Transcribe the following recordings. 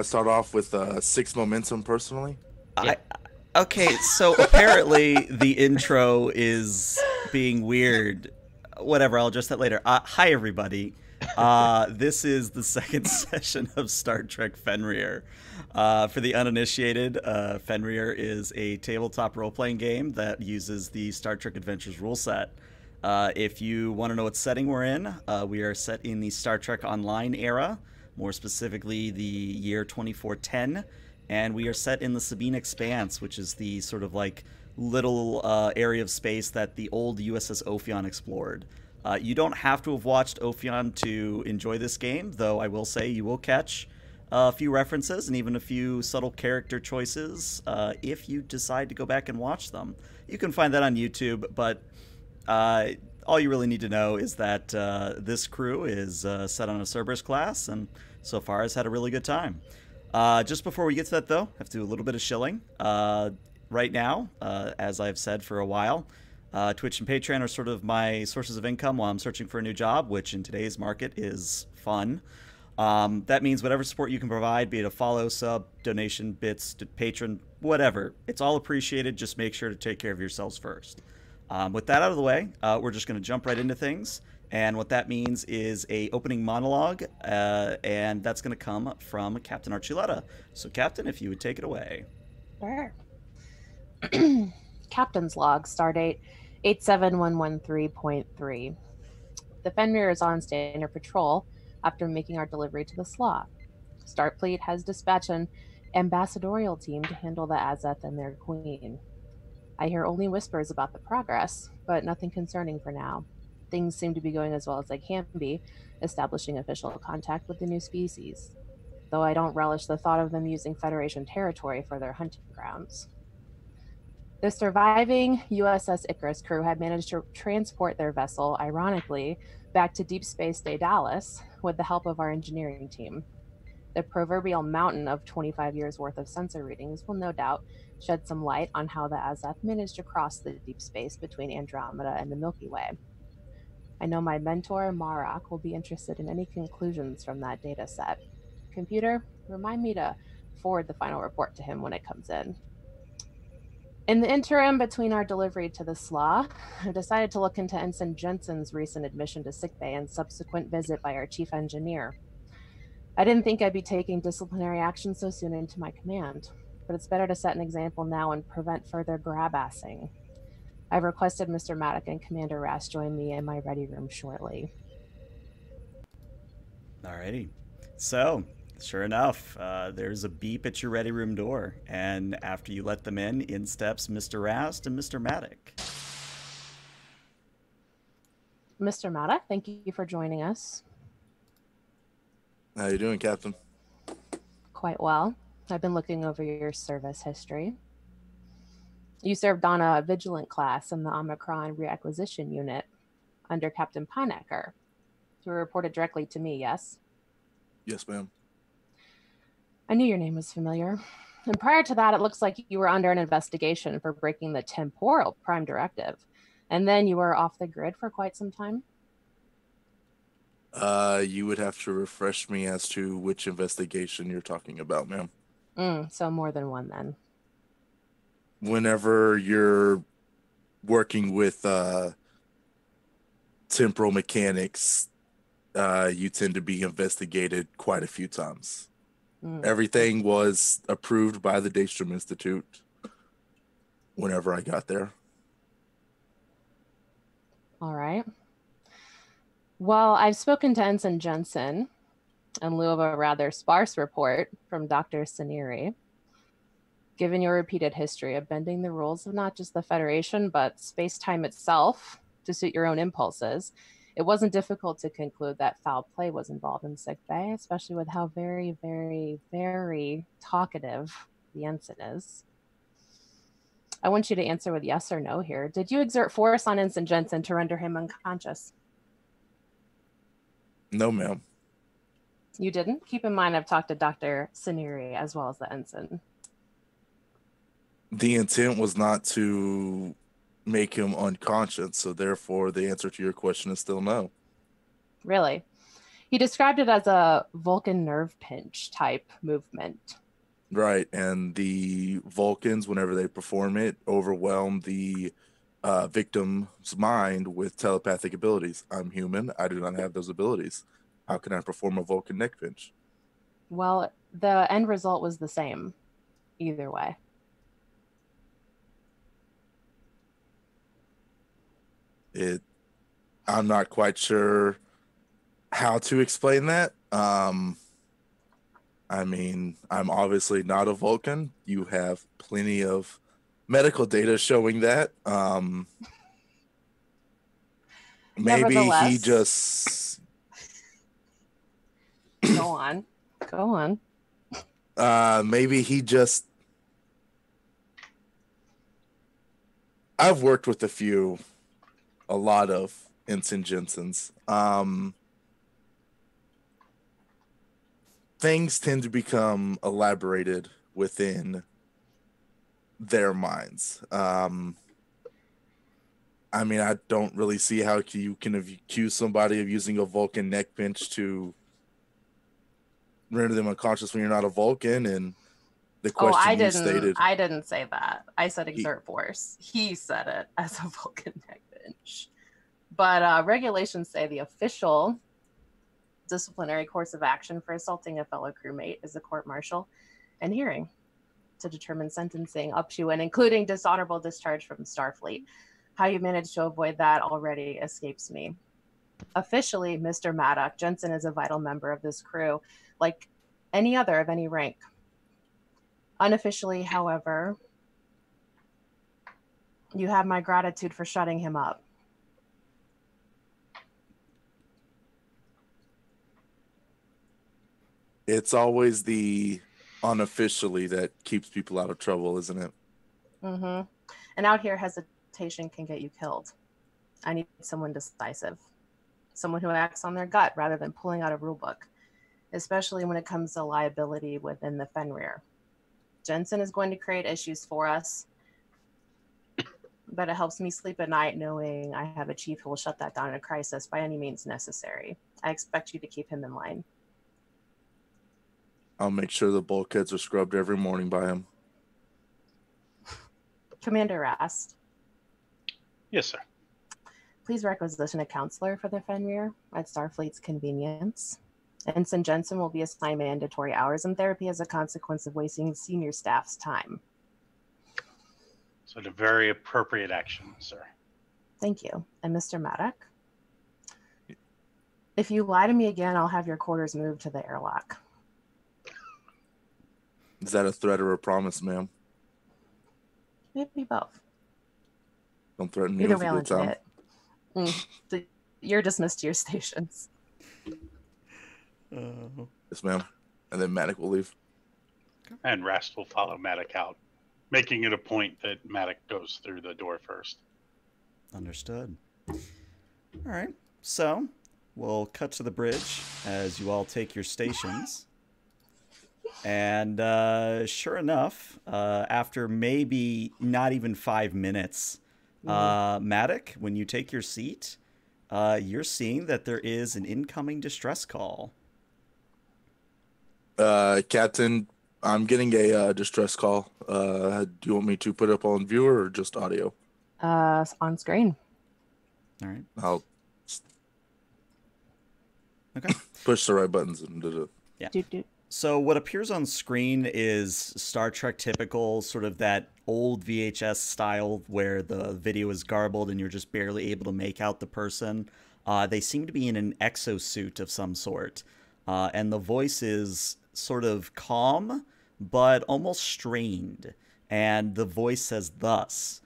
I start off with 6 momentum personally. Yeah. Okay, so apparently the intro is being weird. Whatever, I'll address that later. Hi, everybody. This is the second session of Star Trek Fenrir. For the uninitiated, Fenrir is a tabletop role-playing game that uses the Star Trek Adventures rule set. If you want to know what setting we're in, we are set in the Star Trek Online era, more specifically the year 2410. And we are set in the Sabine Expanse, which is the sort of like little area of space that the old USS Ophion explored. You don't have to have watched Ophion to enjoy this game, though I will say you will catch a few references and even a few subtle character choices if you decide to go back and watch them. You can find that on YouTube, but all you really need to know is that this crew is set on a Cerberus class and so far has had a really good time. Just before we get to that, though, I have to do a little bit of shilling. Right now, as I've said for a while, Twitch and Patreon are sort of my sources of income while I'm searching for a new job, which in today's market is fun. That means whatever support you can provide, be it a follow, sub, donation, bits, patron, whatever. It's all appreciated. Just make sure to take care of yourselves first. With that out of the way, we're just going to jump right into things. And what that means is a opening monologue, and that's going to come from Captain Archuleta. So, Captain, if you would take it away. Sure. Captain's log, stardate 87113.3. The Fenrir is on standard patrol after making our delivery to the Sloth. Starfleet has dispatched an ambassadorial team to handle the Azeth and their queen. I hear only whispers about the progress, but nothing concerning for now. Things seem to be going as well as they can be, establishing official contact with the new species, though I don't relish the thought of them using Federation territory for their hunting grounds. The surviving USS Icarus crew had managed to transport their vessel, ironically, back to Deep Space Daedalus with the help of our engineering team. The proverbial mountain of 25 years worth of sensor readings will no doubt shed some light on how the Azeth managed to cross the deep space between Andromeda and the Milky Way. I know my mentor, Marak, will be interested in any conclusions from that data set. Computer, remind me to forward the final report to him when it comes in. In the interim between our delivery to the Sloth, I've decided to look into Ensign Jensen's recent admission to sickbay and subsequent visit by our chief engineer. I didn't think I'd be taking disciplinary action so soon into my command, but it's better to set an example now and prevent further grab-assing. I've requested Mr. Maddock and Commander Rast join me in my ready room shortly. Alrighty. So, sure enough, there's a beep at your ready room door, and after you let them in steps Mr. Rast and Mr. Maddock. Mr. Maddock, thank you for joining us. How you doing, Captain? Quite well. I've been looking over your service history. You served on a vigilant class in the Omicron Reacquisition Unit under Captain Pinecker. You were reported directly to me, yes? Yes, ma'am. I knew your name was familiar. And prior to that, it looks like you were under an investigation for breaking the Temporal Prime Directive. And then you were off the grid for quite some time? You would have to refresh me as to which investigation you're talking about, ma'am. So more than one, then. Whenever you're working with temporal mechanics, you tend to be investigated quite a few times. Everything was approved by the Daystrom Institute whenever I got there. All right. Well, I've spoken to Ensign Jensen in lieu of a rather sparse report from Dr. Saniri. Given your repeated history of bending the rules of not just the Federation, but space-time itself to suit your own impulses, it wasn't difficult to conclude that foul play was involved in sickbay, especially with how very, very, very talkative the ensign is. I want you to answer with yes or no here. Did you exert force on Ensign Jensen to render him unconscious? No, ma'am. You didn't? Keep in mind I've talked to Dr. Saniri as well as the ensign. The intent was not to make him unconscious, so therefore the answer to your question is still no. Really? He described it as a Vulcan nerve pinch type movement. Right, and the Vulcans, whenever they perform it, overwhelm the victim's mind with telepathic abilities. I'm human. I do not have those abilities. How can I perform a Vulcan neck pinch? Well, the end result was the same either way. I'm not quite sure how to explain that. I mean, I'm obviously not a Vulcan. You have plenty of medical data showing that. Maybe he just... Go on. Maybe he just... I've worked with a lot of Ensign Jensens. Things tend to become elaborated within their minds. I mean, I don't really see how you can accuse somebody of using a Vulcan neck pinch to render them unconscious when you're not a Vulcan. And the question stated... I didn't say that. I said exert force. He said it as a Vulcan neck pinch. But regulations say the official disciplinary course of action for assaulting a fellow crewmate is a court-martial and hearing to determine sentencing up to and including dishonorable discharge from Starfleet. How you managed to avoid that already escapes me. Officially, Mr. Maddock, Jensen is a vital member of this crew, like any other of any rank. Unofficially, however, you have my gratitude for shutting him up. It's always the unofficially that keeps people out of trouble, isn't it? Mm-hmm. And out here, hesitation can get you killed. I need someone decisive. Someone who acts on their gut rather than pulling out a rule book, especially when it comes to liability within the Fenrir. Jensen is going to create issues for us, but it helps me sleep at night knowing I have a chief who will shut that down in a crisis by any means necessary. I expect you to keep him in line. I'll make sure the bulkheads are scrubbed every morning by him. Commander Rast. Yes, sir. Please requisition a counselor for the Fenrir at Starfleet's convenience. Ensign Jensen will be assigned mandatory hours in therapy as a consequence of wasting senior staff's time. So a very appropriate action, sir. Thank you. And Mr. Maddock? If you lie to me again, I'll have your quarters moved to the airlock. Is that a threat or a promise, ma'am? Maybe both. Don't threaten me with a good time. You're dismissed to your stations. Yes, ma'am. And then Maddock will leave. And Rast will follow Maddock out, making it a point that Maddock goes through the door first. Understood. All right. So we'll cut to the bridge as you all take your stations. And sure enough, after maybe not even 5 minutes, Maddock, when you take your seat, you're seeing that there is an incoming distress call. Captain, I'm getting a distress call. Do you want me to put up on viewer or just audio? On screen. All right. I'll push the right buttons and do it. Yeah. So what appears on screen is Star Trek typical, sort of that old VHS style where the video is garbled and you're just barely able to make out the person. They seem to be in an exosuit of some sort. And the voice is sort of calm, but almost strained. And the voice says thus,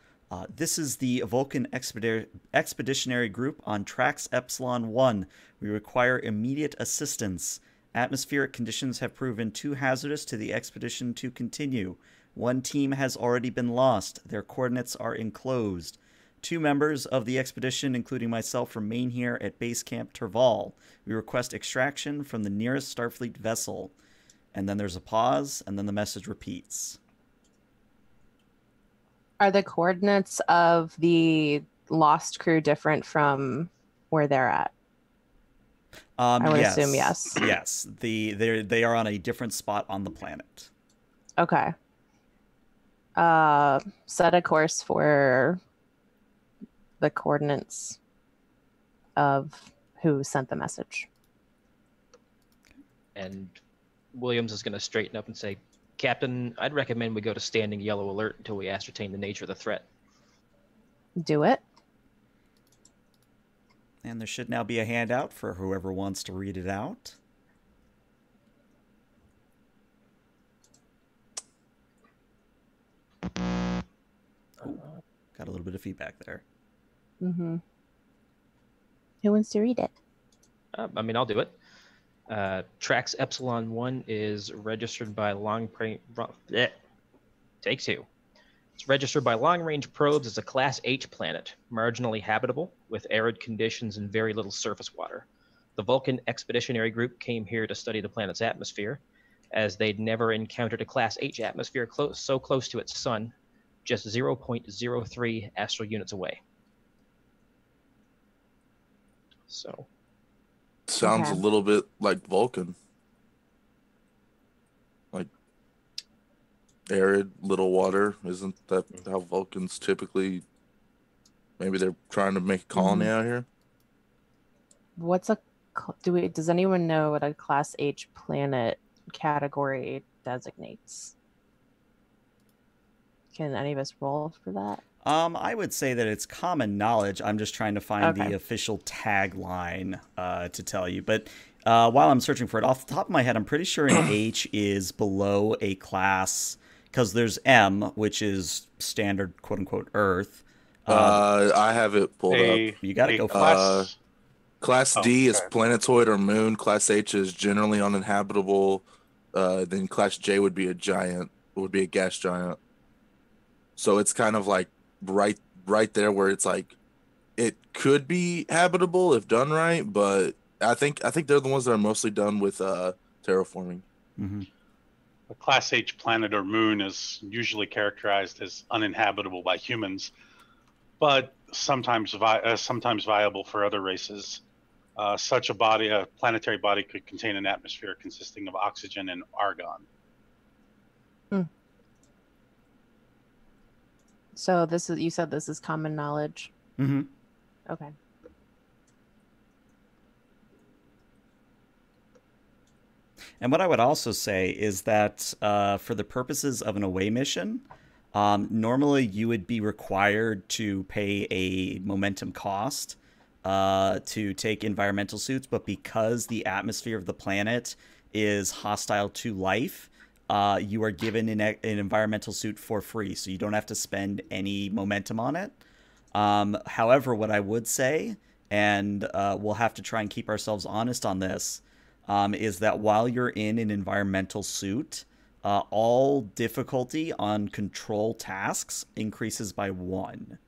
this is the Vulcan Expeditionary Group on Trax Epsilon 1. We require immediate assistance. Atmospheric conditions have proven too hazardous to the expedition to continue. One team has already been lost. Their coordinates are enclosed. 2 members of the expedition, including myself, remain here at base camp Terval. We request extraction from the nearest Starfleet vessel. And then there's a pause, and then the message repeats. Are the coordinates of the lost crew different from where they're at? I would assume yes. Yes, they are on a different spot on the planet. Okay. Set a course for the coordinates of who sent the message. And Williams is going to straighten up and say, Captain, I'd recommend we go to standing yellow alert until we ascertain the nature of the threat. Do it. And there should now be a handout for whoever wants to read it out. Ooh, got a little bit of feedback there. Mm-hmm. Who wants to read it? I mean, I'll do it. Trax Epsilon 1 is registered by It's registered by long-range probes as a Class H planet, marginally habitable, with arid conditions and very little surface water. The Vulcan Expeditionary Group came here to study the planet's atmosphere, as they'd never encountered a Class H atmosphere so close to its sun, just 0.03 astral units away. So... sounds a little bit like Vulcan. Like arid, little water. Isn't that how Vulcans typically... Maybe they're trying to make a colony out here? What's a... Does anyone know what a Class H planet category designates? Can any of us roll for that? I would say that it's common knowledge. I'm just trying to find the official tagline to tell you. But while I'm searching for it, off the top of my head, I'm pretty sure an H is below a class, because there's M, which is standard, quote-unquote, Earth. I have it pulled up. You got to go first. Class D is planetoid or moon. Class H is generally uninhabitable. Then Class J would be a giant, would be a gas giant. So it's kind of like right there where it's like it could be habitable if done right, but I think they're the ones that are mostly done with terraforming. Mm-hmm. A Class H planet or moon is usually characterized as uninhabitable by humans, but sometimes viable for other races. Such a body, a planetary body, could contain an atmosphere consisting of oxygen and argon. So this is, you said this is common knowledge? Mm-hmm. Okay. And what I would also say is that for the purposes of an away mission, normally you would be required to pay a momentum cost to take environmental suits, but because the atmosphere of the planet is hostile to life, you are given an environmental suit for free, so you don't have to spend any momentum on it. However, what I would say, and we'll have to try and keep ourselves honest on this, is that while you're in an environmental suit, all difficulty on control tasks increases by 1.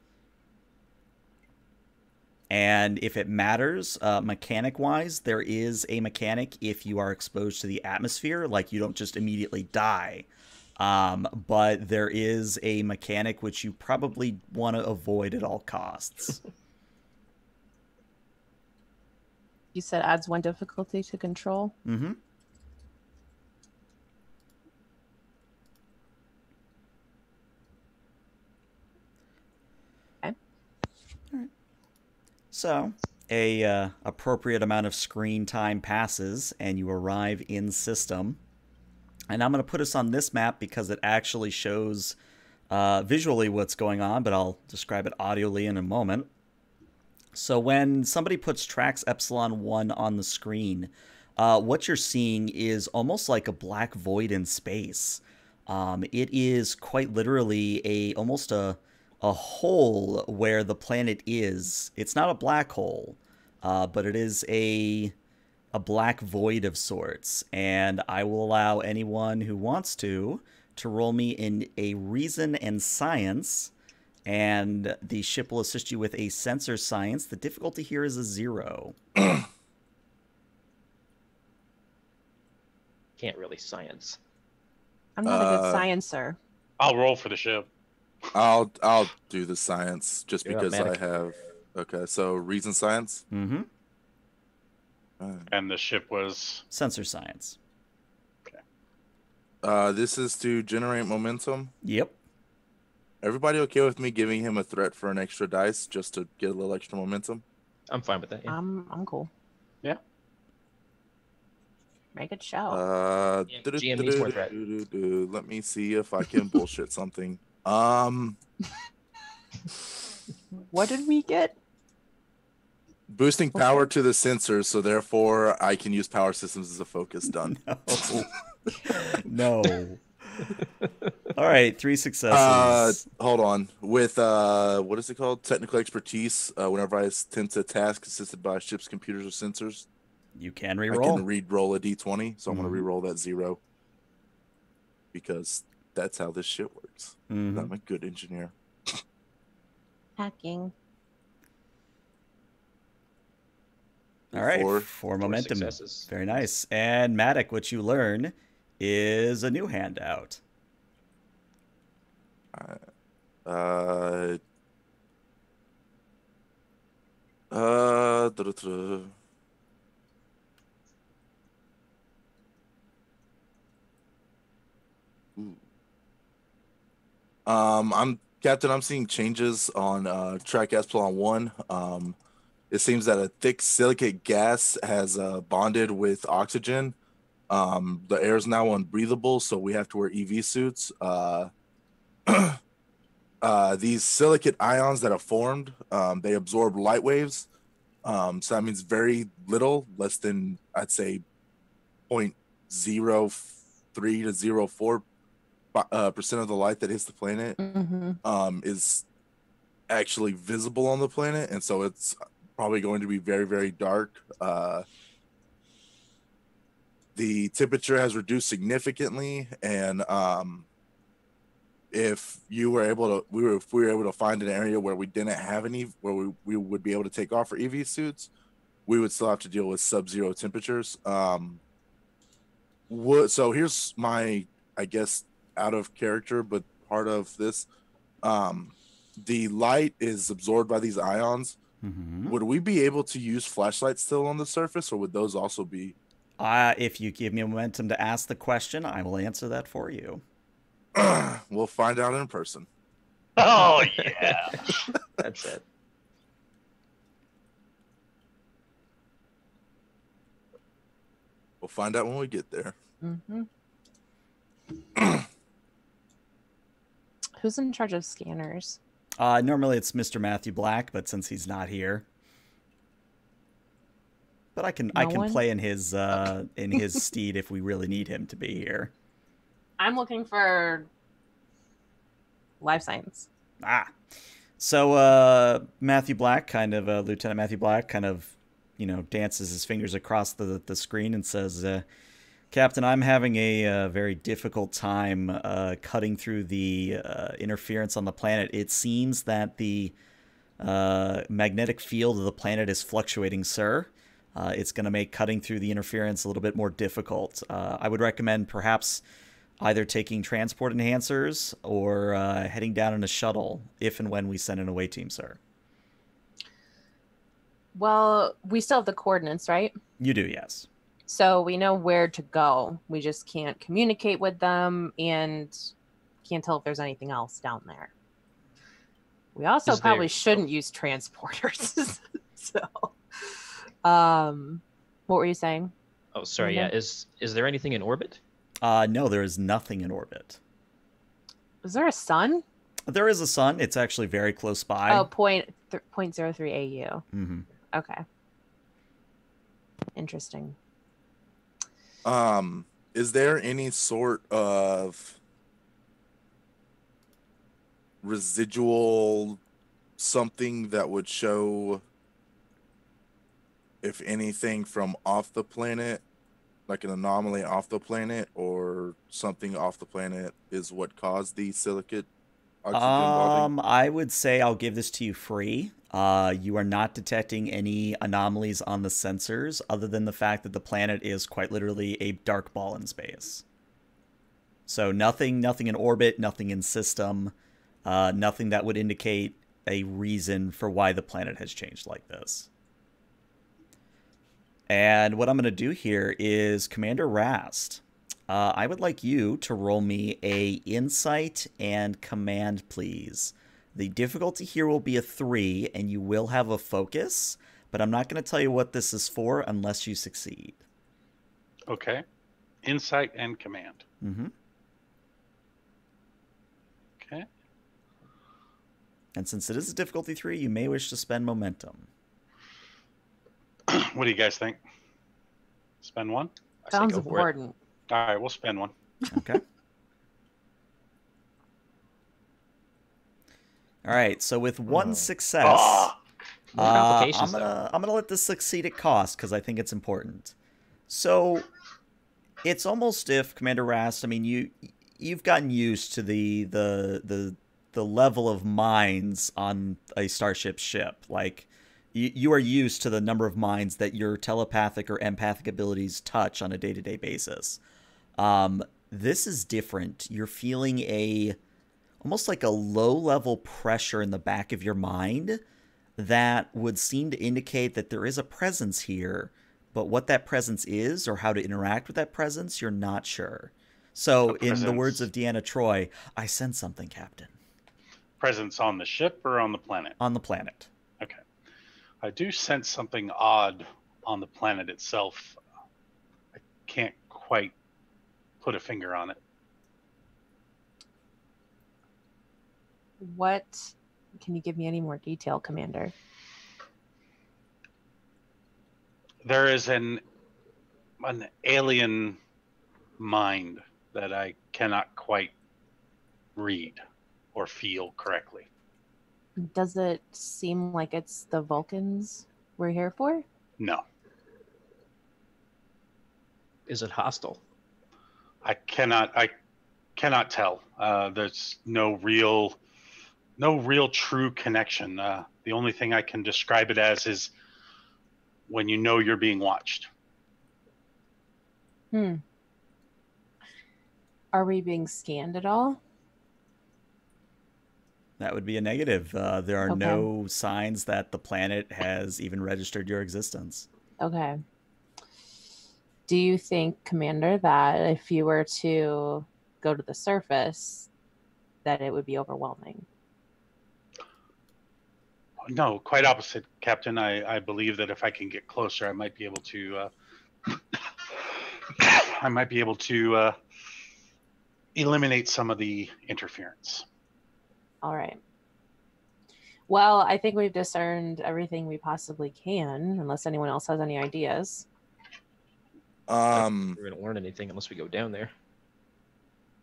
And if it matters, mechanic-wise, there is a mechanic if you are exposed to the atmosphere. Like, you don't just immediately die. But there is a mechanic which you probably want to avoid at all costs. You said adds 1 difficulty to control? Mm-hmm. So, a appropriate amount of screen time passes, and you arrive in system. And I'm going to put us on this map because it actually shows visually what's going on, but I'll describe it audioly in a moment. So when somebody puts Trax Epsilon 1 on the screen, what you're seeing is almost like a black void in space. It is quite literally almost a hole where the planet is. It's not a black hole, but it is a black void of sorts. And I will allow anyone who wants to roll me in a reason and science, and the ship will assist you with a sensor science. The difficulty here is a 0. Can't really science. I'm not a good sciencer. I'll roll for the ship. I'll do the science just because I have. Okay, so reason science. Mm-hmm. And the ship was? Sensor science. Okay. This is to generate momentum? Yep. Everybody okay with me giving him a threat for an extra dice just to get a little extra momentum? I'm fine with that. Yeah. I'm cool. Yeah. Make it show. GM needs more threat. Let me see if I can bullshit something. What did we get? Boosting power to the sensor, so therefore I can use power systems as a focus. Done. No. No. All right, 3 successes. Hold on. With what is it called? Technical expertise. Whenever I attempt a task assisted by ship's computers or sensors, you can reroll. I can re-roll a d20, so I'm going to re-roll that 0 because that's how this shit works. I'm a good engineer. Hacking. All right, 4 momentum. Successes. Very nice. And Maddock, what you learn is a new handout. I'm Captain. I'm seeing changes on Track Epsilon 1. It seems that a thick silicate gas has bonded with oxygen. The air is now unbreathable, so we have to wear EV suits. These silicate ions that have formed, they absorb light waves. So that means very little, less than, I'd say, 0.03 to 0.4% of the light that hits the planet is actually visible on the planet. And so it's probably going to be very, very dark. The temperature has reduced significantly, and if we were able to find an area where we didn't have any, where we would be able to take off our EV suits, we would still have to deal with sub-zero temperatures. So here's my, I guess, out of character, but part of this, the light is absorbed by these ions. Would we be able to use flashlights still on the surface, or would those also be? If you give me momentum to ask the question, I will answer that for you. We'll find out in person. Oh, yeah. That's it. We'll find out when we get there. Who's in charge of scanners? Normally it's Mr. Matthew Black, but since he's not here. But I can play in his stead if we really need him to be here. I'm looking for life science. So Matthew Black, Lieutenant Matthew Black, dances his fingers across the screen and says, "Captain, I'm having a very difficult time cutting through the interference on the planet. It seems that the magnetic field of the planet is fluctuating, sir." It's going to make cutting through the interference a little bit more difficult. I would recommend perhaps either taking transport enhancers or heading down in a shuttle if and when we send an away team, sir. Well, we still have the coordinates, right? You do, yes. So we know where to go. We just can't communicate with them and can't tell if there's anything else down there. We also probably shouldn't use transporters. So... what were you saying? Oh, sorry. Yeah. Is there anything in orbit? No, there is nothing in orbit. Is there a sun? There is a sun. It's actually very close by. Oh, 0.03 AU. Okay. Interesting. Is there any sort of residual something that would show... if anything from off the planet, like an anomaly off the planet, or something off the planet is what caused the silicate oxygen bonding? I would say I'll give this to you free. You are not detecting any anomalies on the sensors other than the fact that the planet is quite literally a dark ball in space. So nothing in orbit, nothing in system, nothing that would indicate a reason for why the planet has changed like this. And what I'm going to do here is, Commander Rast, I would like you to roll me a insight and command, please. The difficulty here will be a 3, and you will have a focus, but I'm not going to tell you what this is for unless you succeed. Okay. Insight and command. Mm-hmm. Okay. And since it is a difficulty 3, you may wish to spend momentum. What do you guys think? Spend one? Sounds important. All right, we'll spend one. Okay. All right, so with one success, I'm gonna let this succeed at cost because I think it's important. So it's almost, if Commander Rast, I mean, you've gotten used to the level of mines on a starship ship. Like you are used to the number of mines that your telepathic or empathic abilities touch on a day-to-day basis. This is different. You're feeling almost like a low-level pressure in the back of your mind that would seem to indicate that there is a presence here, but what that presence is or how to interact with that presence, you're not sure. So in the words of Deanna Troi, I sense something, Captain. Presence on the ship or on the planet? On the planet. Okay. I do sense something odd on the planet itself. I can't quite put a finger on it. What can you give me any more detail, Commander? There is an alien mind that I cannot quite read or feel correctly. Does it seem like it's the Vulcans we're here for? No. Is it hostile? I cannot tell. There's no real true connection. The only thing I can describe it as is when you know you're being watched. Hmm. Are we being scanned at all? That would be a negative. There are no signs that the planet has even registered your existence. Okay. Do you think, Commander, that if you were to go to the surface, that it would be overwhelming? No, quite opposite, Captain. I believe that if I can get closer, I might be able to eliminate some of the interference. All right. Well, I think we've discerned everything we possibly can, unless anyone else has any ideas. We're going to learn anything unless we go down there.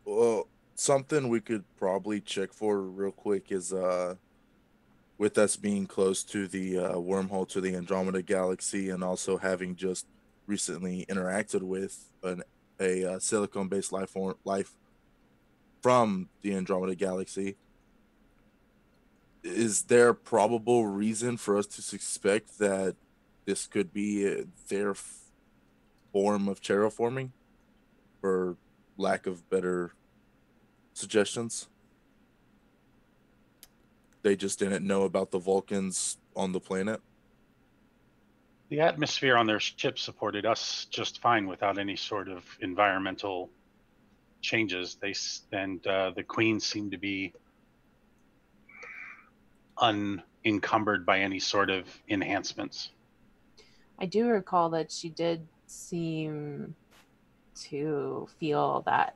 Well, something we could probably check for real quick is with us being close to the wormhole to the Andromeda Galaxy, and also having just recently interacted with a silicon-based life from the Andromeda Galaxy, is there a probable reason for us to suspect that this could be their form of terraforming, for lack of better suggestions? They just didn't know about the Vulcans on the planet. The atmosphere on their ship supported us just fine without any sort of environmental changes. The Queen seemed to be unencumbered by any sort of enhancements. I do recall that she did seem to feel that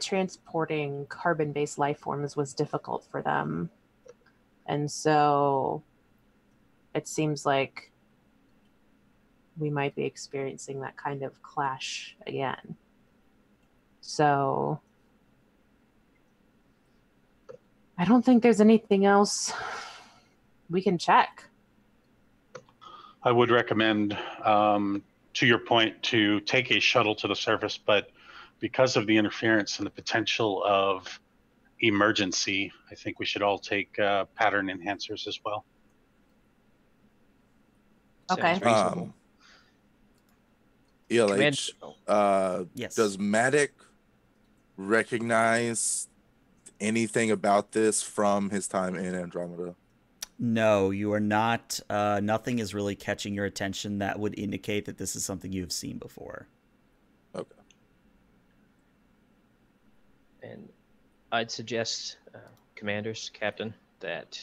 transporting carbon-based life forms was difficult for them. And so it seems like we might be experiencing that kind of clash again. So I don't think there's anything else we can check. I would recommend, to your point, to take a shuttle to the surface, but because of the interference and the potential of emergency, I think we should all take pattern enhancers as well. Okay. ELH, yes. Does Maddock recognize anything about this from his time in Andromeda? No, you are not. Nothing is really catching your attention that would indicate that this is something you've seen before. Okay. And I'd suggest, commanders, captain, that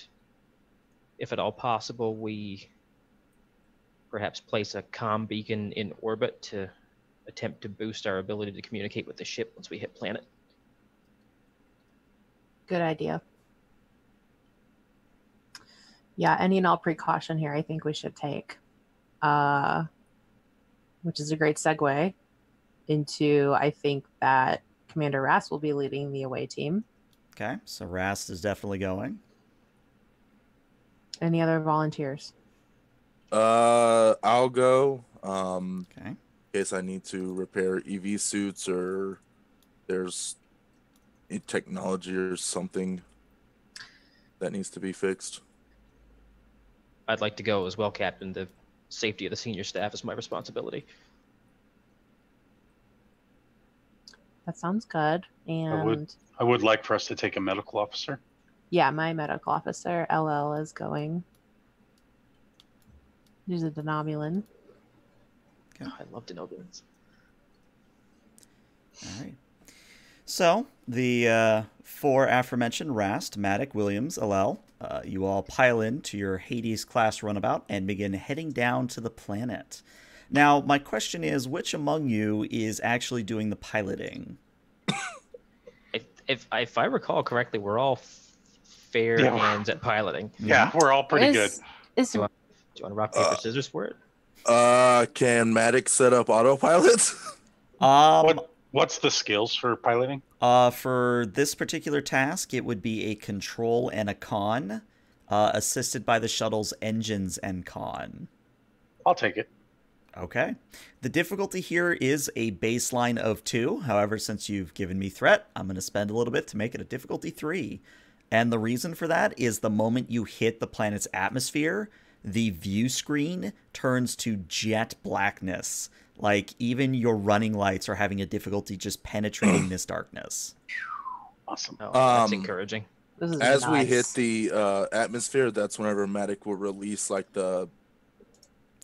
if at all possible, we perhaps place a comm beacon in orbit to attempt to boost our ability to communicate with the ship once we hit planet. Good idea. Yeah, any and all precaution here I think we should take, which is a great segue into, I think, that Commander Rast will be leading the away team. Okay, so Rast is definitely going. Any other volunteers? I'll go. Okay. In case I need to repair EV suits or there's a technology or something that needs to be fixed. I'd like to go as well, Captain. The safety of the senior staff is my responsibility. That sounds good. And I would like for us to take a medical officer. Yeah, my medical officer, LL, is going. He's a Denobulan. Okay. Oh, I love Denobulans. All right. So the four aforementioned Rast, Maddock, Williams, LL, you all pile into your Hades class runabout and begin heading down to the planet. Now, my question is, which among you is actually doing the piloting? If I recall correctly, we're all fair hands at piloting. Yeah, we're all pretty good. Do you want to rock, paper, scissors for it? Can Maddox set up autopilot? What's the skills for piloting? For this particular task, it would be a control and a con, assisted by the shuttle's engines and con. I'll take it. Okay. The difficulty here is a baseline of 2. However, since you've given me threat, I'm going to spend a little bit to make it a difficulty 3. And the reason for that is the moment you hit the planet's atmosphere, the view screen turns to jet blackness. Like, even your running lights are having a difficulty just penetrating this darkness. Awesome. Oh, that's encouraging. This is as nice. We hit the atmosphere, that's whenever Matic will release, like, the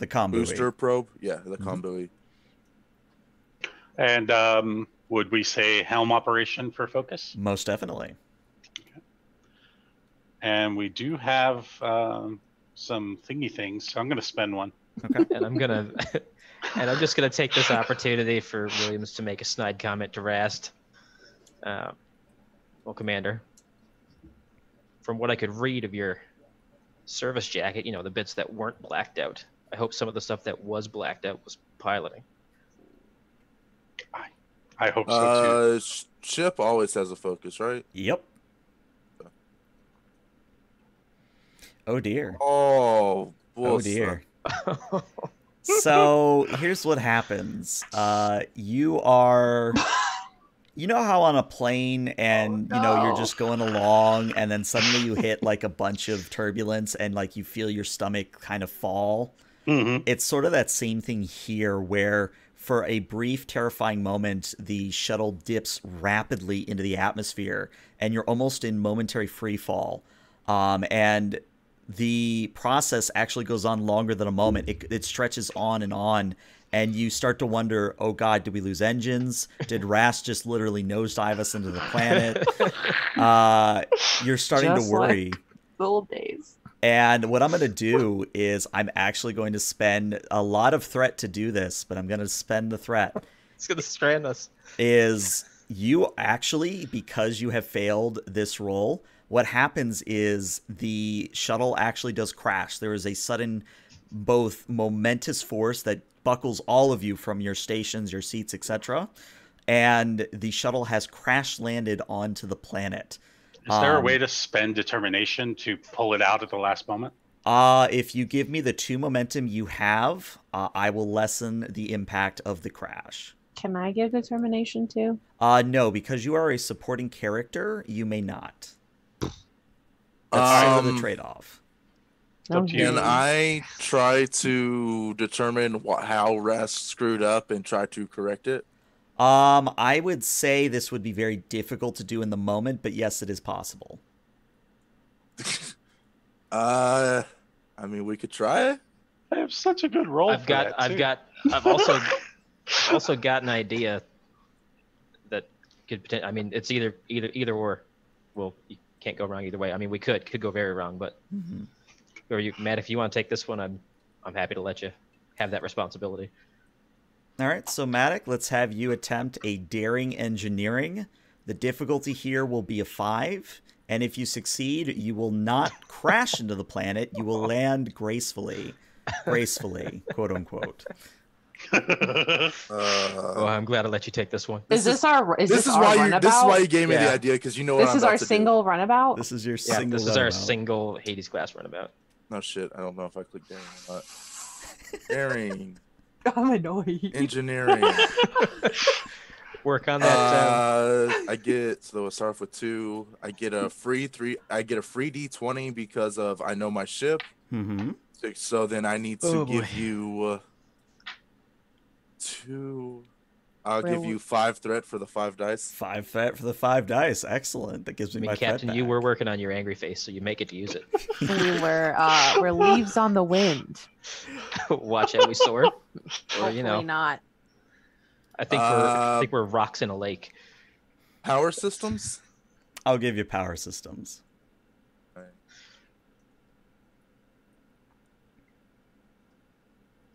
comm booster probe. Yeah, the comm buoy. And would we say helm operation for focus? Most definitely. Okay. And we do have some thingy things, so I'm going to spend one. Okay. And I'm just going to take this opportunity for Williams to make a snide comment to Rast. Well, Commander, from what I could read of your service jacket, you know, the bits that weren't blacked out, I hope some of the stuff that was blacked out was piloting. I hope so, too. Ship always has a focus, right? Yep. Oh, dear. Oh, bull, oh, dear. So here's what happens. You know how on a plane and, you know, you're just going along and then suddenly you hit like a bunch of turbulence and like you feel your stomach kind of fall. Mm-hmm. It's sort of that same thing here where for a brief, terrifying moment, the shuttle dips rapidly into the atmosphere and you're almost in momentary free fall. And the process actually goes on longer than a moment. It stretches on, and you start to wonder, oh, God, did we lose engines? Did Rast just literally nosedive us into the planet? You're starting just to worry. Like the old days. And what I'm going to do is I'm actually going to spend a lot of threat to do this, but I'm going to spend the threat. It's going to strand us. Is you actually, because you have failed this role, what happens is the shuttle actually does crash. There is a sudden, both momentous force that buckles all of you from your stations, your seats, etc. And the shuttle has crash landed onto the planet. Is there a way to spend determination to pull it out at the last moment? If you give me the 2 momentum you have, I will lessen the impact of the crash. Can I give determination too? No, because you are a supporting character, you may not. That's sort of the trade-off. Can I try to determine how Rast screwed up and try to correct it? I would say this would be very difficult to do in the moment, but yes, it is possible. I mean, we could try it. I have such a good role. I've also got an idea that could potentially. I mean, it's either or. Well, you can't go wrong either way. I mean, we could go very wrong, but or you, Matt, if you want to take this one, I'm happy to let you have that responsibility. All right, so Maddock, let's have you attempt a daring engineering. The difficulty here will be a 5, and if you succeed, you will not crash into the planet. You will land gracefully, quote unquote. Well, I'm glad I let you take this one. This is why you gave me the idea because you know what I'm about to do. This is our single Hades class runabout. No shit, I don't know if I clicked daring or not. Daring. I'm annoyed. Engineering. Work on that. I get so I start off with 2. I get a free 3. I get a free D20 because of I know my ship. Mm-hmm. So then I need to give you 2. I'll give you 5 threat for the 5 dice. 5 threat for the 5 dice. Excellent. That gives me my Captain, threat back. You were working on your angry face, so you make it to use it. We're leaves on the wind. Watch how we soar. Or, you know, not. I think we're rocks in a lake. Power systems? I'll give you power systems. Right.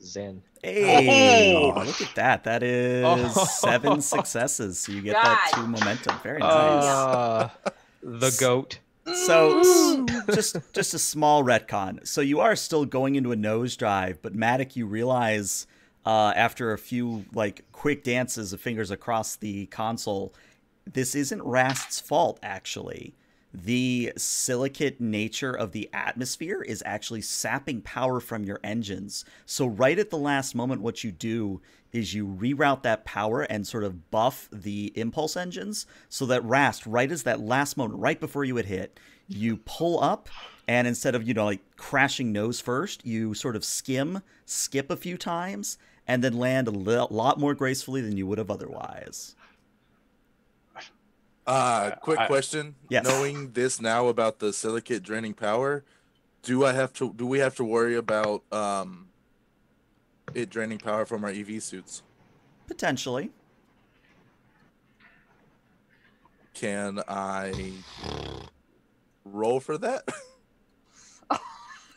Zen. Hey! Oh, look at that. That is 7 successes. So you get that 2 momentum. Very nice. The goat. So just a small retcon. So you are still going into a nose drive, but Maddock, you realize after a few quick dances of fingers across the console, this isn't Rast's fault, actually. The silicate nature of the atmosphere is actually sapping power from your engines. So right at the last moment, what you do is you reroute that power and sort of buff the impulse engines so that Rast, right as that last moment, right before you would hit, you pull up and instead of, crashing nose first, you sort of skip a few times, and then land a lot more gracefully than you would have otherwise. Quick question. Yes. Knowing this now about the silicate draining power, do we have to worry about it draining power from our EV suits? Potentially. Can I roll for that?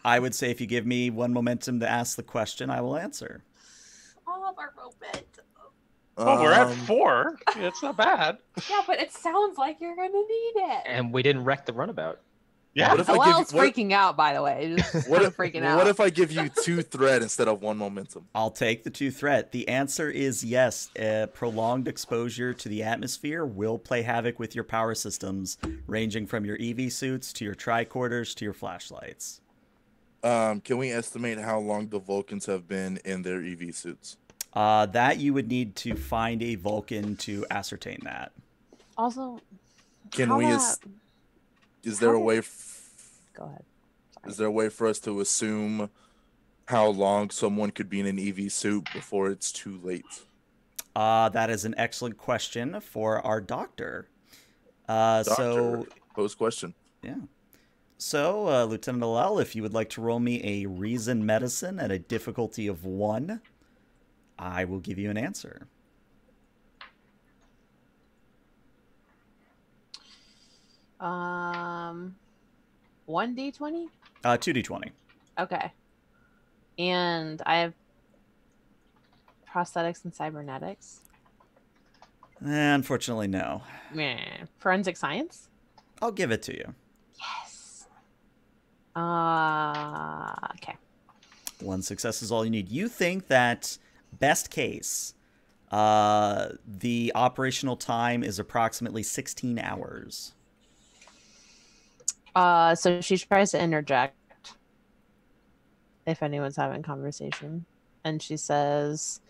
I would say if you give me 1 momentum to ask the question, I will answer. All of our momentum. Well, we're at 4. It's not bad. Yeah, but it sounds like you're going to need it. And we didn't wreck the runabout. Yeah. Lell's freaking out, by the way. What if I give you 2 threat instead of 1 momentum? I'll take the 2 threat. The answer is yes. Prolonged exposure to the atmosphere will play havoc with your power systems, ranging from your EV suits to your tricorders to your flashlights. Can we estimate how long the Vulcans have been in their EV suits? That you would need to find a Vulcan to ascertain that. Also, is there a way for us to assume how long someone could be in an EV suit before it's too late? That is an excellent question for our doctor. So pose question. Yeah. So, Lieutenant Lell, if you would like to roll me a reason medicine at a difficulty of 1. I will give you an answer. One D20? 2d20. Okay. And I have prosthetics and cybernetics. Unfortunately, no. Forensic science? I'll give it to you. Yes. Okay. 1 success is all you need. You think that best case, the operational time is approximately 16 hours. So she tries to interject if anyone's having conversation. And she says,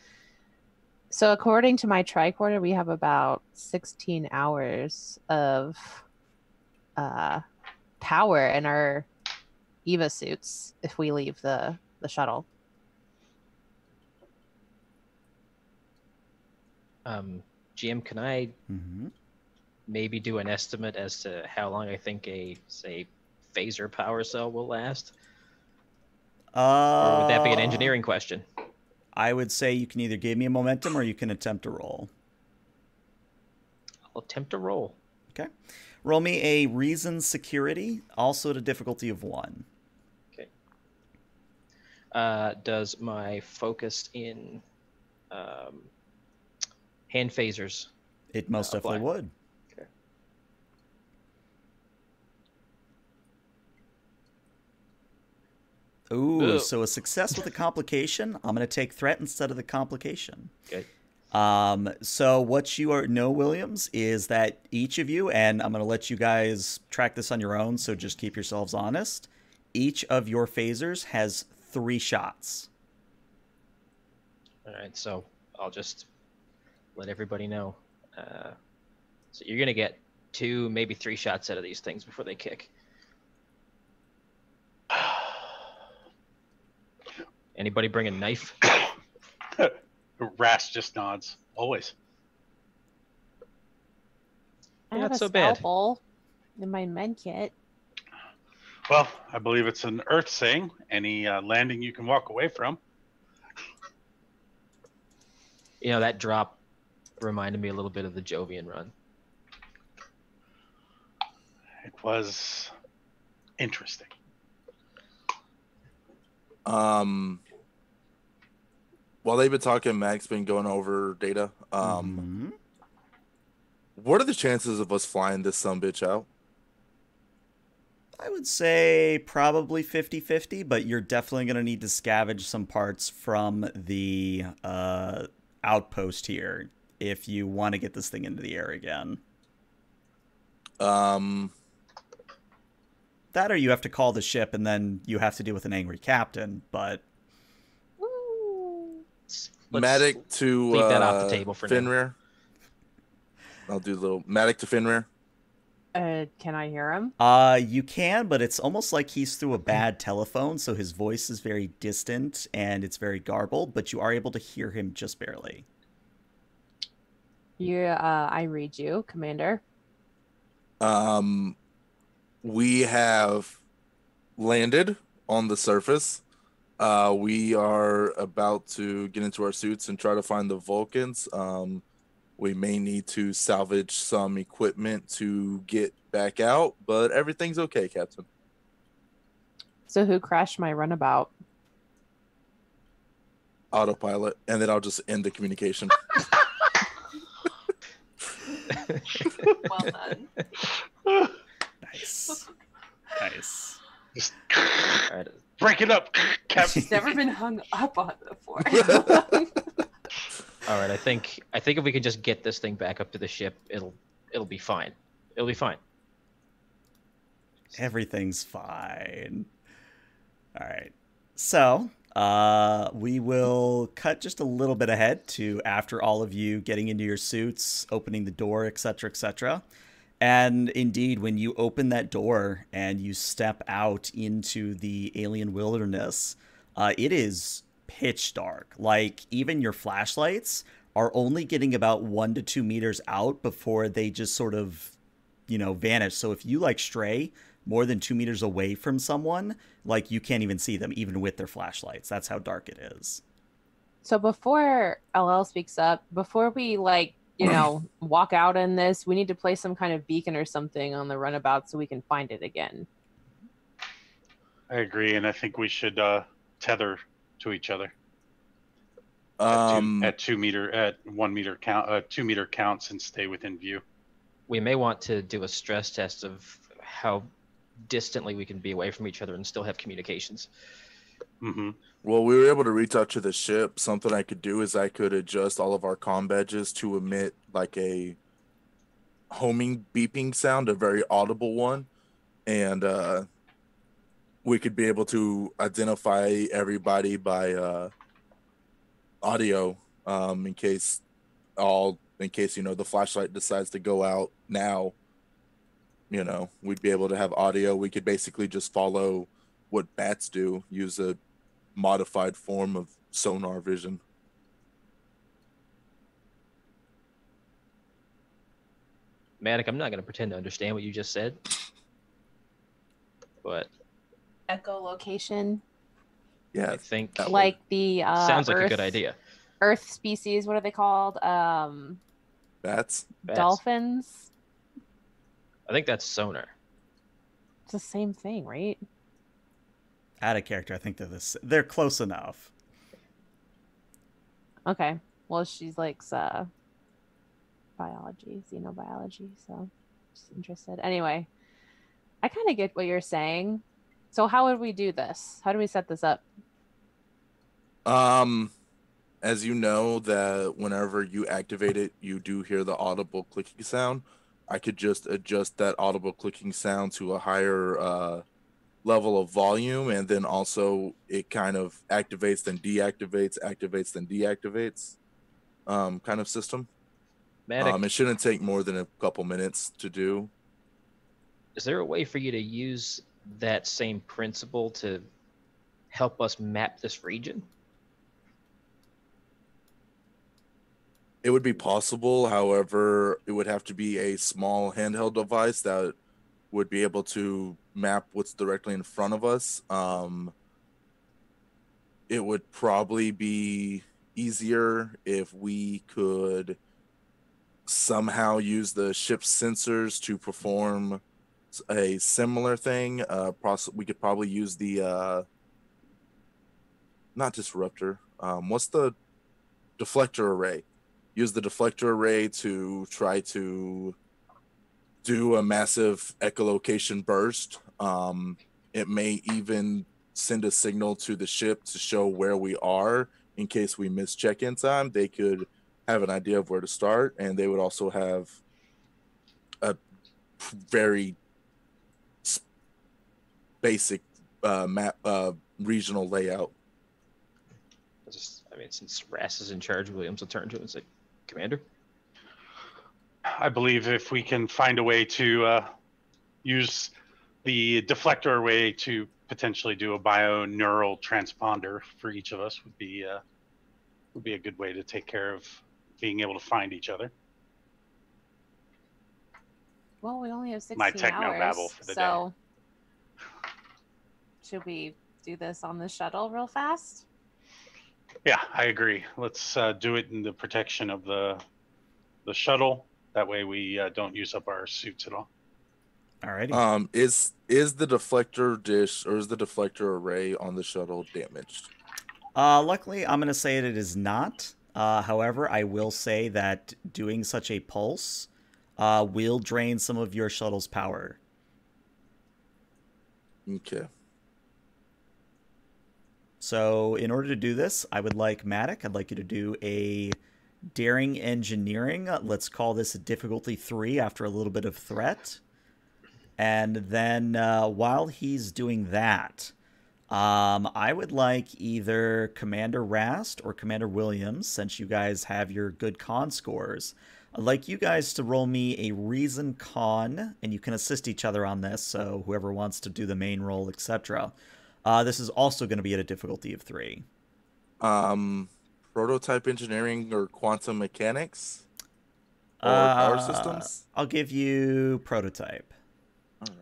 so according to my tricorder, we have about 16 hours of power in our EVA suits if we leave the shuttle. GM, can I maybe do an estimate as to how long I think a, say, phaser power cell will last? Or would that be an engineering question? I would say you can either give me a momentum or you can attempt to roll. I'll attempt to roll. Okay. Roll me a reason security, also at a difficulty of 1. Okay. Does my focus in hand phasers? It most definitely would. Okay. Ooh, so a success with a complication. I'm going to take threat instead of the complication. Okay. So what you know, Williams, is that each of you, and I'm going to let you guys track this on your own, so just keep yourselves honest. Each of your phasers has 3 shots. All right, so I'll just let everybody know. So you're going to get 2, maybe 3 shots out of these things before they kick. Anybody bring a knife? Rast just nods. Always. I have a scalpel in my med kit. Well, I believe it's an Earth saying. Any landing you can walk away from. You know, that drop reminded me a little bit of the Jovian run. It was interesting. While they've been talking, Mac's been going over data. What are the chances of us flying this sumbitch out? I would say probably 50-50, but you're definitely going to need to scavenge some parts from the outpost here if you want to get this thing into the air again. That or you have to call the ship, and then you have to deal with an angry captain, but... Maddock to leave that off the table for Fenrir. Now. I'll do a little Maddock to Fenrir. Can I hear him? You can, but it's almost like he's through a bad telephone, so his voice is very distant and it's very garbled, but you are able to hear him just barely. Yeah, I read you, Commander. We have landed on the surface. We are about to get into our suits and try to find the Vulcans. We may need to salvage some equipment to get back out, but everything's okay, Captain. So who crashed my runabout? Autopilot, and then I'll just end the communication. Well done. Nice. Nice. Just... All right. Break it up, Captain. She's never been hung up on before. All right, I think if we can just get this thing back up to the ship, it'll be fine. It'll be fine. Everything's fine. All right. So, we will cut just a little bit ahead to after all of you getting into your suits, opening the door, etc., etc. And indeed, when you open that door and you step out into the alien wilderness, it is pitch dark. Like, even your flashlights are only getting about 1 to 2 meters out before they just sort of, you know, vanish. So if you, like, stray more than 2 meters away from someone, like, you can't even see them, even with their flashlights. That's how dark it is. So before LL speaks up, before we, like, you know, walk out in this, we need to place some kind of beacon or something on the runabout so we can find it again. I agree, and I think we should tether to each other. At two meter counts and stay within view. We may want to do a stress test of how distantly we can be away from each other and still have communications. Mm-hmm. Well, we were able to reach out to the ship. Something I could do is I could adjust all of our comm badges to emit like a homing beeping sound, a very audible one, and we could be able to identify everybody by audio in case you know the flashlight decides to go out now. You know, we'd be able to have audio. We could basically just follow what bats do, use a modified form of sonar vision. Maddock, I'm not going to pretend to understand what you just said. but echolocation. Yeah, I think that like would... the sounds like Earth, a good idea. Earth species, what are they called? Bats, dolphins. I think that's sonar. It's the same thing, right? Out of character, I think they're this. They're close enough. Okay. Well, she's like biology, xenobiology, so just interested. Anyway, I kind of get what you're saying. So how would we do this? How do we set this up? As you know, that whenever you activate it, you do hear the audible clicking sound. I could just adjust that audible clicking sound to a higher level of volume, and then also it kind of activates, then deactivates, activates, then deactivates kind of system. Maddock, it shouldn't take more than a couple minutes to do. Is there a way for you to use that same principle to help us map this region? It would be possible, however, it would have to be a small handheld device that would be able to map what's directly in front of us. It would probably be easier if we could somehow use the ship's sensors to perform a similar thing. We could probably use the not disruptor, what's the deflector array? Use the deflector array to try to do a massive echolocation burst. It may even send a signal to the ship to show where we are in case we miss check-in time. They could have an idea of where to start, and they would also have a very basic map, regional layout. I mean, since Rast is in charge, Williams will turn to him and say, Commander? I believe if we can find a way to use the deflector array to potentially do a bioneural transponder for each of us would be a good way to take care of being able to find each other. Well, we only have 16 hours. My technobabble for the day. Should we do this on the shuttle real fast? Yeah, I agree. Let's do it in the protection of the shuttle. That way we don't use up our suits at all. All right. Is the deflector dish or is the deflector array on the shuttle damaged? Luckily, I'm going to say that it is not. However, I will say that doing such a pulse will drain some of your shuttle's power. Okay. So in order to do this, I would like Maddock, I'd like you to do a daring engineering. Let's call this a difficulty 3 after a little bit of threat. And then while he's doing that, I would like either Commander Rast or Commander Williams, since you guys have your good con scores, I'd like you guys to roll me a reason con, and you can assist each other on this, so whoever wants to do the main roll, etc. This is also going to be at a difficulty of 3. Prototype engineering or quantum mechanics? Or power systems? I'll give you prototype.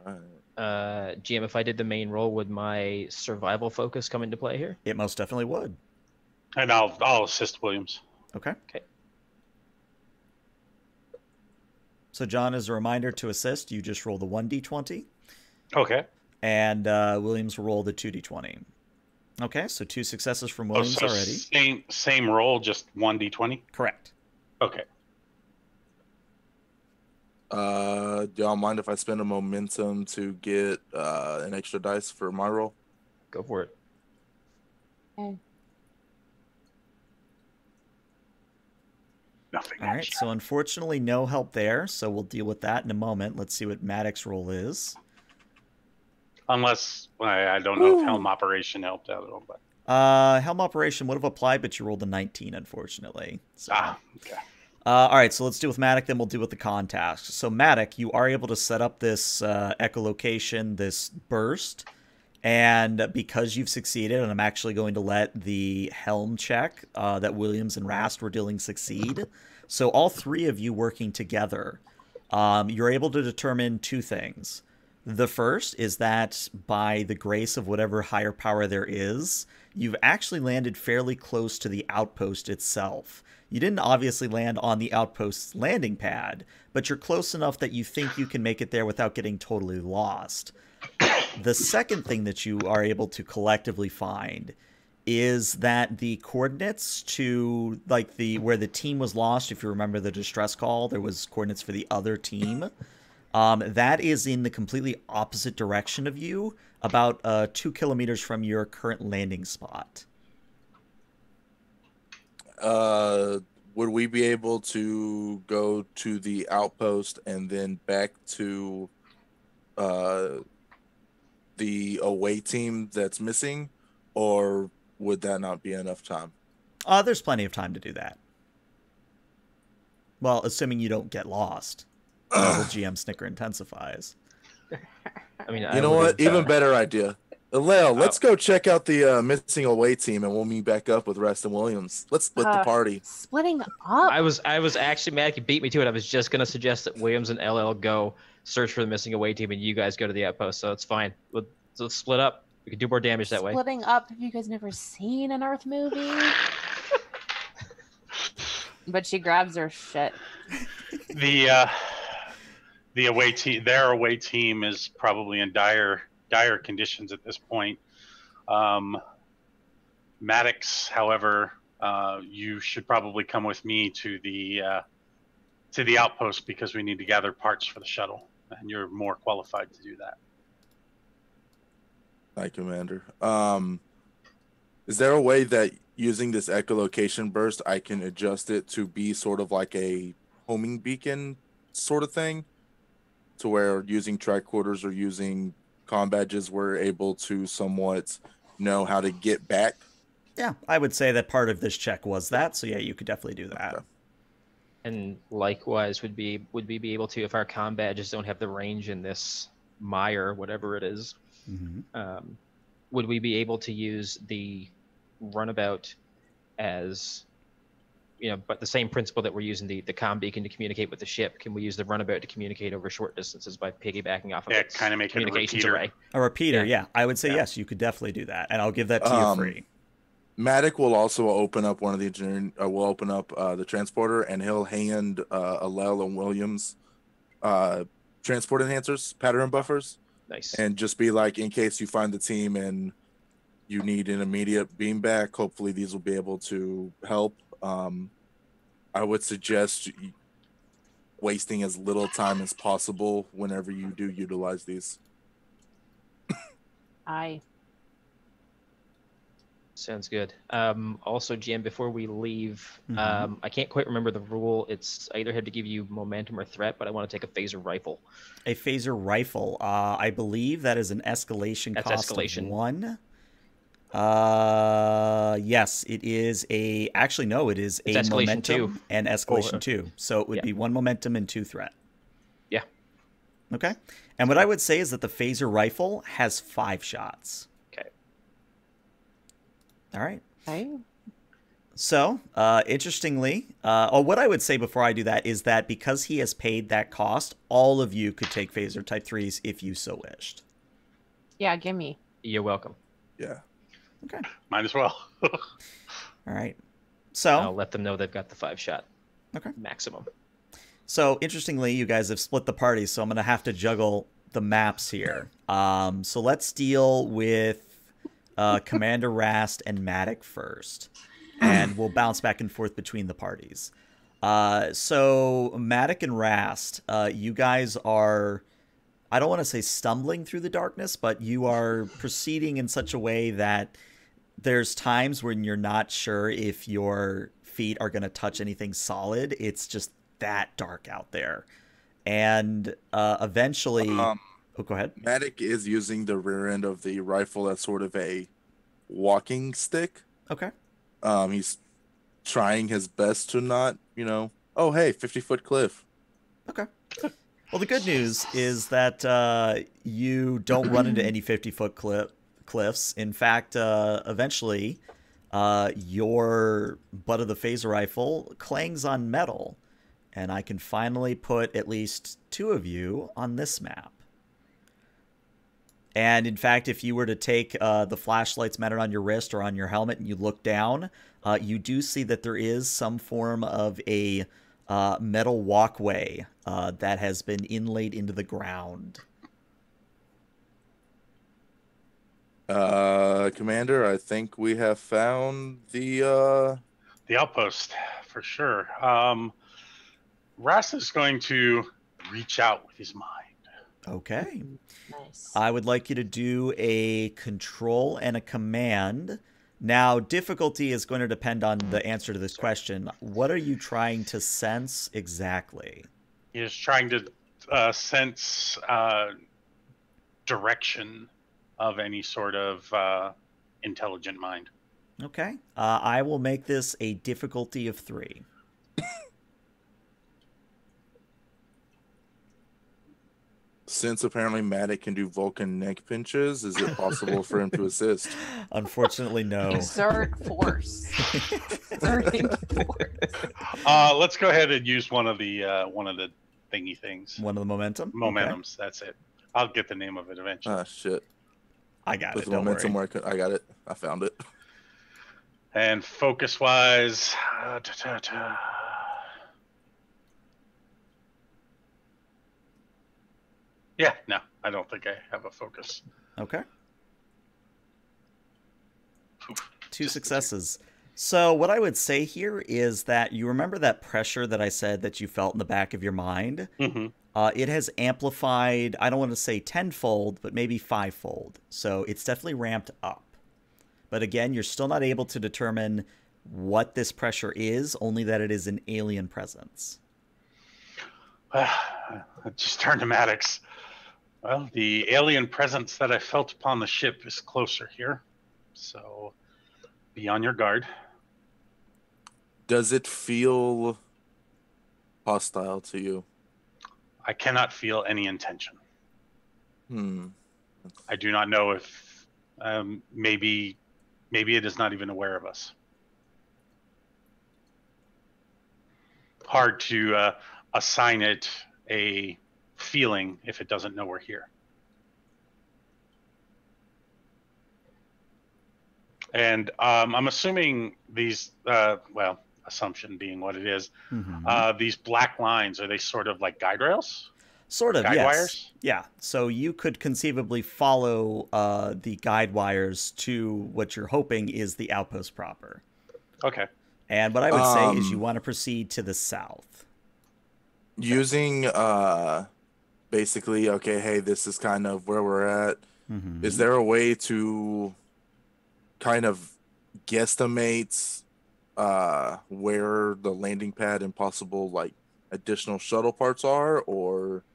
All right. GM, if I did the main role, would my survival focus come into play here? It most definitely would. And I'll assist Williams. Okay. Okay. So, John, as a reminder to assist, you just roll the 1d20. Okay. And Williams will roll the 2d20. Okay, so 2 successes from Williams already. Same roll, just 1d20? Correct. Okay. Do y'all mind if I spend a momentum to get an extra dice for my roll? Go for it. Okay. Nothing. All right, so unfortunately no help there, so we'll deal with that in a moment. Let's see what Maddox's roll is. Unless, I don't know if Helm Operation helped out at all. But Helm Operation would have applied, but you rolled a 19, unfortunately. So. Ah, okay. All right, so let's do with Maddock, then we'll do with the con task. So, Maddock, you are able to set up this echolocation, this burst. And because you've succeeded, and I'm actually going to let the Helm check that Williams and Rast were dealing succeed. So, all 3 of you working together, you're able to determine 2 things. The first is that by the grace of whatever higher power there is, you've actually landed fairly close to the outpost itself. You didn't obviously land on the outpost's landing pad, but you're close enough that you think you can make it there without getting totally lost. The second thing that you are able to collectively find is that the coordinates to, like, where the team was lost, if you remember the distress call, there was coordinates for the other team. That is in the completely opposite direction of you, about 2 kilometers from your current landing spot. Would we be able to go to the outpost and then back to the away team that's missing, or would that not be enough time? There's plenty of time to do that. Well, assuming you don't get lost. GM snicker intensifies. I mean, you know what? Even better idea. Lell, let's go check out the missing away team, and we'll meet back up with Rast and Williams. Let's split the party. Splitting up. I was actually mad. You beat me to it. I was just gonna suggest that Williams and LL go search for the missing away team, and you guys go to the outpost. So it's fine. Let's split up. We can do more damage that way. Splitting up. Have you guys never seen an Earth movie? But she grabs her shit. The away team, their away team, is probably in dire conditions at this point. Maddox, however, you should probably come with me to the outpost, because we need to gather parts for the shuttle, and you're more qualified to do that. Hi, Commander. Is there a way that using this echolocation burst, I can adjust it to be sort of like a homing beacon sort of thing, to where using tricorders or using comm badges, we're able to somewhat know how to get back? Yeah, I would say that part of this check was that, so yeah, you could definitely do that. Okay. And likewise, would we be able to, if our comm badges don't have the range in this mire, whatever it is, would we be able to use the runabout as... You know, but the same principle that we're using the comm beacon to communicate with the ship, can we use the runabout to communicate over short distances by piggybacking off of its communications array? A repeater, yeah. I would say yes, you could definitely do that, and I'll give that to you free. Maddox will also open up one of the engineering. Will open up the transporter, and he'll hand Lell and Williams transport enhancers, pattern buffers. Nice. And just be like, in case you find the team and you need an immediate beam back, hopefully these will be able to help. I would suggest wasting as little time as possible whenever you do utilize these. Aye. Sounds good. Also, GM, before we leave, I can't quite remember the rule. It's I either have to give you momentum or threat, but I want to take a phaser rifle. A phaser rifle. I believe that is an escalation cost escalation. Of 1. Yes, it is a... Actually, no, it is a momentum 2. And escalation 2. So it would be 1 momentum and 2 threat. Yeah. Okay. And what I would say is that the phaser rifle has 5 shots. Okay. All right. Okay. So, interestingly... what I would say before I do that is that because he has paid that cost, all of you could take phaser type 3s if you so wished. Yeah, gimme. You're welcome. Yeah. Okay. Might as well. All right. So I'll let them know they've got the 5 shot. Okay. Maximum. So interestingly, you guys have split the party, so I'm going to have to juggle the maps here. So let's deal with Commander Rast and Maddox first, and we'll bounce back and forth between the parties. So Maddox and Rast, you guys are... I don't want to say stumbling through the darkness, but you are proceeding in such a way that there's times when you're not sure if your feet are going to touch anything solid. It's just that dark out there. And eventually... go ahead. Maddox is using the rear end of the rifle as sort of a walking stick. Okay. He's trying his best to not, you know... Oh, hey, 50-foot cliff. Okay. Well, the good news is that you don't run into any 50-foot cliffs. In fact, eventually, your butt of the phaser rifle clangs on metal, and I can finally put at least 2 of you on this map. And in fact, if you were to take the flashlights mounted on your wrist or on your helmet and you look down, you do see that there is some form of a metal walkway that has been inlaid into the ground. Commander, I think we have found the outpost for sure. Rast is going to reach out with his mind. Okay. Nice. I would like you to do a control and a command. Now, difficulty is going to depend on the answer to this question. What are you trying to sense exactly? He is trying to sense direction of any sort of intelligent mind. Okay. I will make this a difficulty of 3. Since apparently Maddock can do Vulcan neck pinches, is it possible for him to assist? Unfortunately, no. Exert force. Exerting force. Let's go ahead and use one of the thingy things. One of the momentum. Momentums. Okay. That's it. I'll get the name of it eventually. Ah, shit. I got it. Don't momentum worry. I got it. I found it. And focus wise. Yeah, no, I don't think I have a focus. Okay. 2 successes. So what I would say here is that you remember that pressure that I said that you felt in the back of your mind? Mm-hmm. It has amplified, I don't want to say 10-fold, but maybe 5-fold. So it's definitely ramped up. But again, you're still not able to determine what this pressure is, only that it is an alien presence. I just turned to Maddox. Well, the alien presence that I felt upon the ship is closer here, so be on your guard. Does it feel hostile to you? I cannot feel any intention. I do not know if maybe it is not even aware of us. Hard to assign it a feeling if it doesn't know we're here. And I'm assuming these, well, assumption being what it is, these black lines, are they sort of like guide rails? Sort of, guide wires? Yeah. So you could conceivably follow the guide wires to what you're hoping is the outpost proper. Okay. And what I would say is you want to proceed to the south. Using basically, okay, hey, this is kind of where we're at. Is there a way to kind of guesstimate where the landing pad and possible like additional shuttle parts are? Or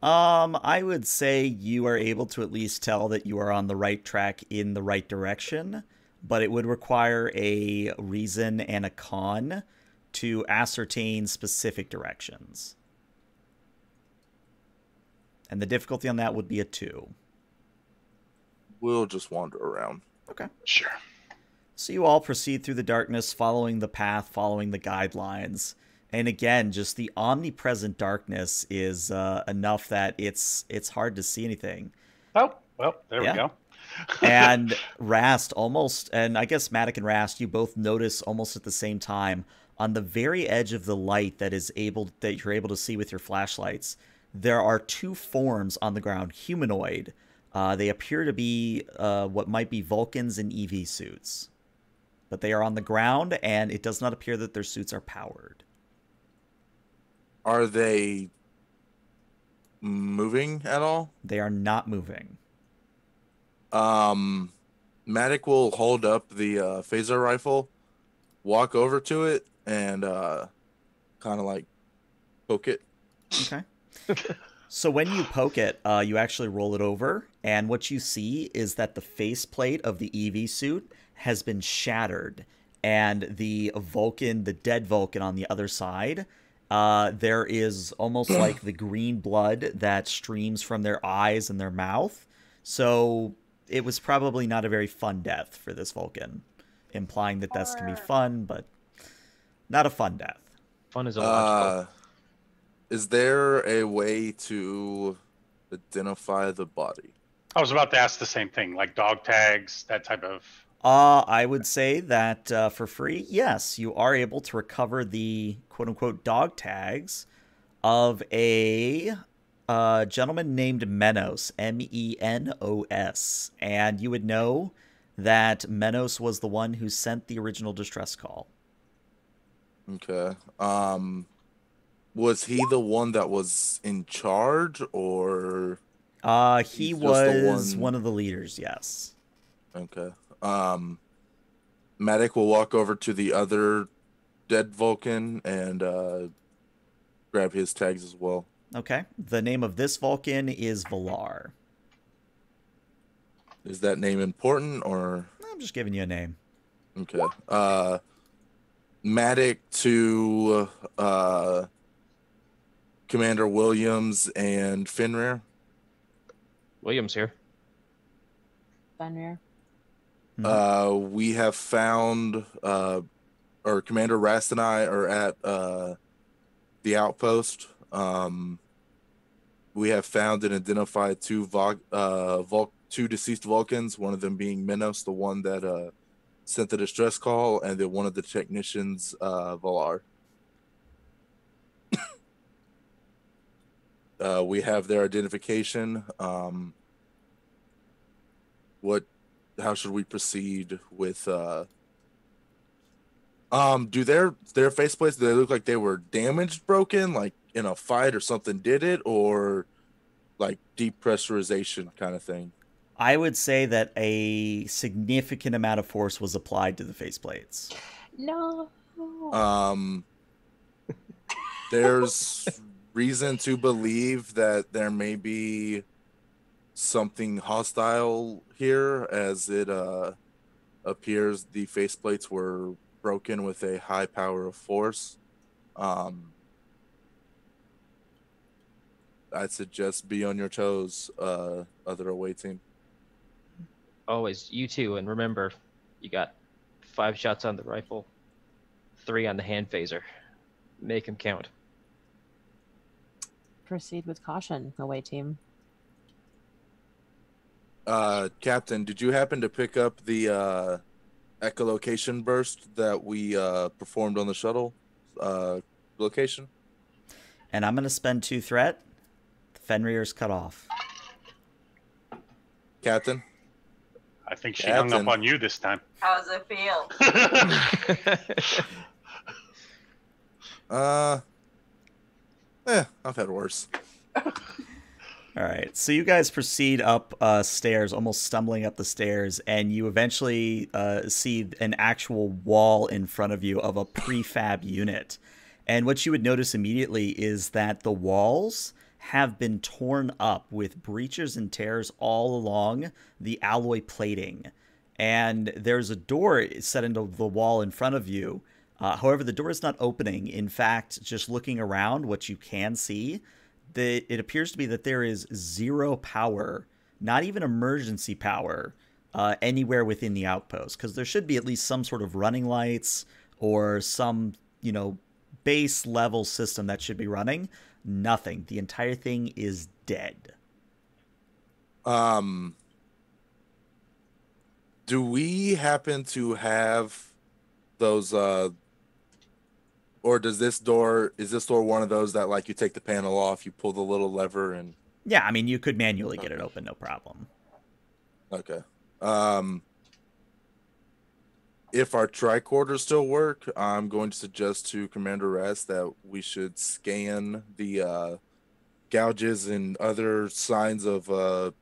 I would say you are able to at least tell that you are on the right track in the right direction, but it would require a reason and a con to ascertain specific directions. And the difficulty on that would be a 2. We'll just wander around. Okay. Sure. So you all proceed through the darkness, following the path, following the guidelines. And again, just the omnipresent darkness is enough that it's hard to see anything. Oh, well, there we go. And Rast almost, and I guess Maddock and Rast, you both notice almost at the same time, on the very edge of the light that you're able to see with your flashlights, there are 2 forms on the ground, humanoid. They appear to be what might be Vulcans in EV suits. But they are on the ground, and it does not appear that their suits are powered. Are they moving at all? They are not moving. Maddock will hold up the phaser rifle, walk over to it, and kind of like poke it. Okay. So when you poke it, you actually roll it over, and what you see is that the faceplate of the EV suit has been shattered, and the Vulcan, the dead Vulcan on the other side, there is almost like the green blood that streams from their eyes and their mouth. So it was probably not a very fun death for this Vulcan. Implying that deaths can be fun, but not a fun death. Fun is illogical. Is there a way to identify the body? I was about to ask the same thing, like dog tags, that type of... I would say that for free, yes, you are able to recover the quote-unquote dog tags of a gentleman named Menos, M-E-N-O-S. And you would know that Menos was the one who sent the original distress call. Okay. Was he the one that was in charge, or... he was one of the leaders, yes. Okay. Maddock will walk over to the other dead Vulcan and grab his tags as well. Okay. The name of this Vulcan is Valar. Is that name important, or... I'm just giving you a name. Okay. Maddock to Commander Williams and Fenrir. Williams here. Fenrir. We have found, or Commander Rast and I are at the outpost. We have found and identified two deceased Vulcans, one of them being Menos, the one that sent the distress call, and then one of the technicians, Valar. We have their identification. How should we proceed with, do their faceplates, do they look like they were damaged, broken, like in a fight or something did it, or like depressurization kind of thing? I would say that a significant amount of force was applied to the faceplates. No. There's reason to believe that there may be something hostile here, as it appears the faceplates were broken with a high power of force. I'd suggest be on your toes, other away team. Always, you too, and remember, you got 5 shots on the rifle, 3 on the hand phaser. Make them count. Proceed with caution, away team. Captain, did you happen to pick up the echolocation burst that we performed on the shuttle location? And I'm going to spend 2 threat. The Fenrir's cut off. Captain? I think she hung up on you this time. How does it feel? I've had worse. All right, so you guys proceed up stairs, almost stumbling up the stairs, and you eventually see an actual wall in front of you of a prefab unit. And what you would notice immediately is that the walls have been torn up with breaches and tears all along the alloy plating. And there's a door set into the wall in front of you. However, the door is not opening. In fact, just looking around, what you can see... it appears to be that there is 0 power, not even emergency power, anywhere within the outpost. Because there should be at least some sort of running lights or some, base level system that should be running. Nothing. The entire thing is dead. Do we happen to have those... or is this door one of those that, like, you take the panel off, you pull the little lever and... Yeah, I mean, you could manually get it open, no problem. Okay. If our tricorders still work, I'm going to suggest to Commander Rast that we should scan the gouges and other signs of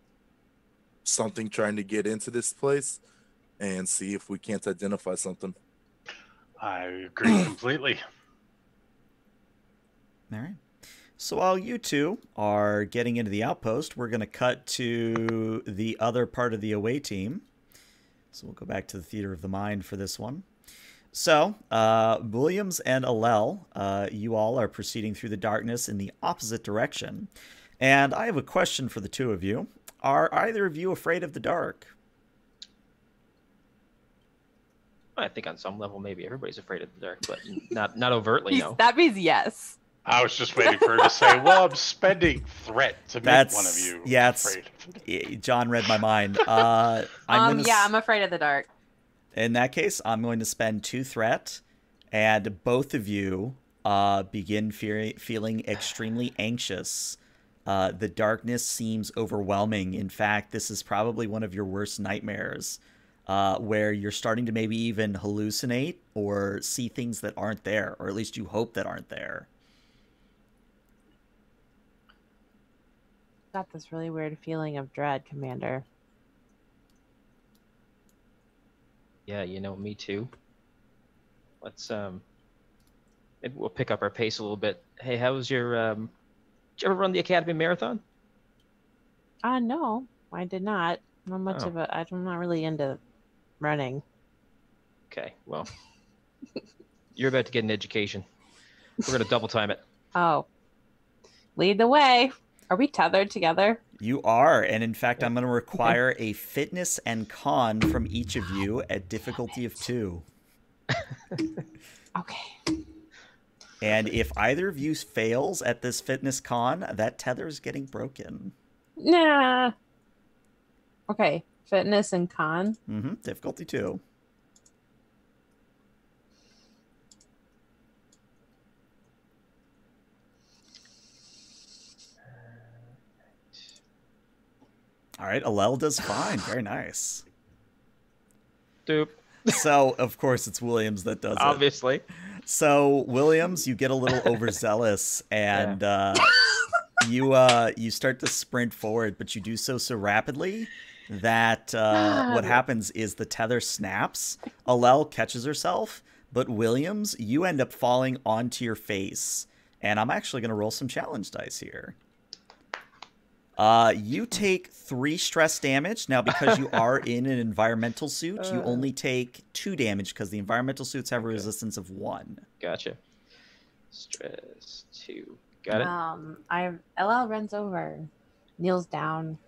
something trying to get into this place and see if we can't identify something. I agree completely. All right. So while you two are getting into the outpost, we're going to cut to the other part of the away team. So we'll go back to the theater of the mind for this one. So Williams and Lell, you all are proceeding through the darkness in the opposite direction. And I have a question for the two of you. Are either of you afraid of the dark? I think on some level, maybe everybody's afraid of the dark, but not overtly, no. That means yes. I was just waiting for her to say, well, I'm spending threat to make one of you afraid. John read my mind. I'm afraid of the dark. In that case, I'm going to spend 2 threat, and both of you begin feeling extremely anxious. The darkness seems overwhelming. In fact, this is probably one of your worst nightmares, where you're starting to maybe even hallucinate or see things that aren't there, or at least you hope that aren't there. Got this really weird feeling of dread, Commander. Yeah, you know, me too. Let's maybe we'll pick up our pace a little bit. Hey, how was your did you ever run the Academy Marathon? No, I did not. Not much of a, I'm not really into running. Okay, well, you're about to get an education. We're gonna double time it. Oh, lead the way. Are we tethered together? You are, and in fact, I'm going to require a fitness and con from each of you at difficulty of 2. Okay. And if either of you fails at this fitness con, that tether is getting broken. Nah. Okay, fitness and con. Mm-hmm. Difficulty 2. All right, Alel does fine. Very nice. Doop. So, of course, it's Williams that does it. Obviously. So, Williams, you get a little overzealous, and you start to sprint forward, but you do so rapidly that what happens is the tether snaps. Alel catches herself, but Williams, you end up falling onto your face. And I'm actually going to roll some challenge dice here. You take 3 stress damage. Now, because you are in an environmental suit, you only take 2 damage because the environmental suits have a resistance of 1. Gotcha. Stress 2. Got it. LL runs over, kneels down.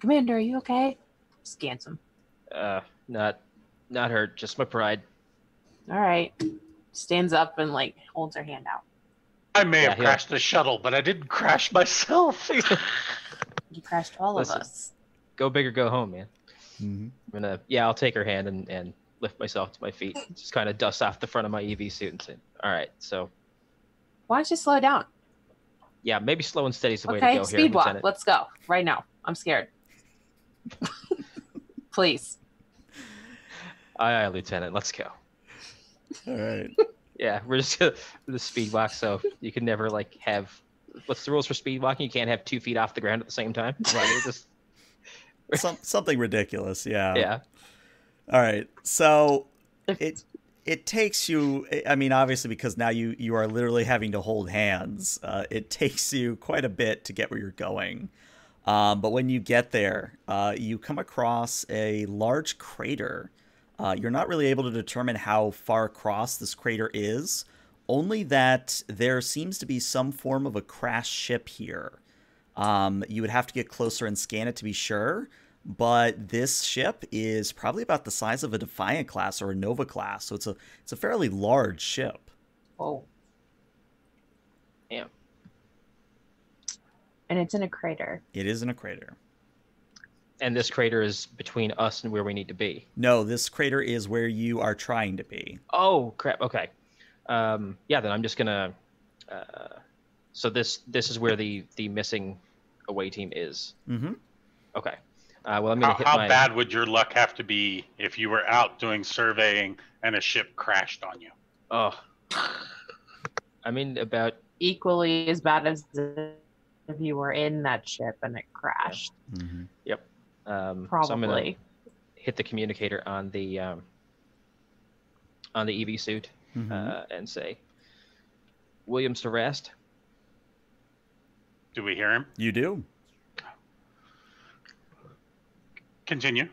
Commander, are you okay? Scans him. Not hurt. Just my pride. All right. Stands up and like holds her hand out. I may have crashed the shuttle, but I didn't crash myself. You crashed all of us. Go big or go home, man. Mm-hmm. I'll take her hand and lift myself to my feet. Just kind of dust off the front of my EV suit and say, all right, so. Why don't you slow down? Yeah, maybe slow and steady is the way to go here. Okay, speed walk. Lieutenant. Let's go. Right now. I'm scared. Please. Aye, aye, Lieutenant. Let's go. All right. Yeah, we're just going to speed walk, so you can never, like, have... What's the rules for speed walking? You can't have 2 feet off the ground at the same time. Right? Just... Something ridiculous, yeah. Yeah. All right, so it takes you... I mean, obviously, because now you are literally having to hold hands. It takes you quite a bit to get where you're going. But when you get there, you come across a large crater. You're not really able to determine how far across this crater is, only that there seems to be some form of a crashed ship here. You would have to get closer and scan it to be sure, but this ship is probably about the size of a Defiant class or a Nova class, so it's a fairly large ship. Oh. Damn. And it's in a crater. It is in a crater. And this crater is between us and where we need to be. No, this crater is where you are trying to be. Oh, crap. Okay. Then I'm just going to... so this is where the missing away team is. Mm-hmm. Okay. Well, I'm going to hit my... How bad would your luck have to be if you were out doing surveying and a ship crashed on you? Oh. I mean, about... Equally as bad as if you were in that ship and it crashed. Yeah. Mm-hmm. Yep. Probably. So I'm gonna hit the communicator on the EV suit and say, "Williams to Rast." Do we hear him? You do. Continue,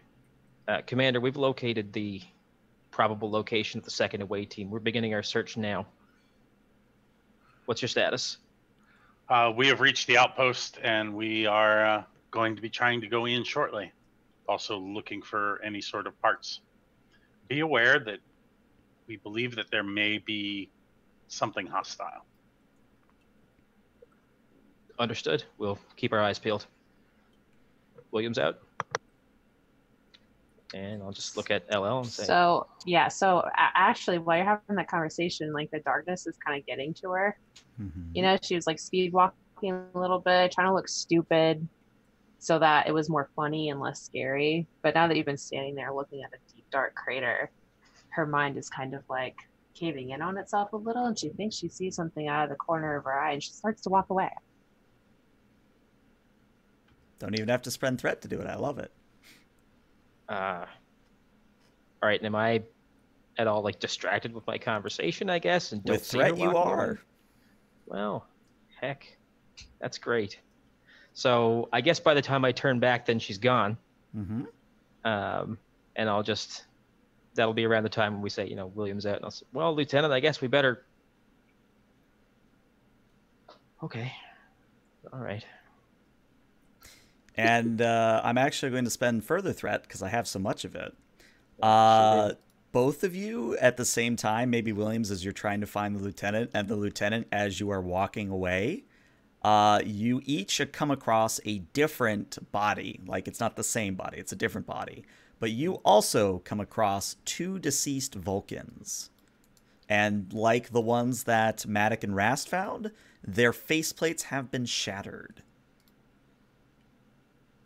Commander. We've located the probable location of the second away team. We're beginning our search now. What's your status? We have reached the outpost, and we are. Going to be trying to go in shortly. Also looking for any sort of parts. Be aware that we believe that there may be something hostile. Understood. We'll keep our eyes peeled. Williams out. And I'll just look at LL and say. So, yeah. So actually, while you're having that conversation, like the darkness is kind of getting to her. Mm-hmm. You know, she was like speed walking a little bit, trying to look stupid so that it was more funny and less scary. But now that you've been standing there looking at a deep, dark crater, her mind is kind of like caving in on itself a little, and she thinks she sees something out of the corner of her eye, and she starts to walk away. Don't even have to spend threat to do it. I love it. All right, and am I at all like distracted with my conversation, I guess? And don't with threat you are. Well, heck, that's great. So I guess by the time I turn back, then she's gone. Mm-hmm. And I'll just, that'll be around the time when we say, you know, William's out. And I'll say, well, Lieutenant, I guess we better. Okay. All right. And I'm actually going to spend further threat because I have so much of it. Both of you at the same time, maybe Williams as you're trying to find the lieutenant and the lieutenant as you are walking away, you each should come across a different body. Like it's not the same body. It's a different body. But you also come across two deceased Vulcans. And like the ones that Maddock and Rast found, their faceplates have been shattered.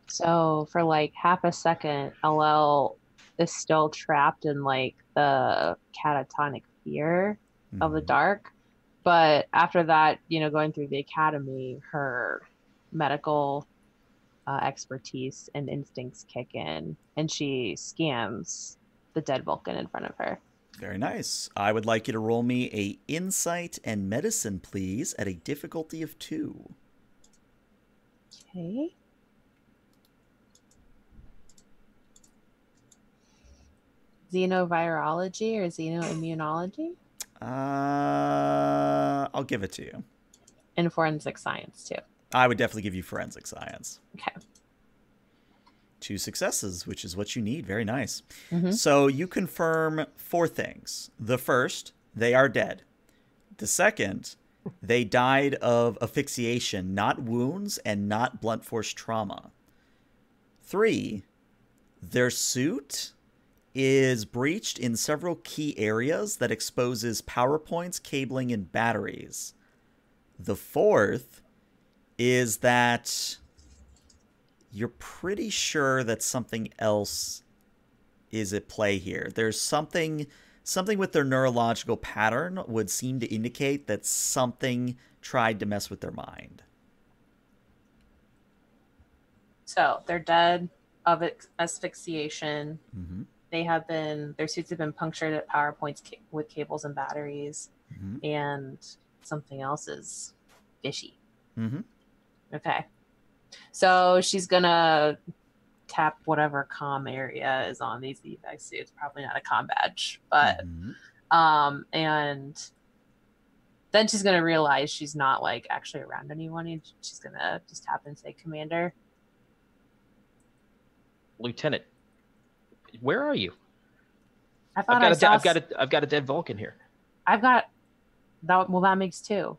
So for like half a second, LL is still trapped in like the catatonic fear mm-hmm. of the dark. But after that, you know, going through the academy, her medical expertise and instincts kick in, and she scans the dead Vulcan in front of her. Very nice. I would like you to roll me a insight and medicine, please, at a difficulty of 2. Okay. Xenovirology or xenoimmunology? I'll give it to you. And forensic science, too. I would definitely give you forensic science. Okay. 2 successes, which is what you need. Very nice. Mm-hmm. So you confirm 4 things. The first, they are dead. The second, they died of asphyxiation, not wounds and not blunt force trauma. 3, their suit is breached in several key areas that exposes power points, cabling, and batteries. The 4th is that you're pretty sure that something else is at play here. There's something with their neurological pattern would seem to indicate that something tried to mess with their mind. So they're dead of asphyxiation. Mm-hmm. They have been, their suits have been punctured at power points with cables and batteries, mm-hmm. and something else is fishy. Mm-hmm. Okay. So she's going to tap whatever comm area is on these Levi suits. Probably not a comm badge, but, mm-hmm. And then she's going to realize she's not like actually around anyone. And she's going to just tap and say, Commander. Lieutenant. Where are you? I've got a dead Vulcan here. Well, that makes 2.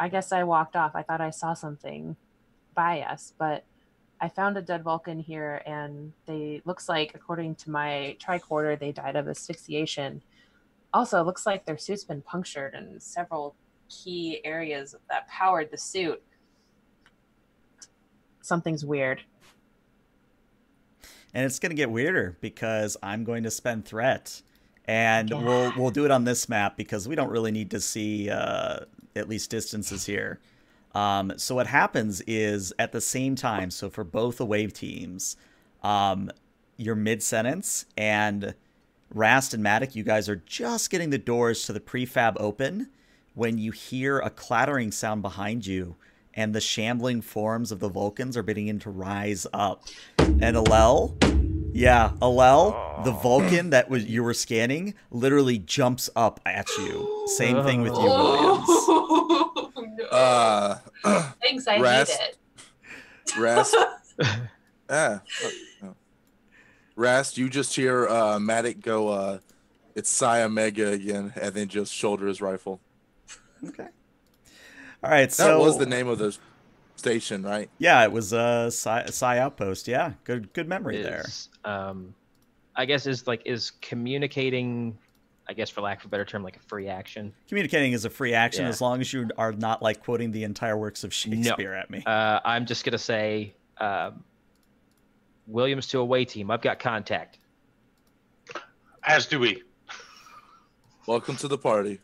I guess I walked off. I thought I saw something by us, but I found a dead Vulcan here, and they looks like, according to my tricorder, they died of asphyxiation. Also, it looks like their suit's been punctured in several key areas that powered the suit. Something's weird. And it's going to get weirder because I'm going to spend threat, and yeah. we'll do it on this map because we don't really need to see at least distances here. So what happens is at the same time, so for both the wave teams, you're mid-sentence, and Rast and Maddock, you guys are just getting the doors to the prefab open when you hear a clattering sound behind you. And the shambling forms of the Vulcans are beginning to rise up. And Alel, the Vulcan that you were scanning, literally jumps up at you. Same thing with you, Williams. No. Thanks, I hate it. Rast. Rast, you just hear Maddock go, it's Cy Omega again, and then just shoulder his rifle. Okay. All right, that was the name of the station, right? Yeah, it was Cy Outpost. Yeah, good memory there. I guess is communicating, I guess for lack of a better term, like a free action. Communicating is a free action as long as you are not like quoting the entire works of Shakespeare at me. I'm just gonna say, Williams to away team. I've got contact. As do we. Welcome to the party.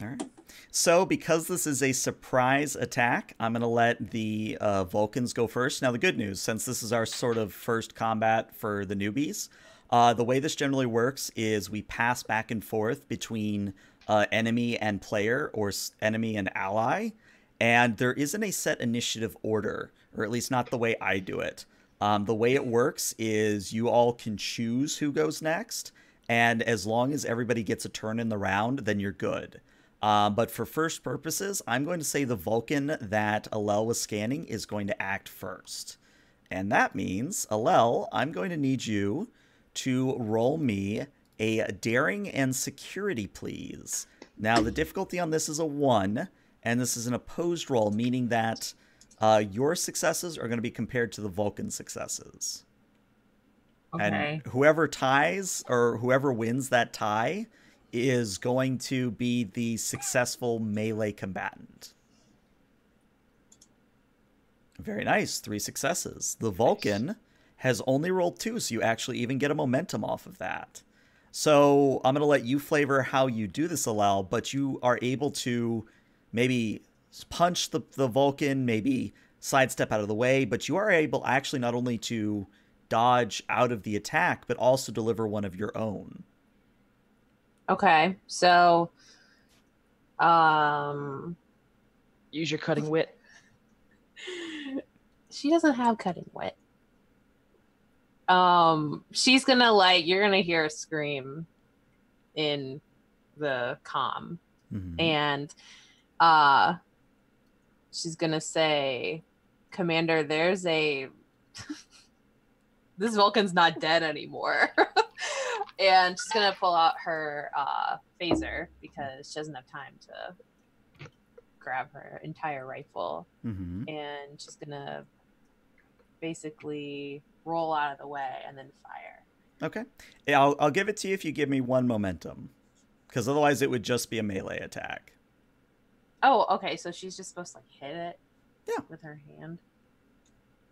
All right. So because this is a surprise attack, I'm going to let the Vulcans go first. Now, the good news, since this is our sort of first combat for the newbies, the way this generally works is we pass back and forth between enemy and player or enemy and ally. And there isn't a set initiative order, or at least not the way I do it. The way it works is you all can choose who goes next. And as long as everybody gets a turn in the round, then you're good. But for first purposes, I'm going to say the Vulcan that Alel was scanning is going to act first. And that means, Alel, I'm going to need you to roll me a daring and security, please. Now, the difficulty on this is a 1, and this is an opposed roll, meaning that your successes are going to be compared to the Vulcan successes. Okay. And whoever ties or whoever wins that tie is going to be the successful melee combatant. Very nice. 3 successes. The Vulcan has only rolled 2, so you actually even get a momentum off of that. So I'm going to let you flavor how you do this, Alel, but you are able to maybe punch the Vulcan, maybe sidestep out of the way, but you are able actually not only to dodge out of the attack, but also deliver one of your own. Okay, so use your cutting wit. She doesn't have cutting wit. She's gonna you're gonna hear a scream in the comm, and she's gonna say, "Commander, there's a." This Vulcan's not dead anymore. And she's going to pull out her phaser because she doesn't have time to grab her entire rifle. And she's going to basically roll out of the way and then fire. Okay. Yeah, I'll give it to you if you give me 1 momentum. Because otherwise it would just be a melee attack. Oh, okay. So she's just supposed to hit it with her hand.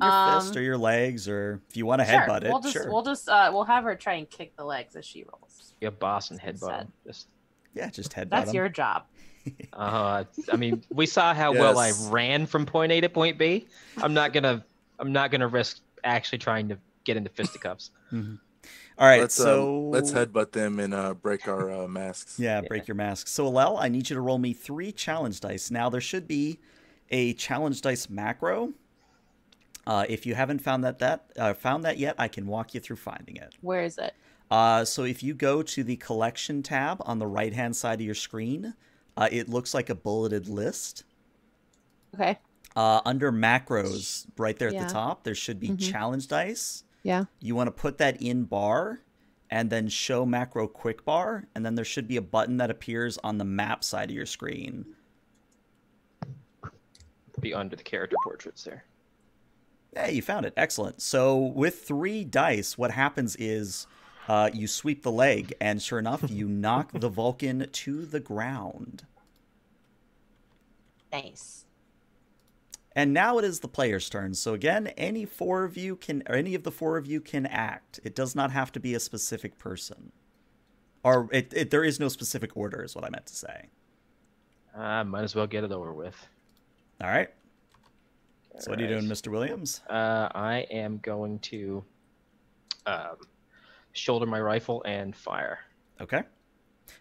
Your fist or your legs, or if you want to headbutt it, we'll have her try and kick the legs as she rolls. Yeah, boss and headbutt. Just headbutt. That's your job. I mean, we saw how well I ran from point A to point B. I'm not gonna risk actually trying to get into fisticuffs. All right, let's headbutt them and break our masks. Break your masks. So, Alel, I need you to roll me 3 challenge dice. Now, there should be a challenge dice macro. If you haven't found that yet, I can walk you through finding it. Where is it? So if you go to the collection tab on the right-hand side of your screen, it looks like a bulleted list. Okay. Under macros, right there at the top, there should be challenge dice. Yeah. You want to put that in bar and then show macro quick bar, and then there should be a button that appears on the map side of your screen. Be under the character portraits there. Hey, you found it. Excellent. So with 3 dice, what happens is you sweep the leg, and sure enough, you knock the Vulcan to the ground. Nice. And now it is the player's turn. So again, any of the 4 of you can act. It does not have to be a specific person. Or there is no specific order, is what I meant to say. Might as well get it over with. All right. So what are you doing, Mr. Williams? I am going to shoulder my rifle and fire. Okay.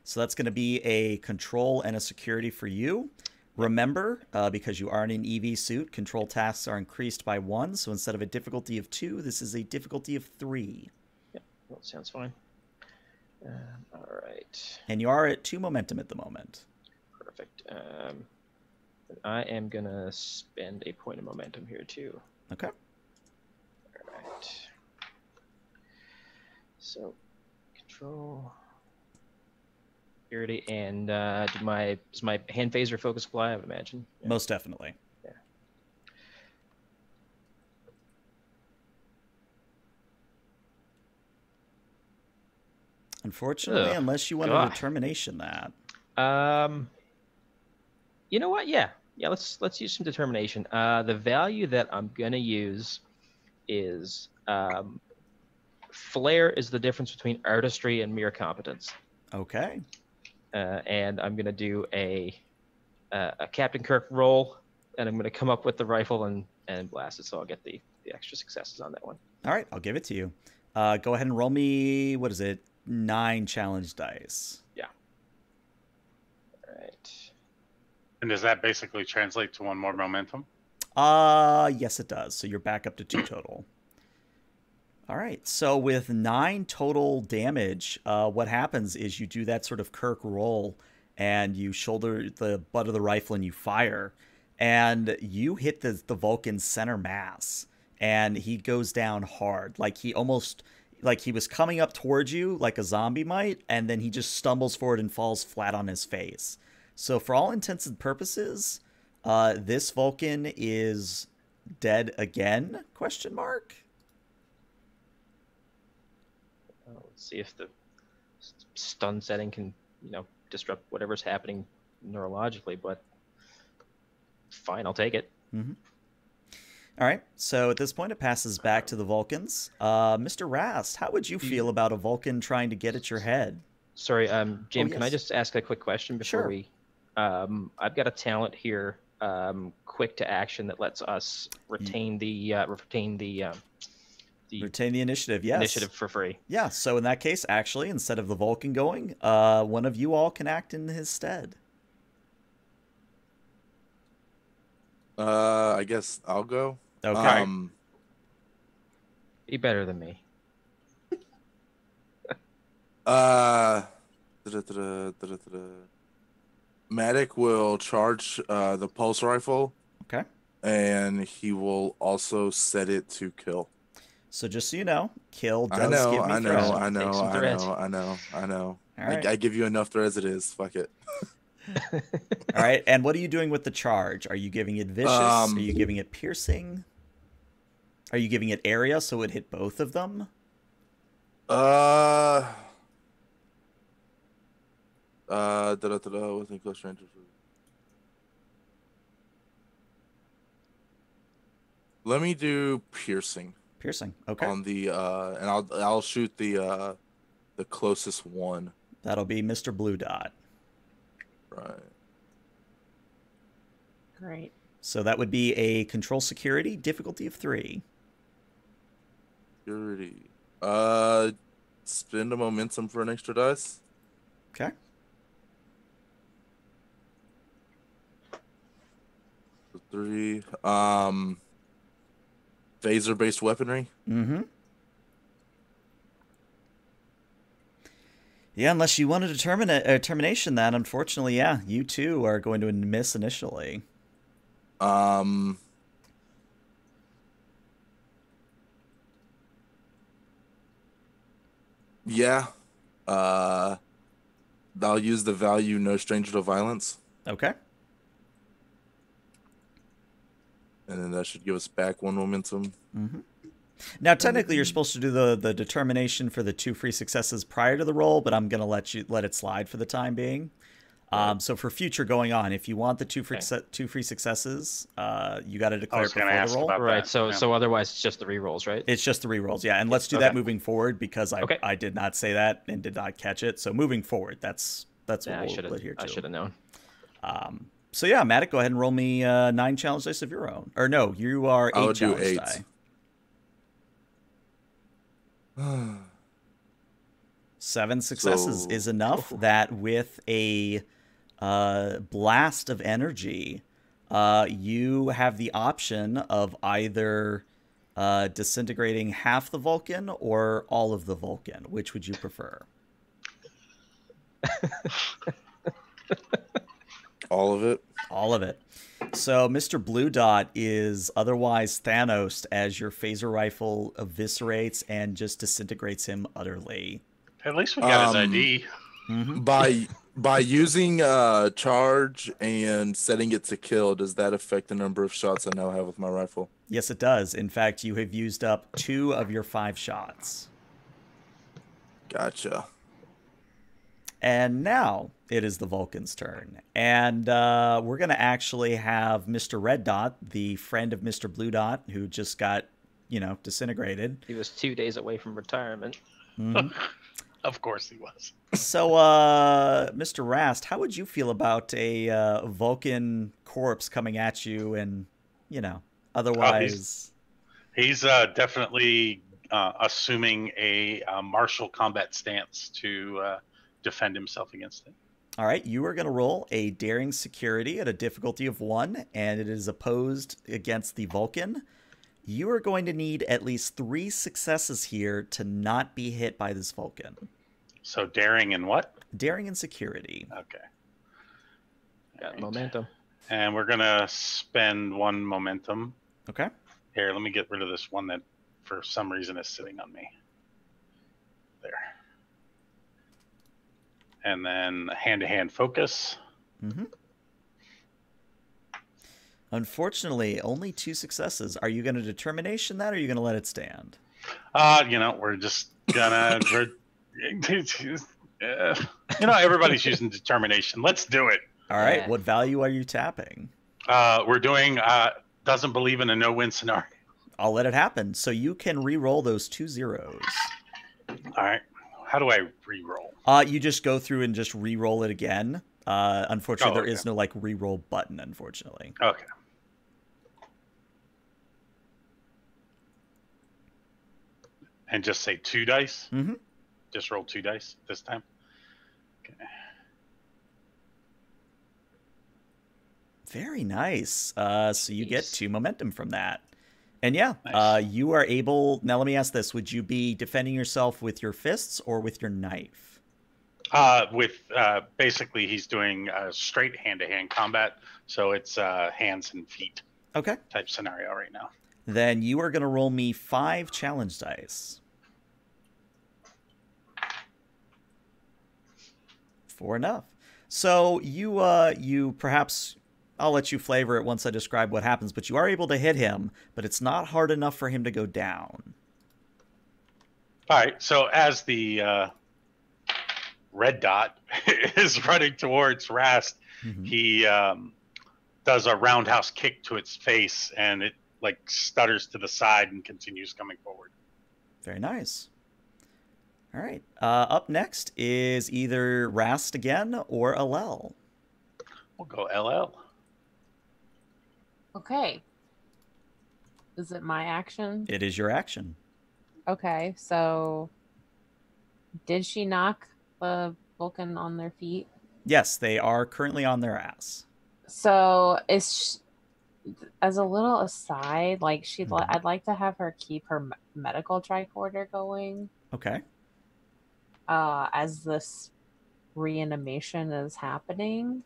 So that's going to be a control and a security for you. Remember, because you are in an EV suit, control tasks are increased by 1. So instead of a difficulty of 2, this is a difficulty of 3. Yep, well, sounds fine. All right. And you are at 2 momentum at the moment. Perfect. I am going to spend a point of momentum here, too. Okay. All right. So, control. security, and does my hand phaser focus fly? I would imagine. Yeah. Most definitely. Yeah. Unfortunately, unless you want to determination that. You know what? Yeah, yeah. Let's use some determination. The value that I'm gonna use is flair is the difference between artistry and mere competence. Okay. And I'm gonna do a Captain Kirk roll, and I'm gonna come up with the rifle and blast it. So I'll get the extra successes on that one. All right, I'll give it to you. Go ahead and roll me. What is it? 9 challenge dice. Yeah. All right. And does that basically translate to one more momentum? Yes, it does. So you're back up to 2 total. All right. So with 9 total damage, what happens is you do that sort of Kirk roll, and you shoulder the butt of the rifle and you fire, and you hit the Vulcan's center mass, and he goes down hard, like he almost. Like he was coming up towards you like a zombie might, and then he just stumbles forward and falls flat on his face. So for all intents and purposes, this Vulcan is dead again, question mark? Let's see if the stun setting can, you know, disrupt whatever's happening neurologically, but fine, I'll take it. Mm-hmm. All right, so at this point, it passes back to the Vulcans. Mr. Rast, how would you feel about a Vulcan trying to get at your head? Sorry, James, can I just ask a quick question before we... I've got a talent here, quick to action, that lets us retain the... retain the initiative, yes. Initiative for free. Yeah, so in that case, actually, instead of the Vulcan going, one of you all can act in his stead. I guess I'll go. Okay. Be better than me. Maddock will charge the pulse rifle. Okay. And he will also set it to kill. So just so you know, kill does give me threats. I know. Right. I give you enough threads it is. Fuck it. All right, and what are you doing with the charge? Are you giving it vicious? Are you giving it piercing? Are you giving it area so it hit both of them? Let me do piercing. Piercing, okay. On the and I'll shoot the closest one. That'll be Mr. Blue Dot. Right. Great. So that would be a control security difficulty of 3. Security. Spend a momentum for an extra dice. Okay. So 3. Phaser-based weaponry. Mm-hmm. Yeah, unless you want to determine termination, that unfortunately, yeah, you too are going to miss initially. Yeah. I'll use the value no stranger to violence. Okay. And then that should give us back 1 momentum. Mm-hmm. Now, technically, you're supposed to do the determination for the 2 free successes prior to the roll, but I'm going to let it slide for the time being. So for future going on, if you want the 2 free successes, you got to declare it before the roll. Right. So so otherwise, it's just the rerolls, right? It's just the rerolls, yeah. And let's do that moving forward because I did not say that and did not catch it. So moving forward, that's what we'll put here too. I should have known. So yeah, Maddock, go ahead and roll me 9 challenge dice of your own. Or no, you are 8 challenge dice. Seven successes is enough that with a blast of energy, you have the option of either disintegrating half the Vulcan or all of the Vulcan. Which would you prefer? All of it. All of it. So Mr. Blue Dot is otherwise Thanos as your phaser rifle eviscerates and just disintegrates him utterly. At least we got his ID. By using charge and setting it to kill, does that affect the number of shots I now have with my rifle? Yes, it does. In fact, you have used up 2 of your 5 shots. Gotcha. And now it is the Vulcan's turn. And we're going to actually have Mr. Red Dot, the friend of Mr. Blue Dot, who just got, you know, disintegrated. He was 2 days away from retirement. Mm-hmm. Of course he was. So, Mr. Rast, how would you feel about a Vulcan corpse coming at you and, you know, otherwise... he's definitely assuming a martial combat stance to defend himself against it. All right, you are going to roll a daring security at a difficulty of 1, and it is opposed against the Vulcan. You are going to need at least 3 successes here to not be hit by this Vulcan. So daring and what? Daring and security. Okay. Got momentum. And we're going to spend 1 momentum. Okay. Here, let me get rid of this one that for some reason is sitting on me. There. And then hand-to-hand focus. Mm-hmm. Unfortunately, only 2 successes. Are you going to determination that, or are you going to let it stand? You know, we're just gonna. You know, everybody's using determination. Let's do it. All right. Yeah. What value are you tapping? We're doing doesn't believe in a no-win scenario. I'll let it happen. So you can re-roll those 2 zeros. All right. How do I re-roll? You just go through and just re-roll it again. Unfortunately, there is no like re-roll button. Unfortunately. Okay. And just say 2 dice? Mm-hmm. Just roll 2 dice this time? Okay. Very nice. So you get 2 momentum from that. And yeah, nice. You are able... Now, let me ask this. Would you be defending yourself with your fists or with your knife? Basically, he's doing straight hand-to-hand combat. So it's hands and feet type scenario right now. Then you are going to roll me 5 challenge dice. 4 enough. So you perhaps, I'll let you flavor it once I describe what happens, but you are able to hit him, but it's not hard enough for him to go down. All right. So as the Red Dot is running towards Rast, he does a roundhouse kick to its face, and it like stutters to the side and continues coming forward. Very nice. All right. Up next is either Rast again or LL. We'll go LL. Okay. Is it my action? It is your action. Okay. So did she knock the Vulcan on their feet? Yes, they are currently on their ass. So is she... As a little aside, like I'd like to have her keep her medical tricorder going. Okay. As this reanimation is happening,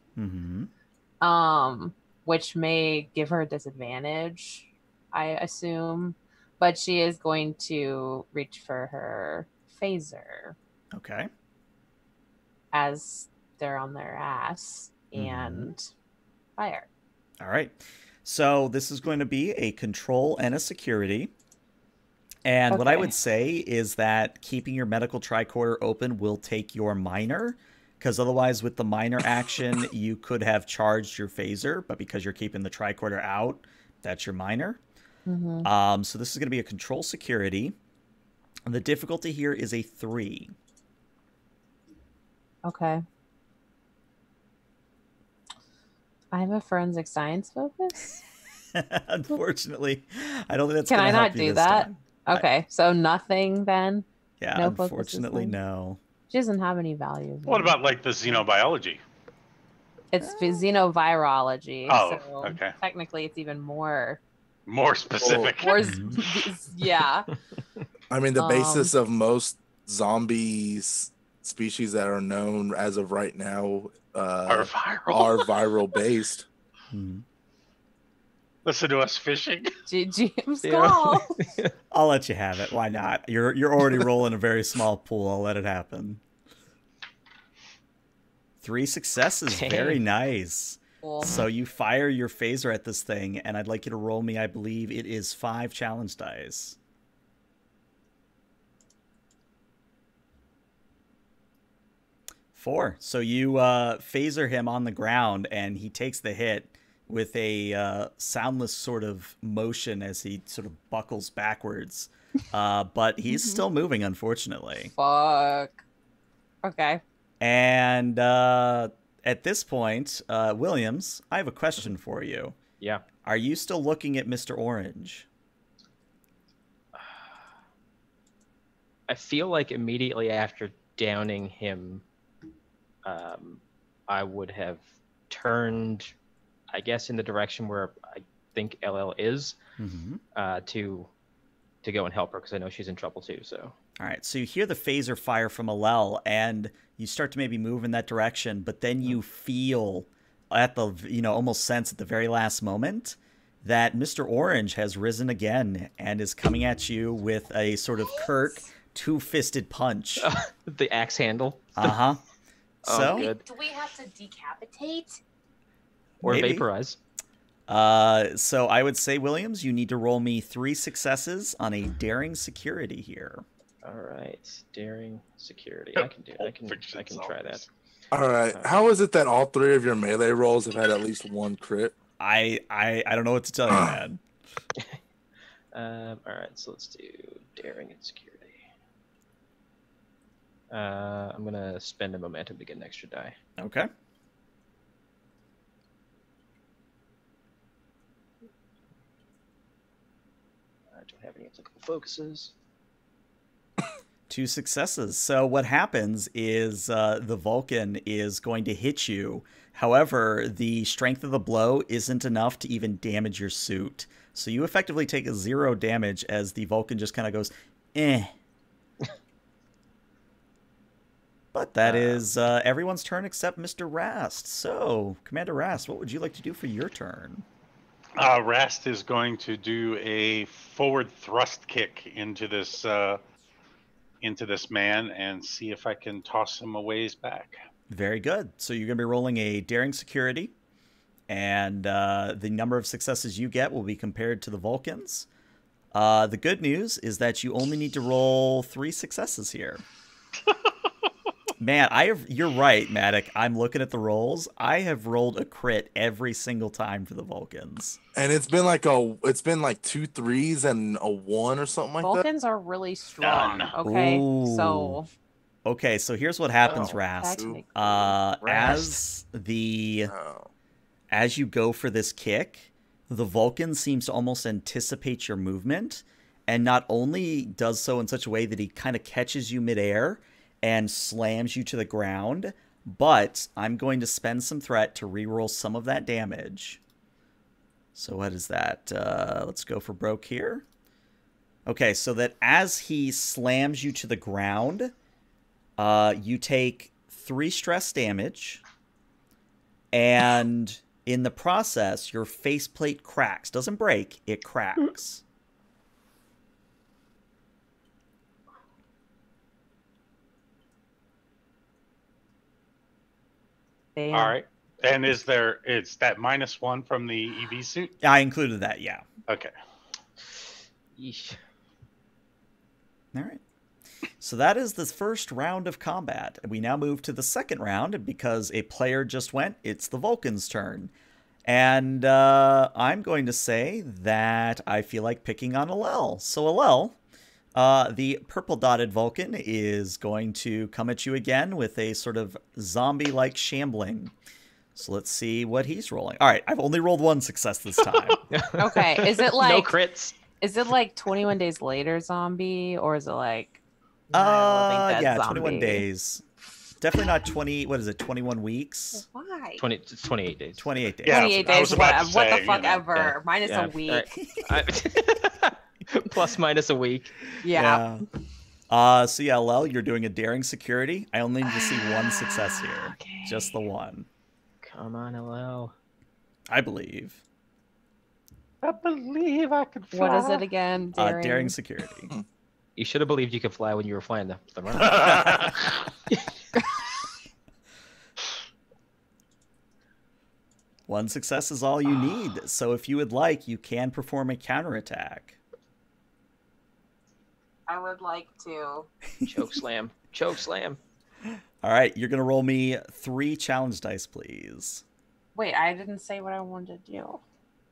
which may give her disadvantage, I assume, but she is going to reach for her phaser. Okay. As they're on their ass and fire. All right. So this is going to be a control and a security. And what I would say is that keeping your medical tricorder open will take your minor, because otherwise with the minor action, you could have charged your phaser, but because you're keeping the tricorder out, that's your minor. So this is going to be a control security. And the difficulty here is a 3. Okay. I'm a forensic science focus. Unfortunately, I don't think that's going to help you this time. Okay, so nothing then? Yeah, no, unfortunately, no. She doesn't have any value. What about like the xenobiology? It's xenovirology. Oh, so okay. Technically, it's even more... more specific. More, yeah. I mean, the basis of most zombies... species that are known as of right now are viral based. Listen to us fishing. GG's call. I'll let you have it. Why not? You're already rolling a very small pool. I'll let it happen. 3 successes. Dang. Very nice. Cool. So you fire your phaser at this thing, and I'd like you to roll me, I believe it is 5 challenge dice. Four. So you phaser him on the ground, and he takes the hit with a soundless sort of motion as he sort of buckles backwards. But he's still moving, unfortunately. Fuck. Okay. And at this point, Williams, I have a question for you. Yeah. Are you still looking at Mr. Orange? I feel like immediately after downing him, I would have turned, I guess, in the direction where I think LL is, to go and help her, because I know she's in trouble too. So all right, so you hear the phaser fire from LL, and you start to maybe move in that direction, but then you feel at the, you know, almost sense at the very last moment that Mr. Orange has risen again and is coming at you with a sort of Kirk two-fisted punch. The axe handle. So wait, do we have to decapitate or maybe vaporize? So I would say, Williams, you need to roll me 3 successes on a daring security here. All right, daring security. I can do it. I can try that. All right. How is it that all 3 of your melee rolls have had at least 1 crit? I don't know what to tell you, man. All right, so let's do daring and security. I'm going to spend a momentum to get an extra die. Okay. I don't have any applicable focuses. 2 successes. So what happens is the Vulcan is going to hit you. However, the strength of the blow isn't enough to even damage your suit. So you effectively take 0 damage as the Vulcan just kind of goes, eh. But that is everyone's turn except Mr. Rast. So, Commander Rast, what would you like to do for your turn? Rast is going to do a forward thrust kick into this man and see if I can toss him a ways back. Very good. So you're going to be rolling a daring security, and the number of successes you get will be compared to the Vulcans. The good news is that you only need to roll 3 successes here. Man, you're right, Maddock. I'm looking at the rolls. I have rolled a crit every single time for the Vulcans, and it's been like two 3s and a 1 or something like that. Vulcans are really strong. Okay, ooh. So okay, so here's what happens, Rast. As you go for this kick, the Vulcan seems to almost anticipate your movement, and not only does so in such a way that he kind of catches you midair and slams you to the ground, but I'm going to spend some threat to reroll some of that damage. So what is that? Let's go for broke here. Okay, so that as he slams you to the ground, you take 3 stress damage, and in the process, your faceplate cracks. Doesn't break, it cracks. Damn. All right. And it's that -1 from the EV suit? I included that, yeah. Okay. Yeesh. All right. So that is the first round of combat. We now move to the second round, and because a player just went, it's the Vulcan's turn. And I'm going to say that I feel like picking on Lell. So Lell, the purple-dotted Vulcan, is going to come at you again with a sort of zombie-like shambling. So let's see what he's rolling. All right, I've only rolled 1 success this time. Okay, is it like... No crits. Is it like 21 Days Later zombie, or is it like... yeah, zombie? 21 days. Definitely not 20... What is it, 21 weeks? Why? 28 days. 28 days. Yeah, 28 days, what the fuck ever. Yeah. Minus a week. Plus minus a week. Yeah. So yeah, Lell, you're doing a daring security. I only need to see 1 success here. Okay. Just the 1. Come on, Lell. I believe I could fly. What is it again? Daring security. You should have believed you could fly when you were flying the runway. One success is all you need, so if you would like, you can perform a counterattack. I would like to. Choke slam. Choke slam. All right, you're going to roll me 3 challenge dice, please. Wait, I didn't say what I wanted to do.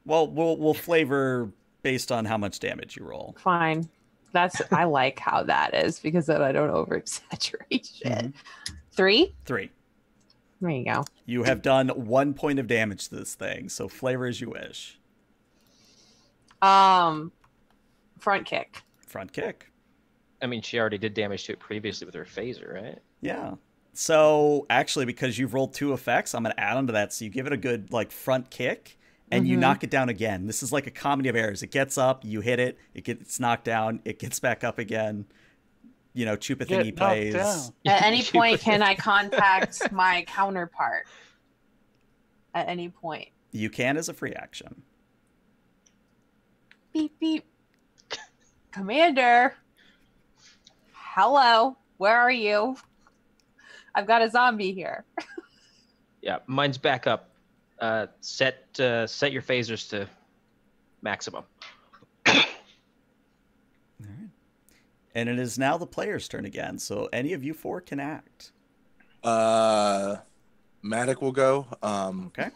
Well, we'll flavor based on how much damage you roll. Fine. That's I like how that is, because then I don't oversaturate shit. Mm-hmm. 3? 3. There you go. You have done 1 point of damage to this thing, so flavor as you wish. Front kick. Front kick. I mean, she already did damage to it previously with her phaser, right? Yeah. So actually, because you've rolled 2 effects, I'm going to add on to that. So you give it a good like front kick and you knock it down again. This is like a comedy of errors. It gets up, you hit it, it gets knocked down, it gets back up again. You know, Chupa thingy plays. At any point, can I contact my counterpart? At any point. You can as a free action. Beep, beep. Commander. Hello. Where are you? I've got a zombie here. Yeah, mine's back up. Set your phasers to maximum. All right. And it is now the player's turn again, so any of you 4 can act. Maddock will go. Okay.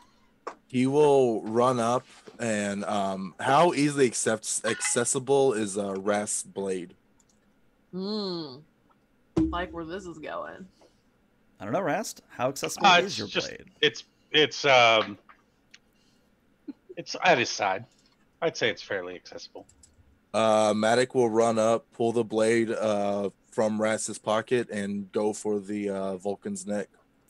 He will run up, and how easily accessible is a Rast's blade? Like where this is going. I don't know, Rast. How accessible is your blade? It's at his side. I'd say it's fairly accessible. Maddock will run up, pull the blade from Rast's pocket, and go for the Vulcan's neck.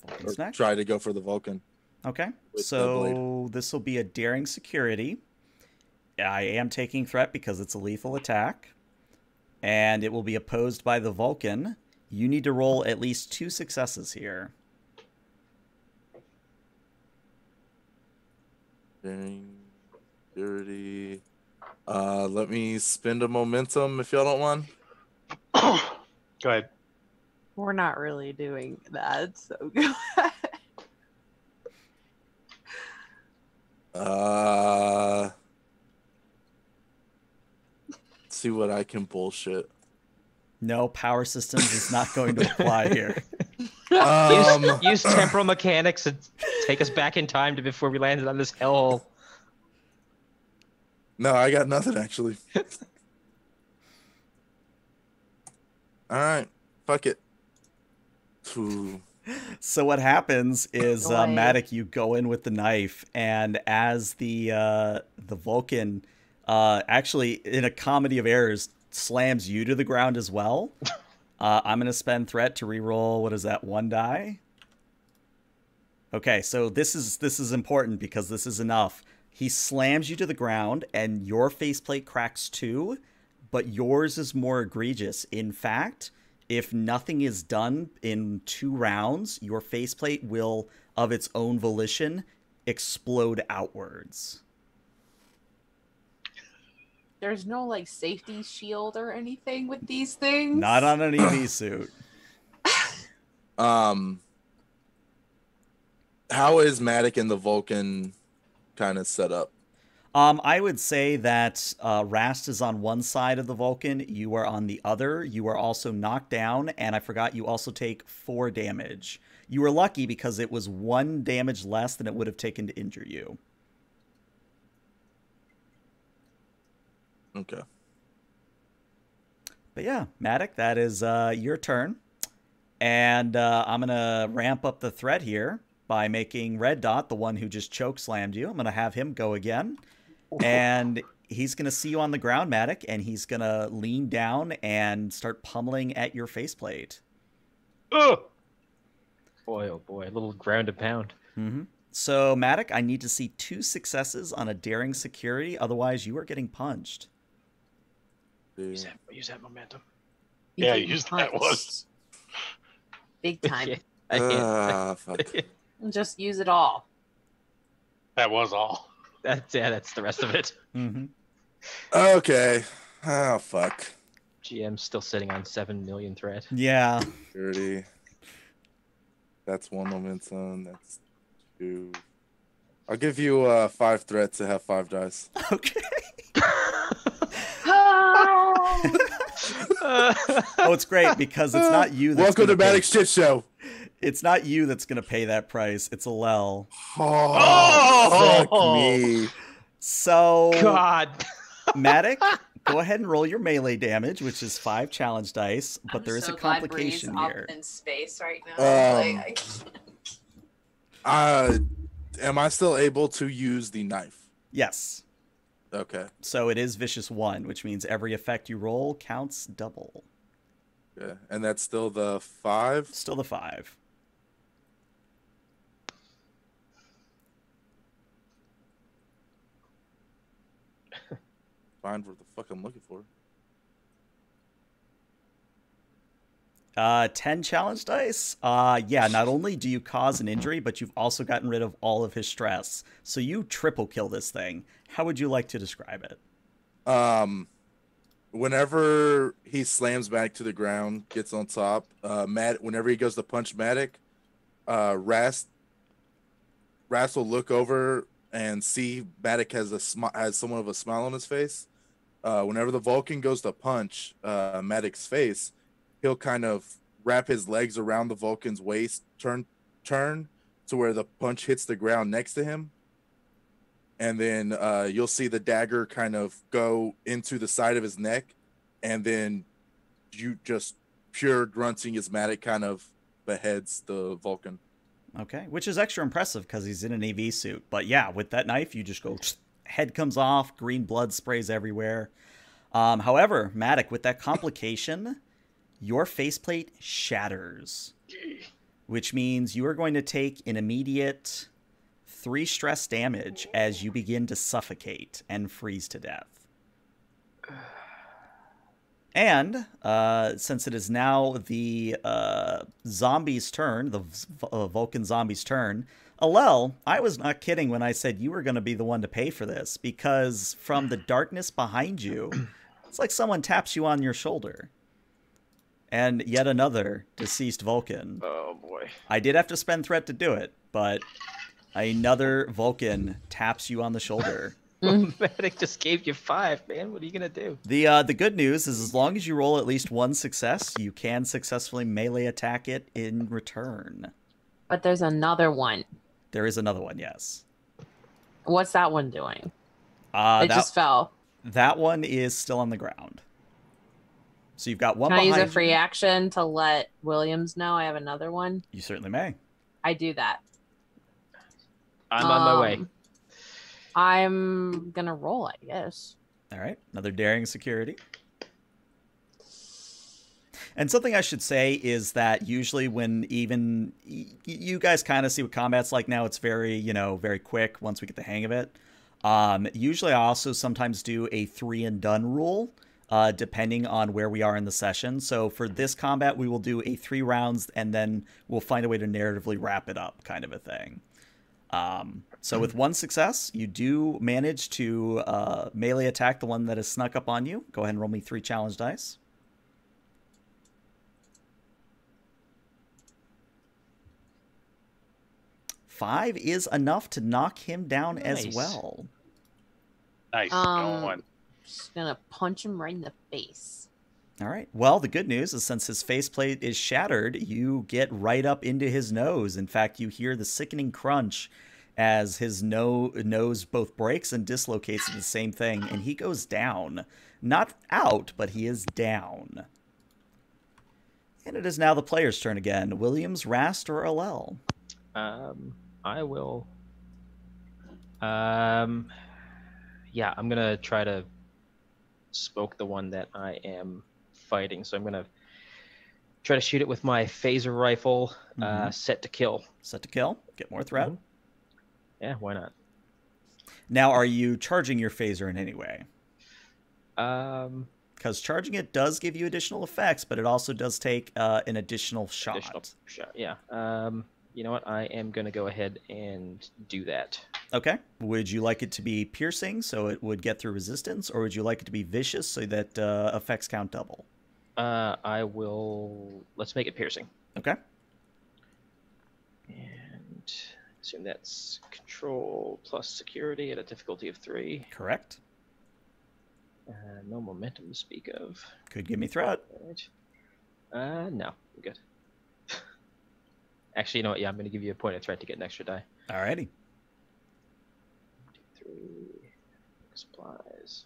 Vulcan's neck? Try to go for the Vulcan. Okay. So this will be a daring security. I am taking threat because it's a lethal attack. And it will be opposed by the Vulcan. You need to roll at least 2 successes here. Dirty. Let me spend a momentum if y'all don't want. Go ahead. We're not really doing that, so go ahead. See what I can bullshit. No, power systems is not going to apply here. Use temporal mechanics and take us back in time to before we landed on this hellhole. No, I got nothing, actually. All right. Fuck it. Ooh. So what happens is, Maddock, you go in with the knife, and as the Vulcan, actually, in a comedy of errors, slams you to the ground as well. I'm going to spend threat to reroll. What is that? 1 die. Okay, so this is important because this is enough. He slams you to the ground and your faceplate cracks too, but yours is more egregious. In fact, if nothing is done in 2 rounds, your faceplate will, of its own volition, explode outwards. There's no, like, safety shield or anything with these things? Not on an EV suit. How is Maddock and the Vulcan kind of set up? I would say that Rast is on one side of the Vulcan. You are on the other. You are also knocked down. And I forgot you also take 4 damage. You were lucky because it was 1 damage less than it would have taken to injure you. Okay. But yeah, Maddock, that is your turn. And I'm going to ramp up the threat here by making Red Dot, the one who just choke slammed you. I'm going to have him go again. And he's going to see you on the ground, Maddock, and he's going to lean down and start pummeling at your faceplate. Oh! Boy, oh boy, a little ground and pound. Mm-hmm. So, Maddock, I need to see 2 successes on a daring security. Otherwise, you are getting punched. Use that momentum. Yeah, use that one. Big time. Fuck. Just use it all. That was all. That's the rest of it. Mm-hmm. Okay. Oh, fuck. GM's still sitting on 7 million threat. Yeah. 30. That's 1 momentum. That's 2. I'll give you 5 threats to have 5 dice. Okay. Oh, it's great because it's not you that's welcome to Maddox Shit Show. It's not you that's going to pay that price. It's Lell. Oh, fuck me. So, God. Maddock, go ahead and roll your melee damage, which is 5 challenge dice, but there is a complication here. I'm so glad Bree's up in space right now. Like, am I still able to use the knife? Yes. Okay. So it is vicious 1, which means every effect you roll counts double. Yeah, and that's still the 5? Still the 5. Find what the fuck I'm looking for. 10 challenge dice. Yeah, not only do you cause an injury, but you've also gotten rid of all of his stress. So you triple kill this thing. How would you like to describe it? Whenever he slams Maddock to the ground, gets on top, whenever he goes to punch Maddock, Rast will look over and see Maddock has somewhat of a smile on his face. Whenever the Vulcan goes to punch Maddock's face, he'll kind of wrap his legs around the Vulcan's waist, turn to where the punch hits the ground next to him. And then you'll see the dagger kind of go into the side of his neck. And then you just pure grunting as Maddock kind of beheads the Vulcan. Okay, which is extra impressive because he's in an EV suit. But yeah, with that knife, you just go, head comes off, green blood sprays everywhere. However, Maddock, with that complication, your faceplate shatters, which means you are going to take an immediate 3 stress damage as you begin to suffocate and freeze to death. And since it is now the zombie's turn, the Vulcan zombie's turn, Lell, I was not kidding when I said you were going to be the one to pay for this, because from the darkness behind you, it's like someone taps you on your shoulder. And yet another deceased Vulcan. Oh, boy. I did have to spend threat to do it, but another Vulcan taps you on the shoulder. Medic just gave you 5, man. What are you going to do? The good news is as long as you roll at least 1 success, you can successfully melee attack it in return. But there's another one. There is another one, yes. What's that one doing? It just fell. That one is still on the ground. So you've got one behind you. Can I use a free action to let Williams know I have another one? You certainly may. I do that. I'm on my way. I'm going to roll, I guess. All right. Another daring security. And something I should say is that usually when even you guys kind of see what combat's like now, it's very, very quick once we get the hang of it. Usually I also sometimes do a 3-and-done rule. Depending on where we are in the session. So for this combat, we will do a 3 rounds, and then we'll find a way to narratively wrap it up kind of a thing. So with 1 success, you do manage to melee attack the one that has snuck up on you. Go ahead and roll me 3 challenge dice. Five is enough to knock him down as well. Nice. Just gonna punch him right in the face. All right. Well, the good news is since his faceplate is shattered, you get right up into his nose. In fact, you hear the sickening crunch as his nose both breaks and dislocates the same thing, and he goes down. Not out, but he is down. And it is now the player's turn again. Williams, Rast, or Lell? I will. Yeah, I'm gonna try to spoke the one that I am fighting, so I'm gonna try to shoot it with my phaser rifle. Set to kill. Get more threat. Yeah, why not? Now, are you charging your phaser in any way? Because charging it does give you additional effects, but it also does take an additional shot. Yeah. You know what? I am going to go ahead and do that. Okay. Would you like it to be piercing so it would get through resistance, or would you like it to be vicious so that effects count double? I will... Let's make it piercing. Okay. And Assume that's control plus security at a difficulty of 3. Correct. No momentum to speak of. Could give me threat. No, I'm good. Actually, you know what? Yeah, I'm going to give you a point of threat to get an extra die. Alrighty. 2, 3. Supplies.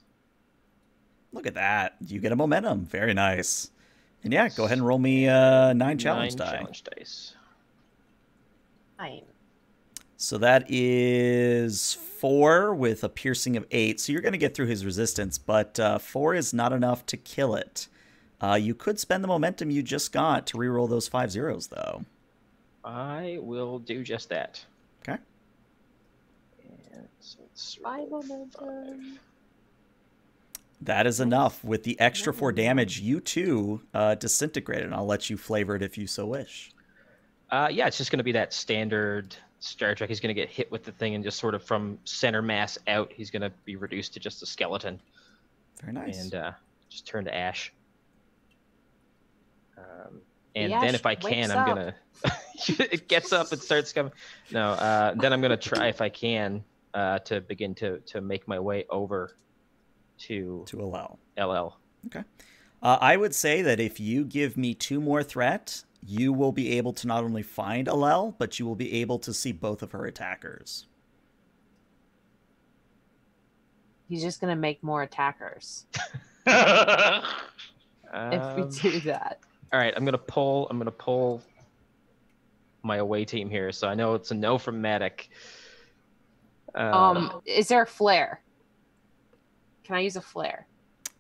Look at that. You get a momentum. Very nice. And yeah, go ahead and roll me 9 challenge die. 9 challenge dice. So that is 4 with a piercing of 8. So you're going to get through his resistance, but 4 is not enough to kill it. You could spend the momentum you just got to reroll those 5 zeros, though. I will do just that. Okay. And so it's 5 momentum. That is enough. With the extra 4 damage, you too disintegrate, and I'll let you flavor it if you so wish. Yeah, it's just going to be that standard Star Trek. He's going to get hit with the thing, and just sort of from center mass out, he's going to be reduced to just a skeleton. Very nice. And just turn to ash. And the then if I can, I'm going to... It gets up and starts coming. No, then I'm going to try, if I can, to begin to make my way over to LL. LL. Okay. I would say that if you give me 2 more threat, you will be able to not only find Lell, but you will be able to see both of her attackers. He's just going to make more attackers. If we do that. All right, I'm going to pull my away team here, so I know it's a no from Maddock. Is there a flare? Can I use a flare?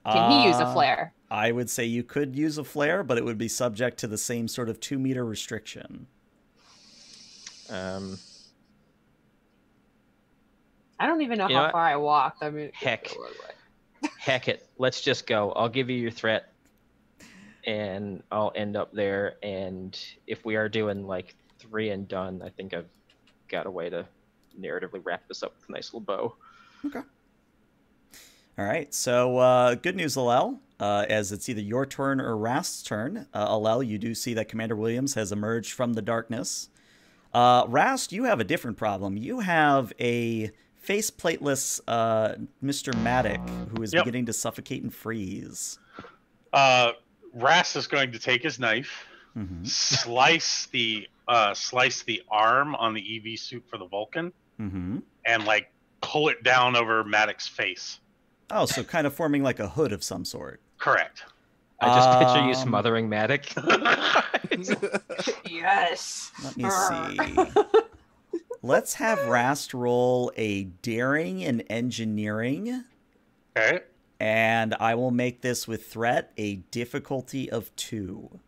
Can he use a flare? I would say you could use a flare, but it would be subject to the same sort of 2-meter restriction. I don't even know how far I walked. I mean, heck it. Let's just go. I'll give you your threat, and I'll end up there. And if we are doing like 3 and done, I think I've got a way to narratively wrap this up with a nice little bow. Okay. All right, so good news, Lell, as it's either your turn or Rast's turn. Lell, you do see that Commander Williams has emerged from the darkness. Rast, you have a different problem. You have a faceplateless Mr. Maddock who is beginning to suffocate and freeze. Rast is going to take his knife, slice the arm on the EV suit for the Vulcan, and like pull it down over Maddock's face. Oh, so kind of forming like a hood of some sort. Correct. I just picture you smothering Maddock. Yes. Let me see. Let's have Rast roll a daring and engineering. Okay. And I will make this with threat a difficulty of 2.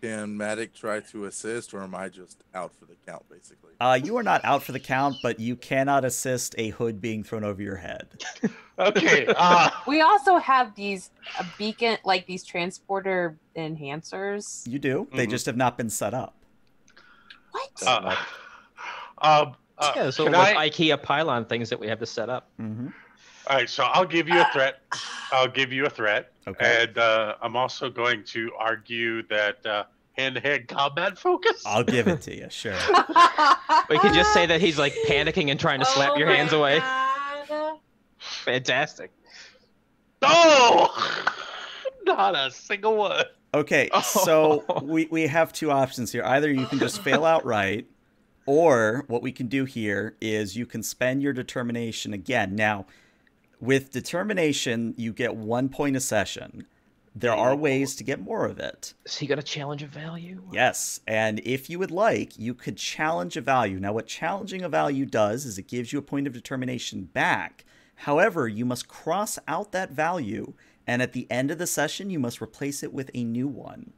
Can Maddock try to assist, or am I just out for the count, basically? You are not out for the count, but you cannot assist a hood being thrown over your head. Okay. We also have these beacon, like these transporter enhancers. You do. They just have not been set up. What? Yeah, so like IKEA pylon things that we have to set up. All right, so I'll give you a threat. Okay. And I'm also going to argue that hand-to-hand combat focus. I'll give it to you, sure. We can just say that he's like panicking and trying to slap your hands away. God. Fantastic. Oh! Not a single one. Okay, so we have 2 options here. Either you can just fail outright, or what we can do here is you can spend your determination again. Now, with determination, you get 1 point a session. There are ways to get more of it. Is he going to challenge a value? Yes, and if you would like, you could challenge a value. Now, what challenging a value does is it gives you a point of determination back. However, you must cross out that value, and at the end of the session, you must replace it with a new one.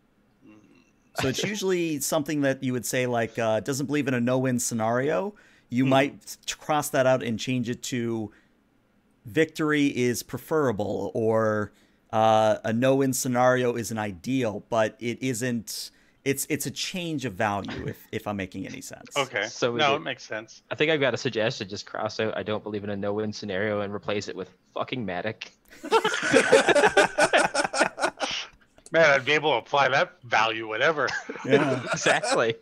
So it's usually something that you would say, like, doesn't believe in a no-win scenario. You might cross that out and change it to... victory is preferable, or a no-win scenario is an ideal, but it isn't. It's a change of value, if I'm making any sense. Okay. So no, it makes sense. I think I've got a suggestion. Just cross out I don't believe in a no-win scenario and replace it with fucking Maddock. Man, I'd be able to apply that value whatever. Yeah. Exactly.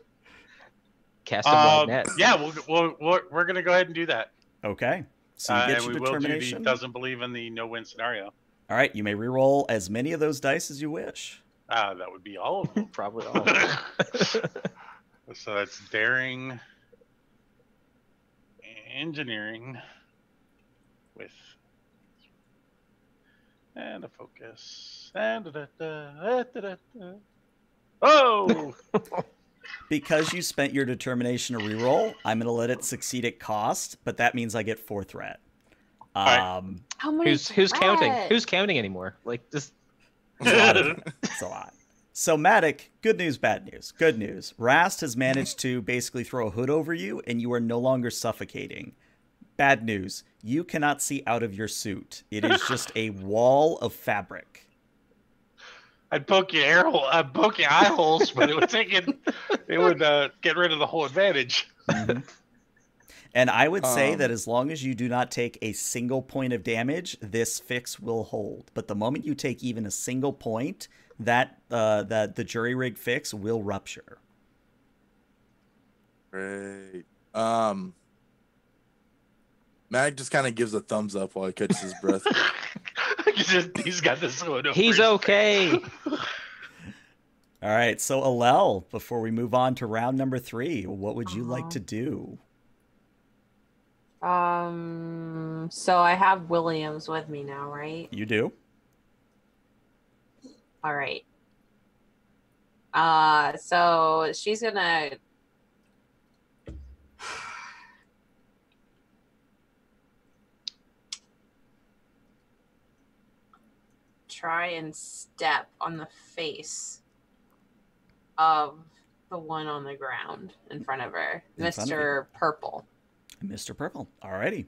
Cast a wide net. Yeah, we're going to go ahead and do that. Okay. So you get your determination. Will do the doesn't believe in the no-win scenario. All right. You may re-roll as many of those dice as you wish. That would be all of them. Probably all of them. So that's daring, engineering with... And a focus. And Oh! Because you spent your determination to reroll, I'm going to let it succeed at cost, but that means I get 4 threat. How many who's threat? Counting? Who's counting anymore? Like this. It's a lot. So Maddock, good news, bad news. Good news. Rast has managed to basically throw a hood over you, and you are no longer suffocating. Bad news. You cannot see out of your suit. It is just a wall of fabric. I'd poke your air hole, I'd poke your eye holes, but it would take it. It would get rid of the whole advantage. Mm-hmm. And I would say that as long as you do not take a single point of damage, this fix will hold. But the moment you take even a single point, that the jury rig fix will rupture. Great. Mag just kind of gives a thumbs up while he catches his breath. He's got this one over. He's okay. All right, so Alel, before we move on to round number 3, what would you like to do? So I have Williams with me now, right? You do. All right. So she's gonna. Try and step on the face of the one on the ground in front of her, Mr. Purple. Mr. Purple. Alrighty.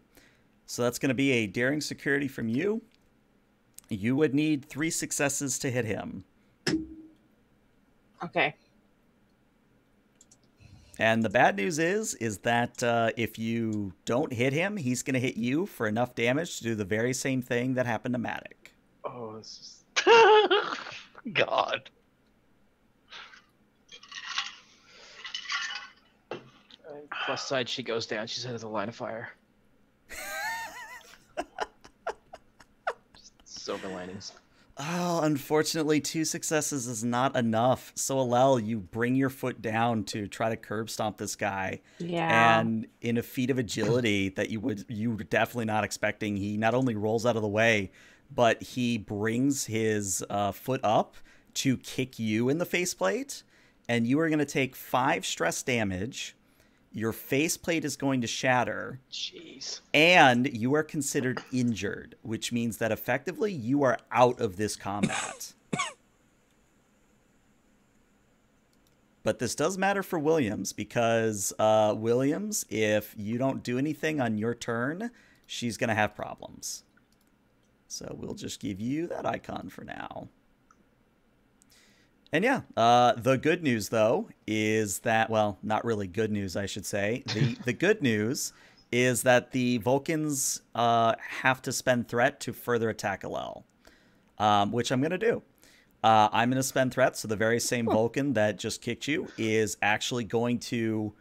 So that's going to be a daring security from you. You would need 3 successes to hit him. Okay. And the bad news is that if you don't hit him, he's going to hit you for enough damage to do the very same thing that happened to Maddox. Oh, this is... God. Plus side, she goes down. She's out of the line of fire. Just silver linings. Oh, unfortunately, 2 successes is not enough. So, Alel, you bring your foot down to try to curb stomp this guy. Yeah. And in a feat of agility that you were definitely not expecting, he not only rolls out of the way, but he brings his foot up to kick you in the faceplate, and you are going to take 5 stress damage. Your faceplate is going to shatter. Jeez. And you are considered injured, which means that effectively you are out of this combat. But this does matter for Williams, because Williams, if you don't do anything on your turn, she's going to have problems. So we'll just give you that icon for now. And yeah, the good news, though, is that, well, not really good news, I should say. The good news is that the Vulcans have to spend threat to further attack Alel, which I'm going to do. I'm going to spend threat, so the very same Vulcan that just kicked you is actually going to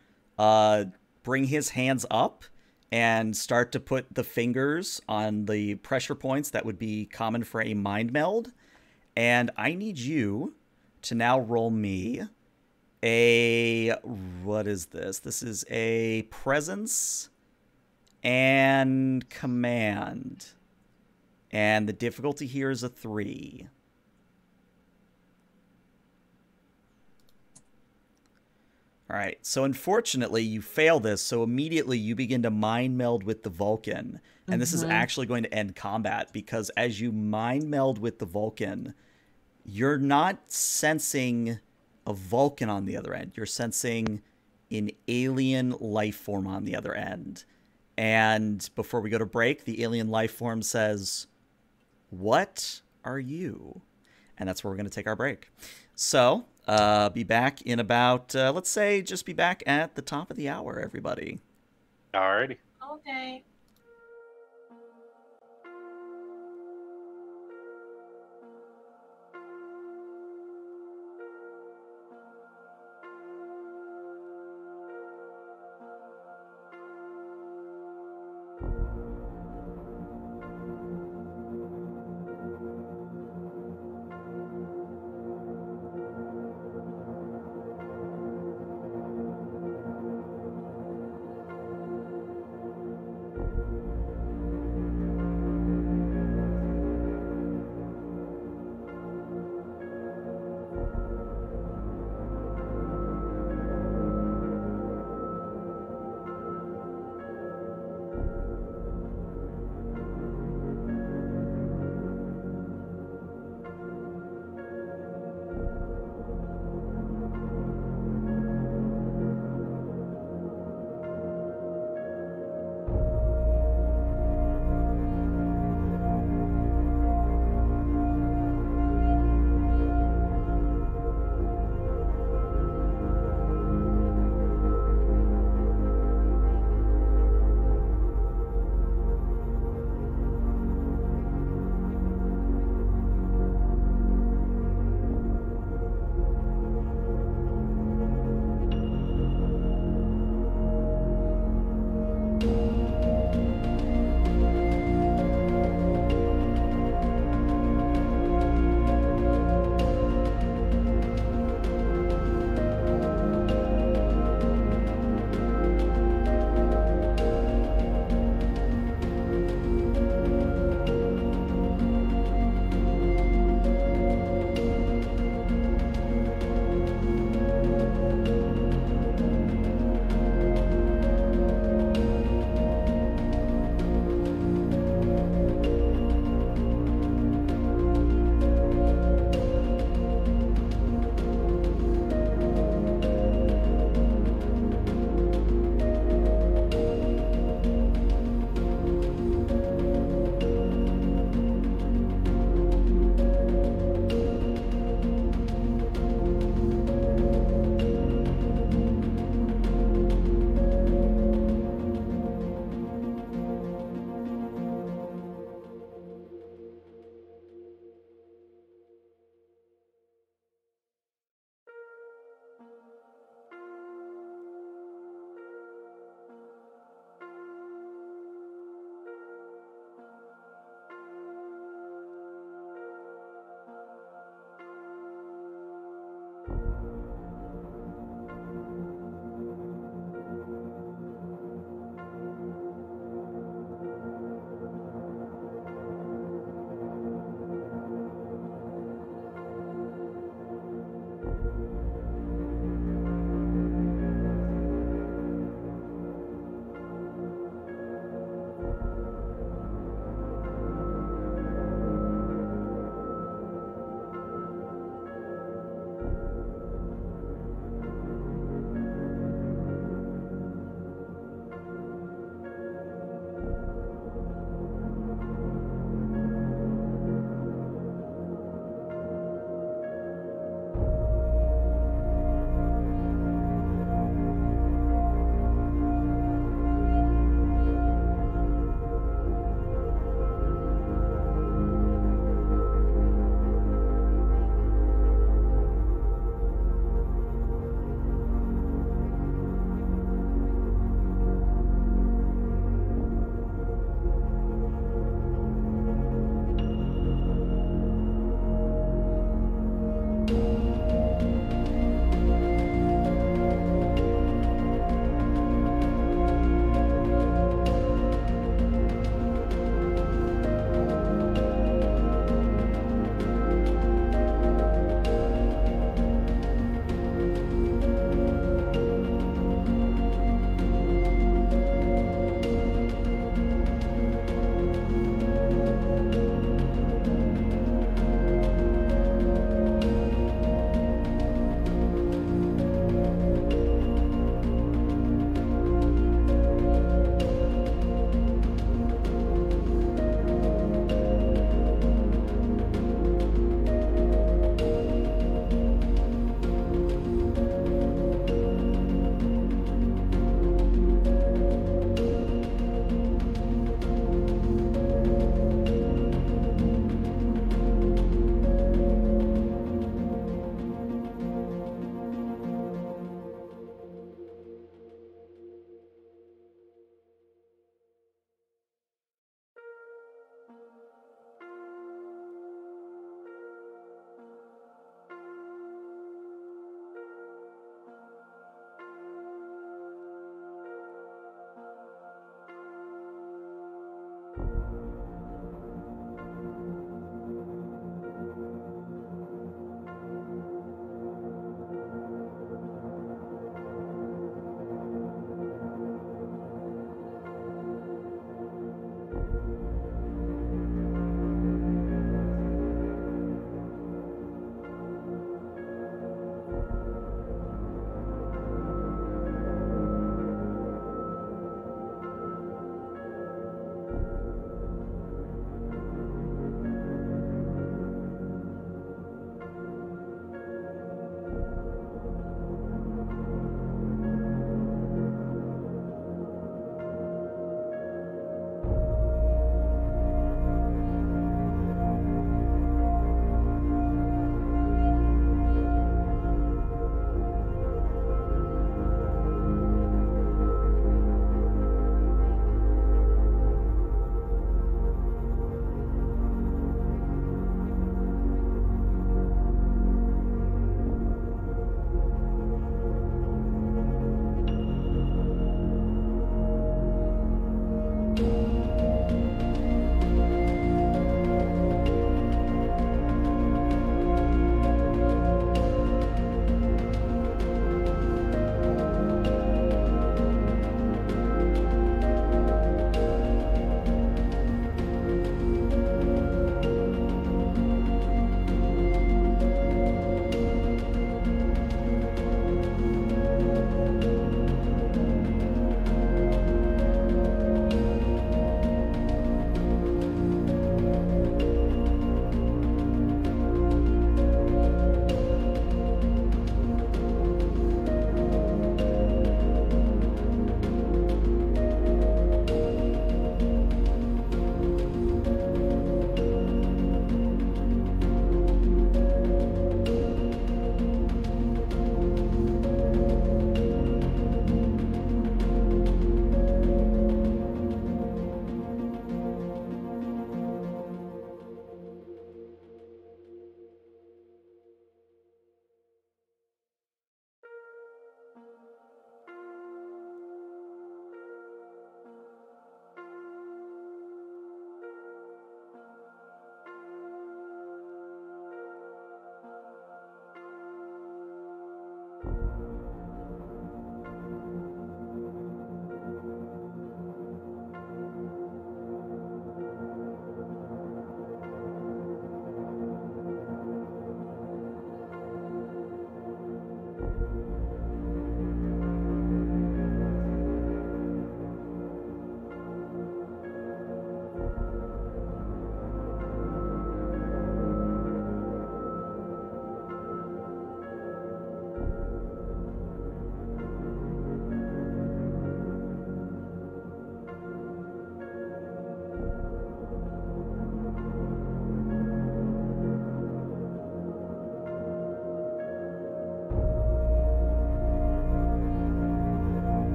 bring his hands up and start to put the fingers on the pressure points that would be common for a mind meld. And I need you to now roll me a... What is this? This is a presence and command. And the difficulty here is a 3. All right, so unfortunately, you fail this, so immediately you begin to mind meld with the Vulcan. And this is actually going to end combat, because as you mind meld with the Vulcan, you're not sensing a Vulcan on the other end. You're sensing an alien life form on the other end. And before we go to break, the alien life form says, "What are you?" And that's where we're going to take our break. So... be back in about, let's say, just be back at the top of the hour, everybody. Alrighty. Okay.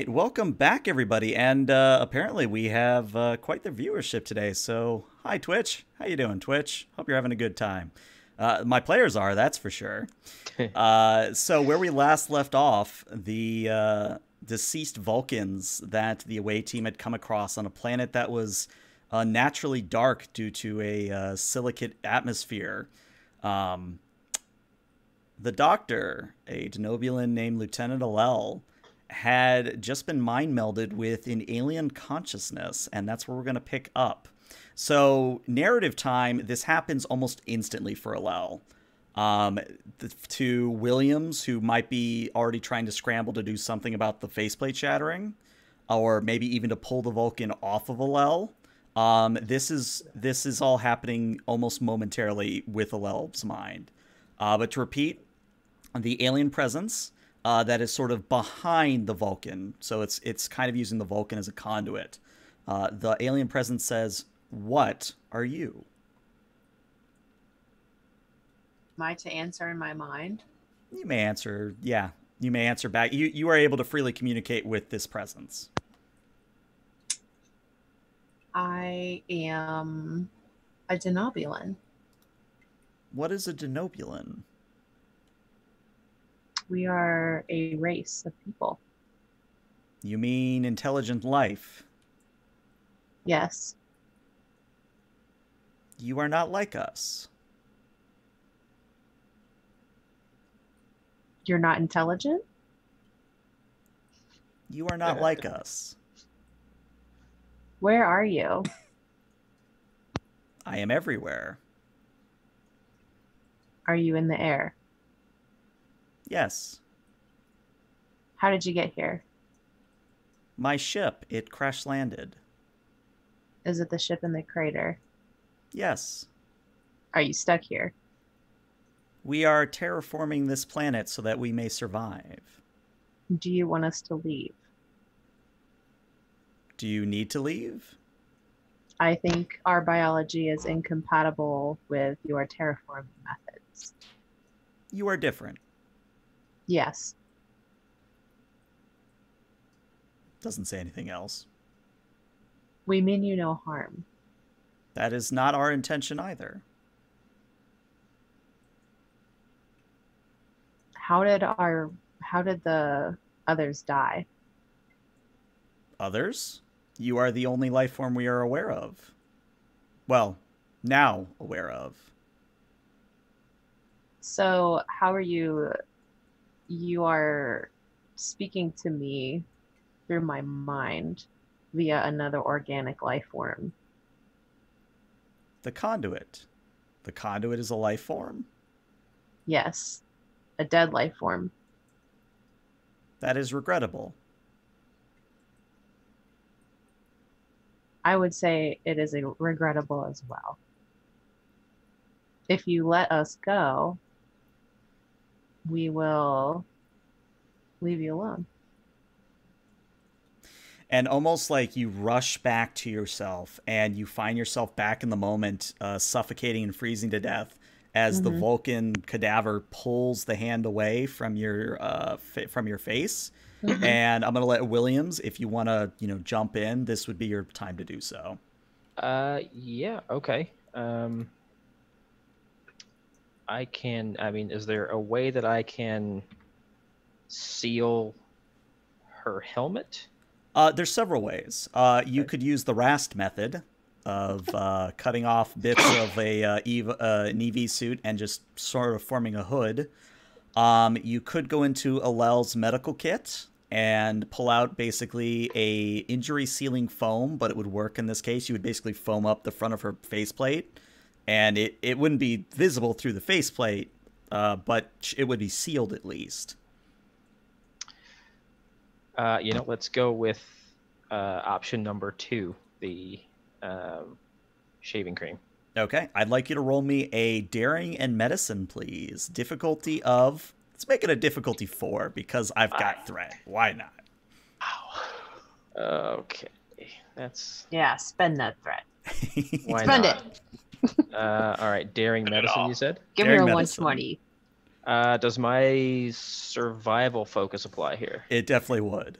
right, welcome back, everybody. And apparently we have quite the viewership today. So, hi, Twitch. How you doing, Twitch? Hope you're having a good time. My players are, that's for sure. So where we last left off, the deceased Vulcans that the away team had come across on a planet that was naturally dark due to a silicate atmosphere. The doctor, a Denobulan named Lieutenant Lell, had just been mind melded with an alien consciousness, and that's where we're going to pick up. So, narrative time, this happens almost instantly for Lell. To Williams, who might be already trying to scramble to do something about the faceplate shattering, or maybe even to pull the Vulcan off of Lell. This is all happening almost momentarily with Lell's mind. But to repeat, the alien presence that is sort of behind the Vulcan, so it's kind of using the Vulcan as a conduit. The alien presence says, "What are you?" Am I to answer in my mind? You may answer, yeah. You may answer back. You are able to freely communicate with this presence. I am a Denobulan. What is a Denobulan? We are a race of people. You mean intelligent life? Yes. You are not like us. You're not intelligent? You are not like us. Where are you? I am everywhere. Are you in the air? Yes. How did you get here? My ship. It crash landed. Is it the ship in the crater? Yes. Are you stuck here? We are terraforming this planet so that we may survive. Do you want us to leave? Do you need to leave? I think our biology is incompatible with your terraforming methods. You are different. Yes. Doesn't say anything else. We mean you no harm. That is not our intention either. How did the others die? Others? You are the only life form we are aware of. Well, now aware of. So how are you? You are speaking to me through my mind via another organic life form. The conduit. The conduit is a life form? Yes. A dead life form. That is regrettable. I would say it is regrettable as well. If you let us go, we will leave you alone. And almost like you rush back to yourself and you find yourself back in the moment, suffocating and freezing to death as the Vulcan cadaver pulls the hand away from your face. And I'm going to let Williams, if you want to, you know, jump in, this would be your time to do so. Yeah. Okay. I mean, is there a way that I can seal her helmet? There's several ways. You could use the Rast method of cutting off bits of an EV suit and just sort of forming a hood. You could go into Lell's medical kit and pull out basically a injury sealing foam, but it would work in this case. You would basically foam up the front of her faceplate. And it wouldn't be visible through the faceplate, but it would be sealed at least. You know, let's go with option number 2, the shaving cream. Okay, I'd like you to roll me a daring and medicine, please. Difficulty of... Let's make it a difficulty 4, because I've got threat. Why not? Ow. Okay, that's... Yeah, spend that threat. Why spend not? It. All right, daring medicine, you said? Give me a 120. Does my survival focus apply here? It definitely would.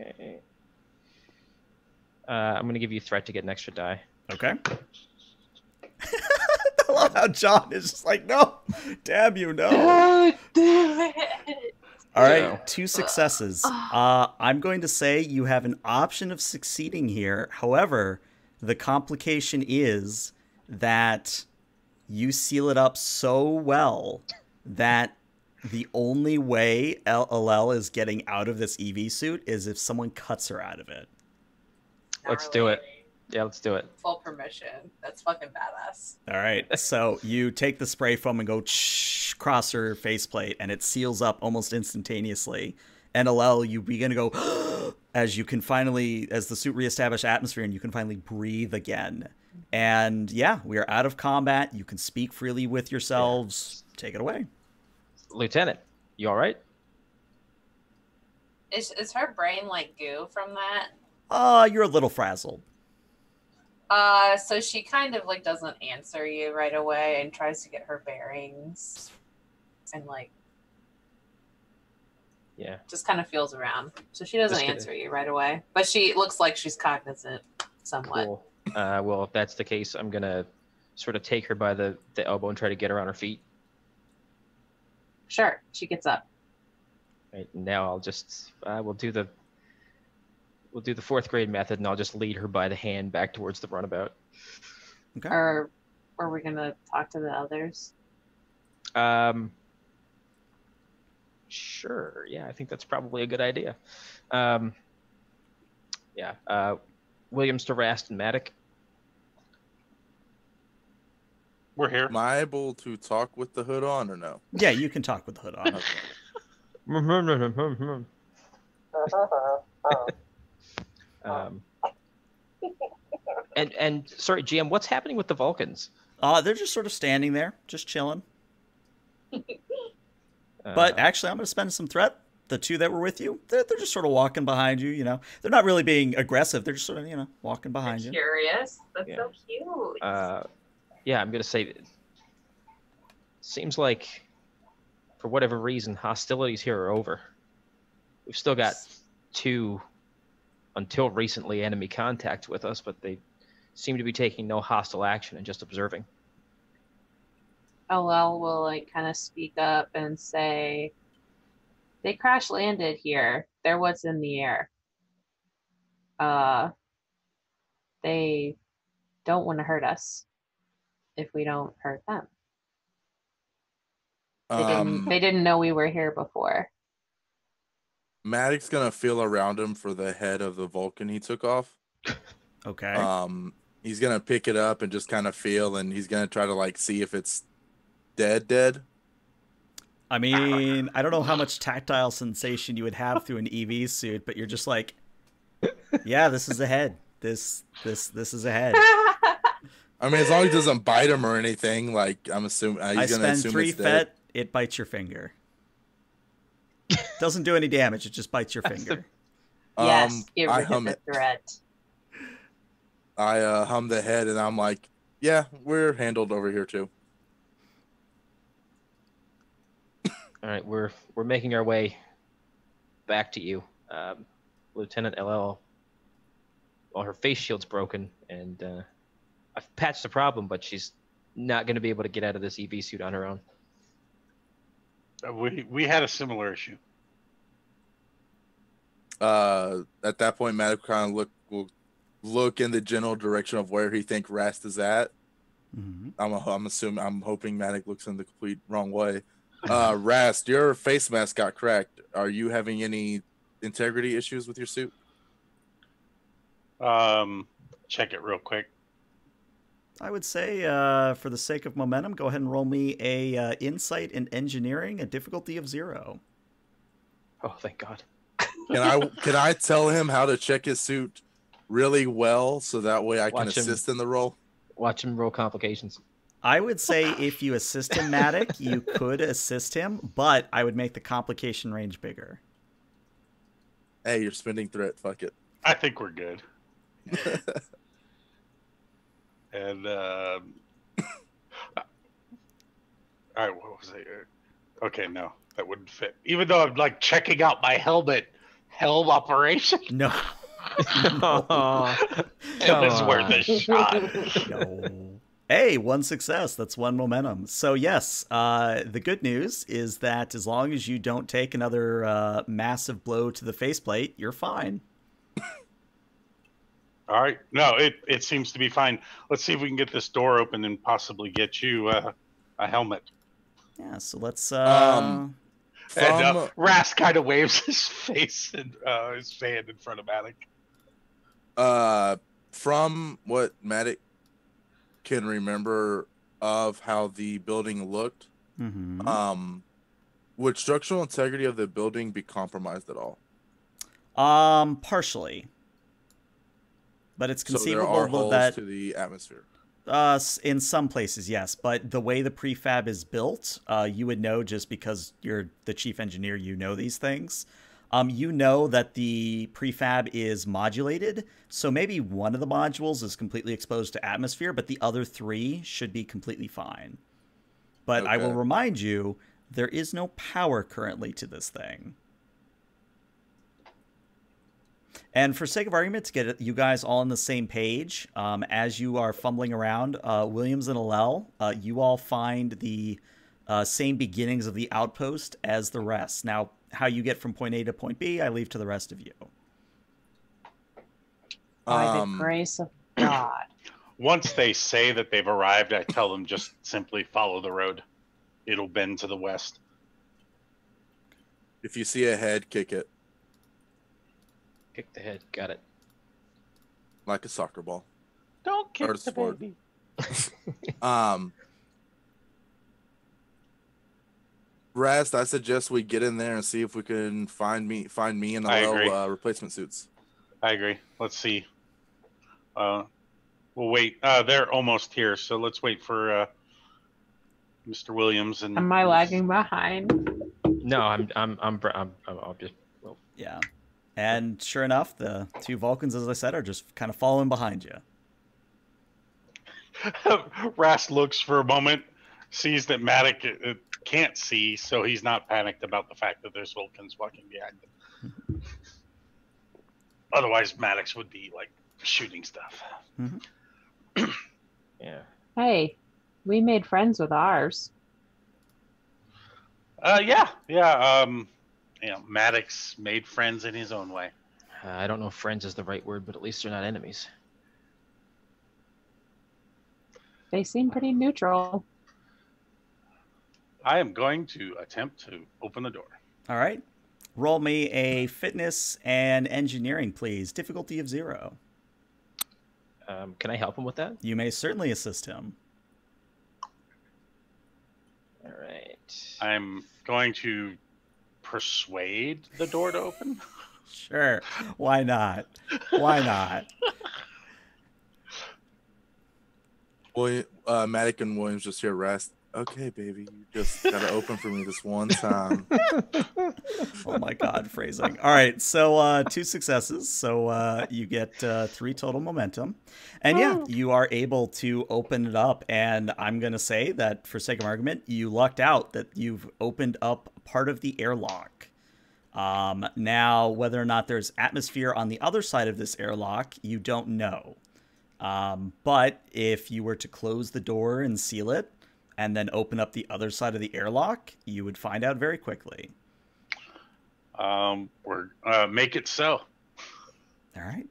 Okay. I'm going to give you threat to get an extra die. Okay. I love how John is just like, no, damn you, no. Don't do it. All right, 2 successes. I'm going to say you have an option of succeeding here. However, the complication is that you seal it up so well that the only way LL is getting out of this EV suit is if someone cuts her out of it. Let's do it. Yeah, let's do it. Full permission. That's fucking badass. All right. So you take the spray foam and go cross her faceplate, and it seals up almost instantaneously. And Lell, you begin to go as you can finally, as the suit reestablishes atmosphere, and you can finally breathe again. And yeah, we are out of combat. You can speak freely with yourselves. Yeah. Take it away, Lieutenant. You all right? Is her brain like goo from that? You're a little frazzled. So she kind of like doesn't answer you right away and tries to get her bearings and like, yeah, just kind of feels around. So she doesn't answer you right away, but she looks like she's cognizant somewhat. Cool. Well, if that's the case, I'm going to sort of take her by the elbow and try to get her on her feet. Sure. She gets up. Right now I'll just, we'll do the 4th grade method, and I'll just lead her by the hand back towards the runabout. Okay. Or are we going to talk to the others? Sure. Yeah, I think that's probably a good idea. Yeah. Williams to Rast and Maddock. We're here. Am I able to talk with the hood on or no? Yeah, you can talk with the hood on. And sorry, GM, what's happening with the Vulcans? They're just sort of standing there, just chilling. But actually, I'm going to spend some threat. The 2 that were with you, they're just sort of walking behind you, you know. They're not really being aggressive. They're just sort of, you know, walking behind you. Curious. That's so cute. Yeah, I'm going to say, seems like, for whatever reason, hostilities here are over. We've still got 2... until recently enemy contact with us, but they seem to be taking no hostile action and just observing. LL will like kind of speak up and say, they crash landed here. They're what's in the air. They don't want to hurt us if we don't hurt them. They didn't know we were here before. Maddox's gonna feel around him for the head of the Vulcan he took off. Okay. He's gonna pick it up and just kind of feel, and he's gonna try to like see if it's dead. I mean, I don't know how much tactile sensation you would have through an EV suit, but you're just like, yeah, this is a head. This is a head. I mean, as long as it doesn't bite him or anything, like I'm assuming I spend three fet. It bites your finger. Doesn't do any damage. It just bites your finger. Yes, give it the threat. I hum the head, and I'm like, yeah, we're handled over here too. All right, we're making our way back to you, Lieutenant LL. Well, her face shield's broken, and I've patched the problem, but she's not going to be able to get out of this EV suit on her own. We had a similar issue. At that point, Maddox kind of will look in the general direction of where he think Rast is at. Mm-hmm. I'm hoping Maddox looks in the complete wrong way. Rast, your face mask got cracked. Are you having any integrity issues with your suit? Check it real quick. I would say, for the sake of momentum, go ahead and roll me a insight in engineering, a difficulty of 0. Oh, thank God! Can I tell him how to check his suit really well so that way I can assist in the roll? Watch him roll complications. I would say if you assist him, Maddox, you could assist him, but I would make the complication range bigger. Hey, you're spending threat. Fuck it. I think we're good. And, all right, what was it? Okay, no, that wouldn't fit. Even though I'm, like, checking out my helmet helm operation? No. No. It was worth a shot. No. Hey, one success. That's one momentum. So yes, the good news is that as long as you don't take another massive blow to the faceplate, you're fine. All right. No, it seems to be fine. Let's see if we can get this door open and possibly get you a helmet. Yeah, so let's... Rast kind of waves his face and his fan in front of Maddock. From what Maddock can remember of how the building looked, would structural integrity of the building be compromised at all? Partially. But it's conceivable so there are holes that to the atmosphere. In some places, yes. But the way the prefab is built, you would know just because you're the chief engineer. You know these things. You know that the prefab is modulated, so maybe one of the modules is completely exposed to atmosphere, but the other three should be completely fine. But okay. I will remind you, there is no power currently to this thing. And for sake of argument, to get you guys all on the same page, as you are fumbling around, Williams and Allel, you all find the same beginnings of the outpost as the rest. Now, how you get from point A to point B, I leave to the rest of you. By the grace of God. Once they say that they've arrived, I tell them just simply follow the road. It'll bend to the west. If you see a head, kick it. Kick the head. Got it. Like a soccer ball. Don't kick the baby. Rast, I suggest we get in there and see if we can find me and Allel replacement suits. I agree. Let's see. We'll wait. They're almost here, so let's wait for Mr. Williams and. Am I lagging behind? No, I'm obvious. Well, yeah. And sure enough, the two Vulcans, as I said, are just kind of following behind you. Rast looks for a moment, sees that Maddock can't see, so he's not panicked about the fact that there's Vulcans walking behind them. Otherwise, Maddox would be, like, shooting stuff. Mm-hmm. Yeah. Hey, we made friends with ours. You know, Maddox made friends in his own way. I don't know if friends is the right word, but at least they're not enemies. They seem pretty neutral. I am going to attempt to open the door. All right. Roll me a fitness and engineering, please. Difficulty of 0. Can I help him with that? You may certainly assist him. All right. I'm going to... persuade the door to open? Sure. Why not? Why not? Well, Maddock and Williams just hear Rast. Okay, baby. You just got to open for me this one time. Oh, my God. Phrasing. All right. So 2 successes. So you get 3 total momentum. And yeah, you are able to open it up. And I'm going to say that for sake of argument, you lucked out that you've opened up part of the airlock. Now, whether or not there's atmosphere on the other side of this airlock, you don't know. But if you were to close the door and seal it, and then open up the other side of the airlock, you would find out very quickly. Make it so. All right.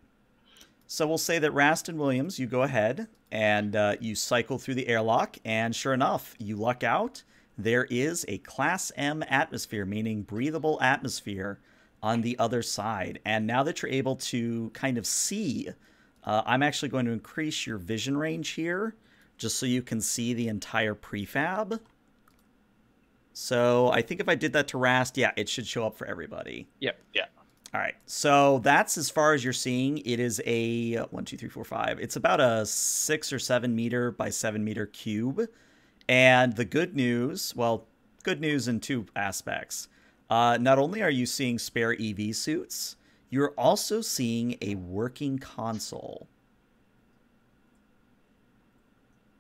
So we'll say that Rast and Williams, you go ahead and you cycle through the airlock. And sure enough, you luck out. There is a Class M atmosphere, meaning breathable atmosphere, on the other side. And now that you're able to kind of see, I'm actually going to increase your vision range here, just so you can see the entire prefab. So I think if I did that to Rast, yeah, it should show up for everybody. Yep. Yeah. All right. So that's as far as you're seeing. It is a 1, 2, 3, 4, 5. It's about a 6 or 7 meter by 7 meter cube. And the good news, well, good news in 2 aspects. Not only are you seeing spare EV suits, you're also seeing a working console.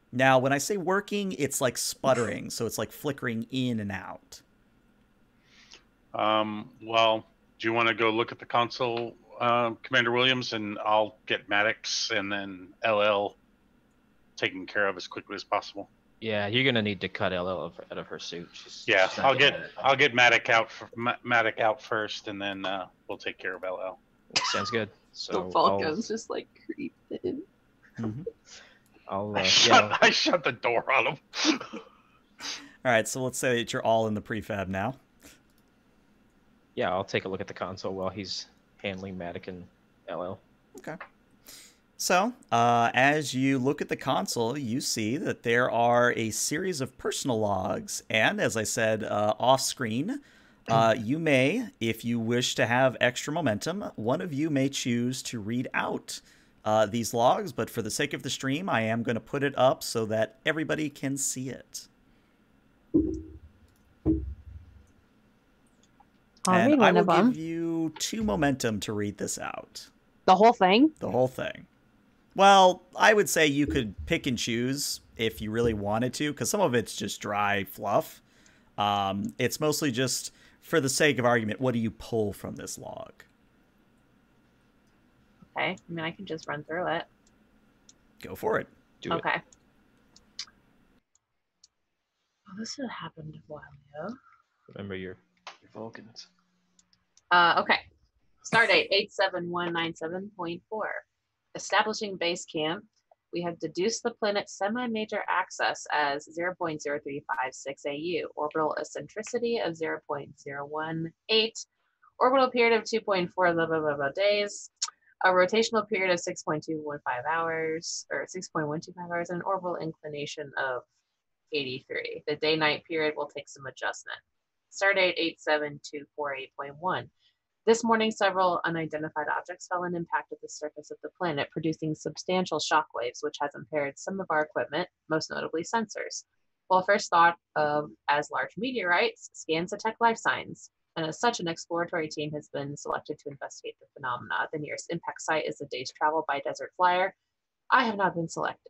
Now, when I say working, it's like sputtering, so it's like flickering in and out. Well, Do you want to go look at the console, Commander Williams, and I'll get Maddox and then LL taken care of as quickly as possible? Yeah, you're gonna need to cut LL out of her suit. She's I'll get Maddox out first, and then we'll take care of LL. Sounds good. So the Falco's just like creeped in. Mm-hmm. I shut the door on him. All right, so let's say that you're all in the prefab now. Yeah, I'll take a look at the console while he's handling Maddox and LL. Okay. So, as you look at the console, you see that there are a series of personal logs. And as I said, off screen, you may, if you wish to have extra momentum, one of you may choose to read out these logs. But for the sake of the stream, I am going to put it up so that everybody can see it. And I will give you 2 momentum to read this out. The whole thing? The whole thing. Well, I would say you could pick and choose if you really wanted to, because some of it's just dry fluff. It's mostly just, for the sake of argument, what do you pull from this log? Okay. I mean, I can just run through it. Go for it. Okay. Well, this had happened a while ago. Remember your Vulcans. Okay. Stardate 87197.4. Establishing base camp, we have deduced the planet's semi-major axis as 0.0356 AU, orbital eccentricity of 0.018, orbital period of 2.4 blah, blah, blah, blah, days, a rotational period of 6.215 hours, or 6.125 hours, and an orbital inclination of 83. The day-night period will take some adjustment. Stardate 87248.1. This morning, several unidentified objects fell and impacted the surface of the planet, producing substantial shock waves, which has impaired some of our equipment, most notably sensors. While first thought of as large meteorites, scans detect life signs, and as such, an exploratory team has been selected to investigate the phenomena. The nearest impact site is a day's travel by Desert Flyer. I have not been selected.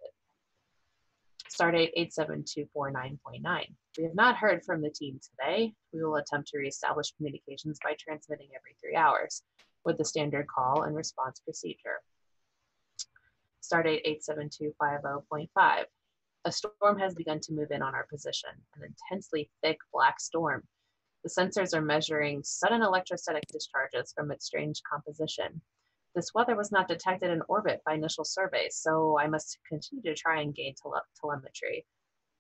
Stardate 87249.9. We have not heard from the team today. We will attempt to reestablish communications by transmitting every 3 hours with the standard call and response procedure. Stardate 87250.5. A storm has begun to move in on our position, an intensely thick black storm. The sensors are measuring sudden electrostatic discharges from its strange composition. This weather was not detected in orbit by initial surveys, so I must continue to try and gain telemetry.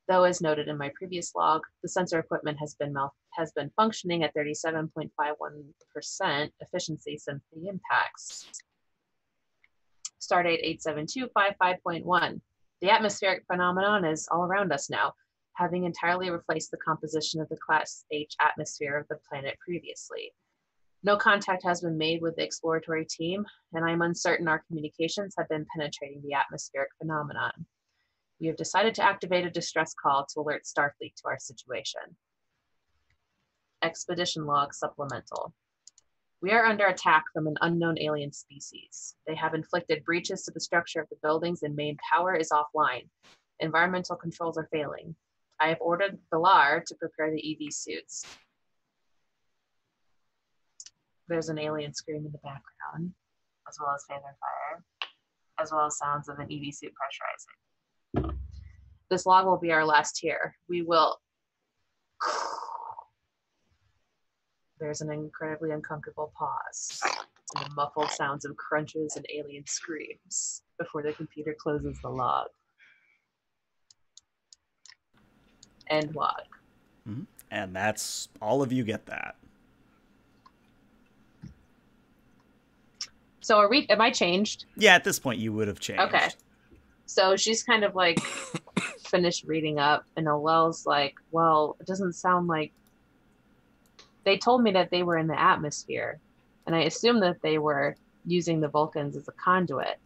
Though, as noted in my previous log, the sensor equipment has been functioning at 37.51% efficiency since the impacts. Stardate 87255.1. The atmospheric phenomenon is all around us now, having entirely replaced the composition of the Class H atmosphere of the planet previously. No contact has been made with the exploratory team, and I'm uncertain our communications have been penetrating the atmospheric phenomenon. We have decided to activate a distress call to alert Starfleet to our situation. Expedition log supplemental. We are under attack from an unknown alien species. They have inflicted breaches to the structure of the buildings and main power is offline. Environmental controls are failing. I have ordered Valar to prepare the EV suits. There's an alien scream in the background, as well as phaser fire, as well as sounds of an EV suit pressurizing. This log will be our last here. We will. There's an incredibly uncomfortable pause, and the muffled sounds of crunches and alien screams before the computer closes the log. End log. Mm-hmm. And that's all of you get that. So are we, am I changed? Yeah, at this point you would have changed. Okay. So she's kind of like finished reading up, and Alel's like, well, it doesn't sound like they told me that they were in the atmosphere, and I assumed that they were using the Vulcans as a conduit.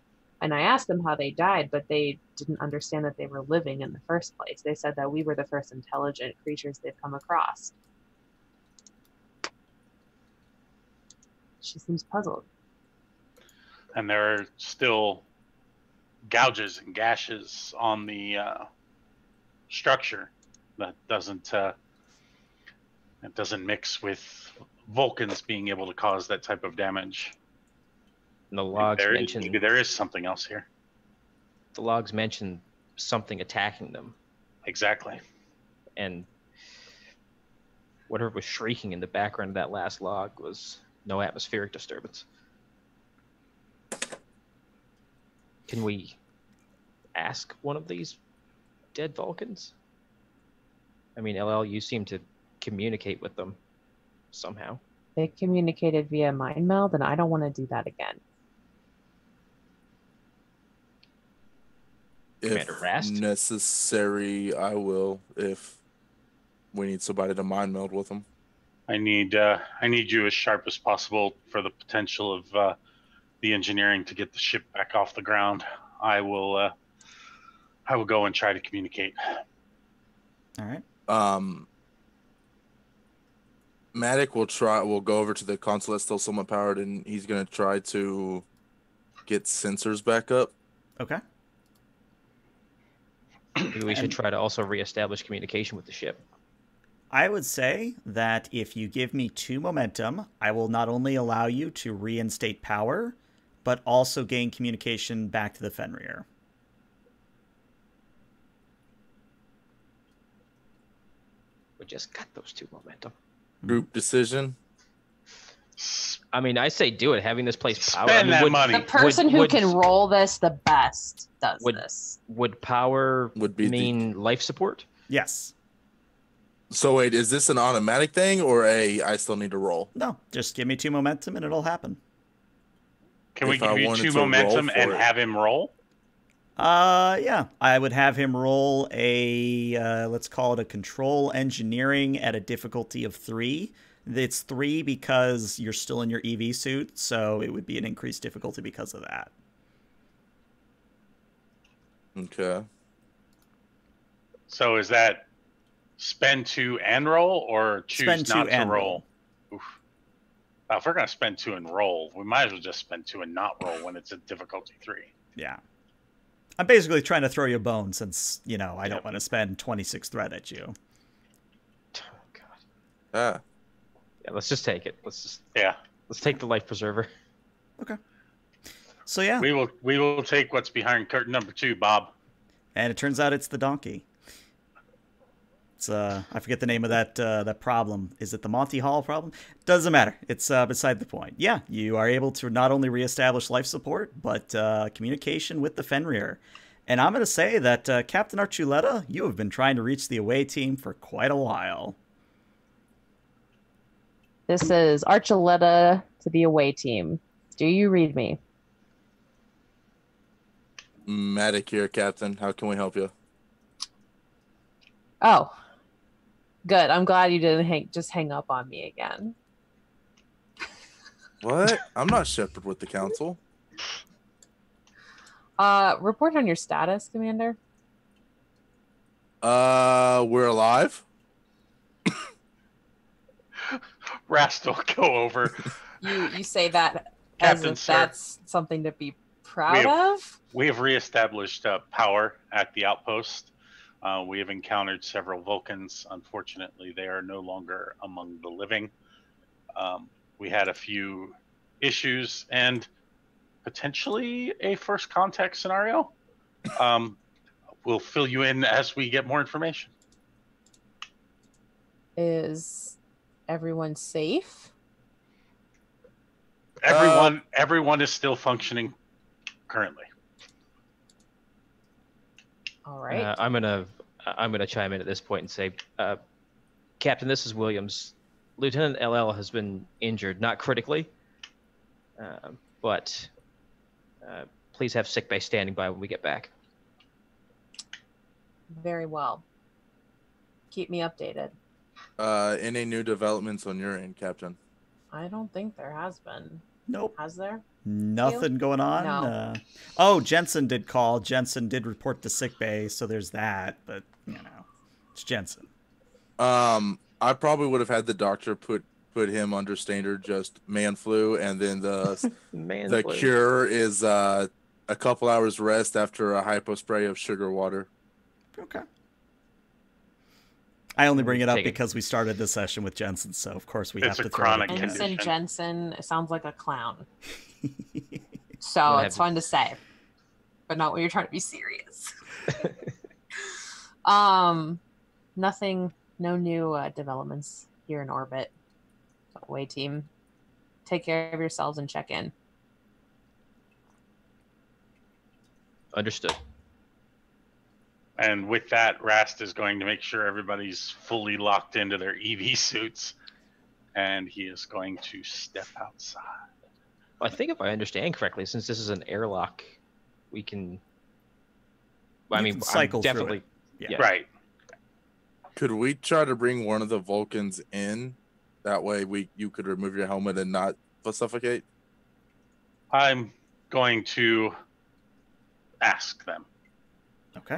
And I asked them how they died, but they didn't understand that they were living in the first place. They said that we were the first intelligent creatures they've come across. She seems puzzled. And there are still gouges and gashes on the structure that doesn't mix with Vulcans being able to cause that type of damage. And the logs mentioned maybe there is something else here. The logs mentioned something attacking them. Exactly. And whatever was shrieking in the background of that last log was no atmospheric disturbance. Can we ask one of these dead Vulcans? I mean, LL, you seem to communicate with them somehow. They communicated via mind meld, and I don't want to do that again. Commander Rast? If necessary, I will, if we need somebody to mind meld with them. I need you as sharp as possible for the potential of the engineering to get the ship back off the ground. I will go and try to communicate. All right. Maddock will try. Will go over to the console that's still somewhat powered, and he's going to try to get sensors back up. Okay. Maybe we should try to also reestablish communication with the ship. I would say that if you give me 2 momentum, I will not only allow you to reinstate power, but also gain communication back to the Fenrir. We just got those 2 momentum. Group decision. I mean, I say do it. Having this place power. Spend that money. The person who can roll this the best does this. Would power mean life support? Yes. So wait, is this an automatic thing or I still need to roll? No, just give me 2 momentum and it'll happen. Can we give you 2 momentum and have him roll? Yeah, I would have him roll a, let's call it a control engineering at a difficulty of 3. It's 3 because you're still in your EV suit, so it would be an increased difficulty because of that. Okay. So is that spend 2 and roll, or choose not to roll? Oof. Now, if we're going to spend 2 and roll, we might as well just spend 2 and not roll when it's a difficulty 3. Yeah. I'm basically trying to throw you a bone since, you know, I don't want to spend 26 threat at you. Oh, God. Yeah, let's just take it. Let's take the life preserver. Okay. So yeah, we will take what's behind curtain number 2, Bob. And it turns out it's the donkey. It's I forget the name of that that problem. Is it the Monty Hall problem? Doesn't matter. It's beside the point. Yeah, you are able to not only reestablish life support, but communication with the Fenrir. And I'm going to say that Captain Archuleta, you have been trying to reach the away team for quite a while. This is Archuleta to the away team. Do you read me? Maddock here, Captain. How can we help you? Oh, good. I'm glad you didn't just hang up on me again. What? I'm not Shepherd with the Council. Report on your status, Commander. We're alive. Rast will go over. You say that as if that's something to be proud of? We have reestablished power at the outpost. We have encountered several Vulcans. Unfortunately, they are no longer among the living. We had a few issues and potentially a first contact scenario. We'll fill you in as we get more information. Is everyone safe? Everyone is still functioning currently. All right. I'm gonna chime in at this point and say, Captain, this is Williams. Lieutenant LL has been injured, not critically, but please have sick bay standing by when we get back. Very well. Keep me updated. Any new developments on your end, Captain? I don't think there has been. Nope. Has there? Nothing going on. No. Jensen did call. Jensen did report to sickbay, so there's that. But you know, it's Jensen. I probably would have had the doctor put him under standard just man flu, and then the the cure is a couple hours rest after a hypo spray of sugar water. Okay. I only bring it up because we started this session with Jensen, so of course we have to throw it. Ensign Jensen sounds like a clown. So it's fun to say, but not when you're trying to be serious. Nothing, no new developments here in orbit. Away team, take care of yourselves and check in. Understood. And with that, Rast is going to make sure everybody's fully locked into their EV suits, and he is going to step outside. I think if I understand correctly, since this is an airlock, we can... I mean, cycle definitely. Through it. Yeah. Right. Could we try to bring one of the Vulcans in? That way, you could remove your helmet and not suffocate. I'm going to ask them. Okay.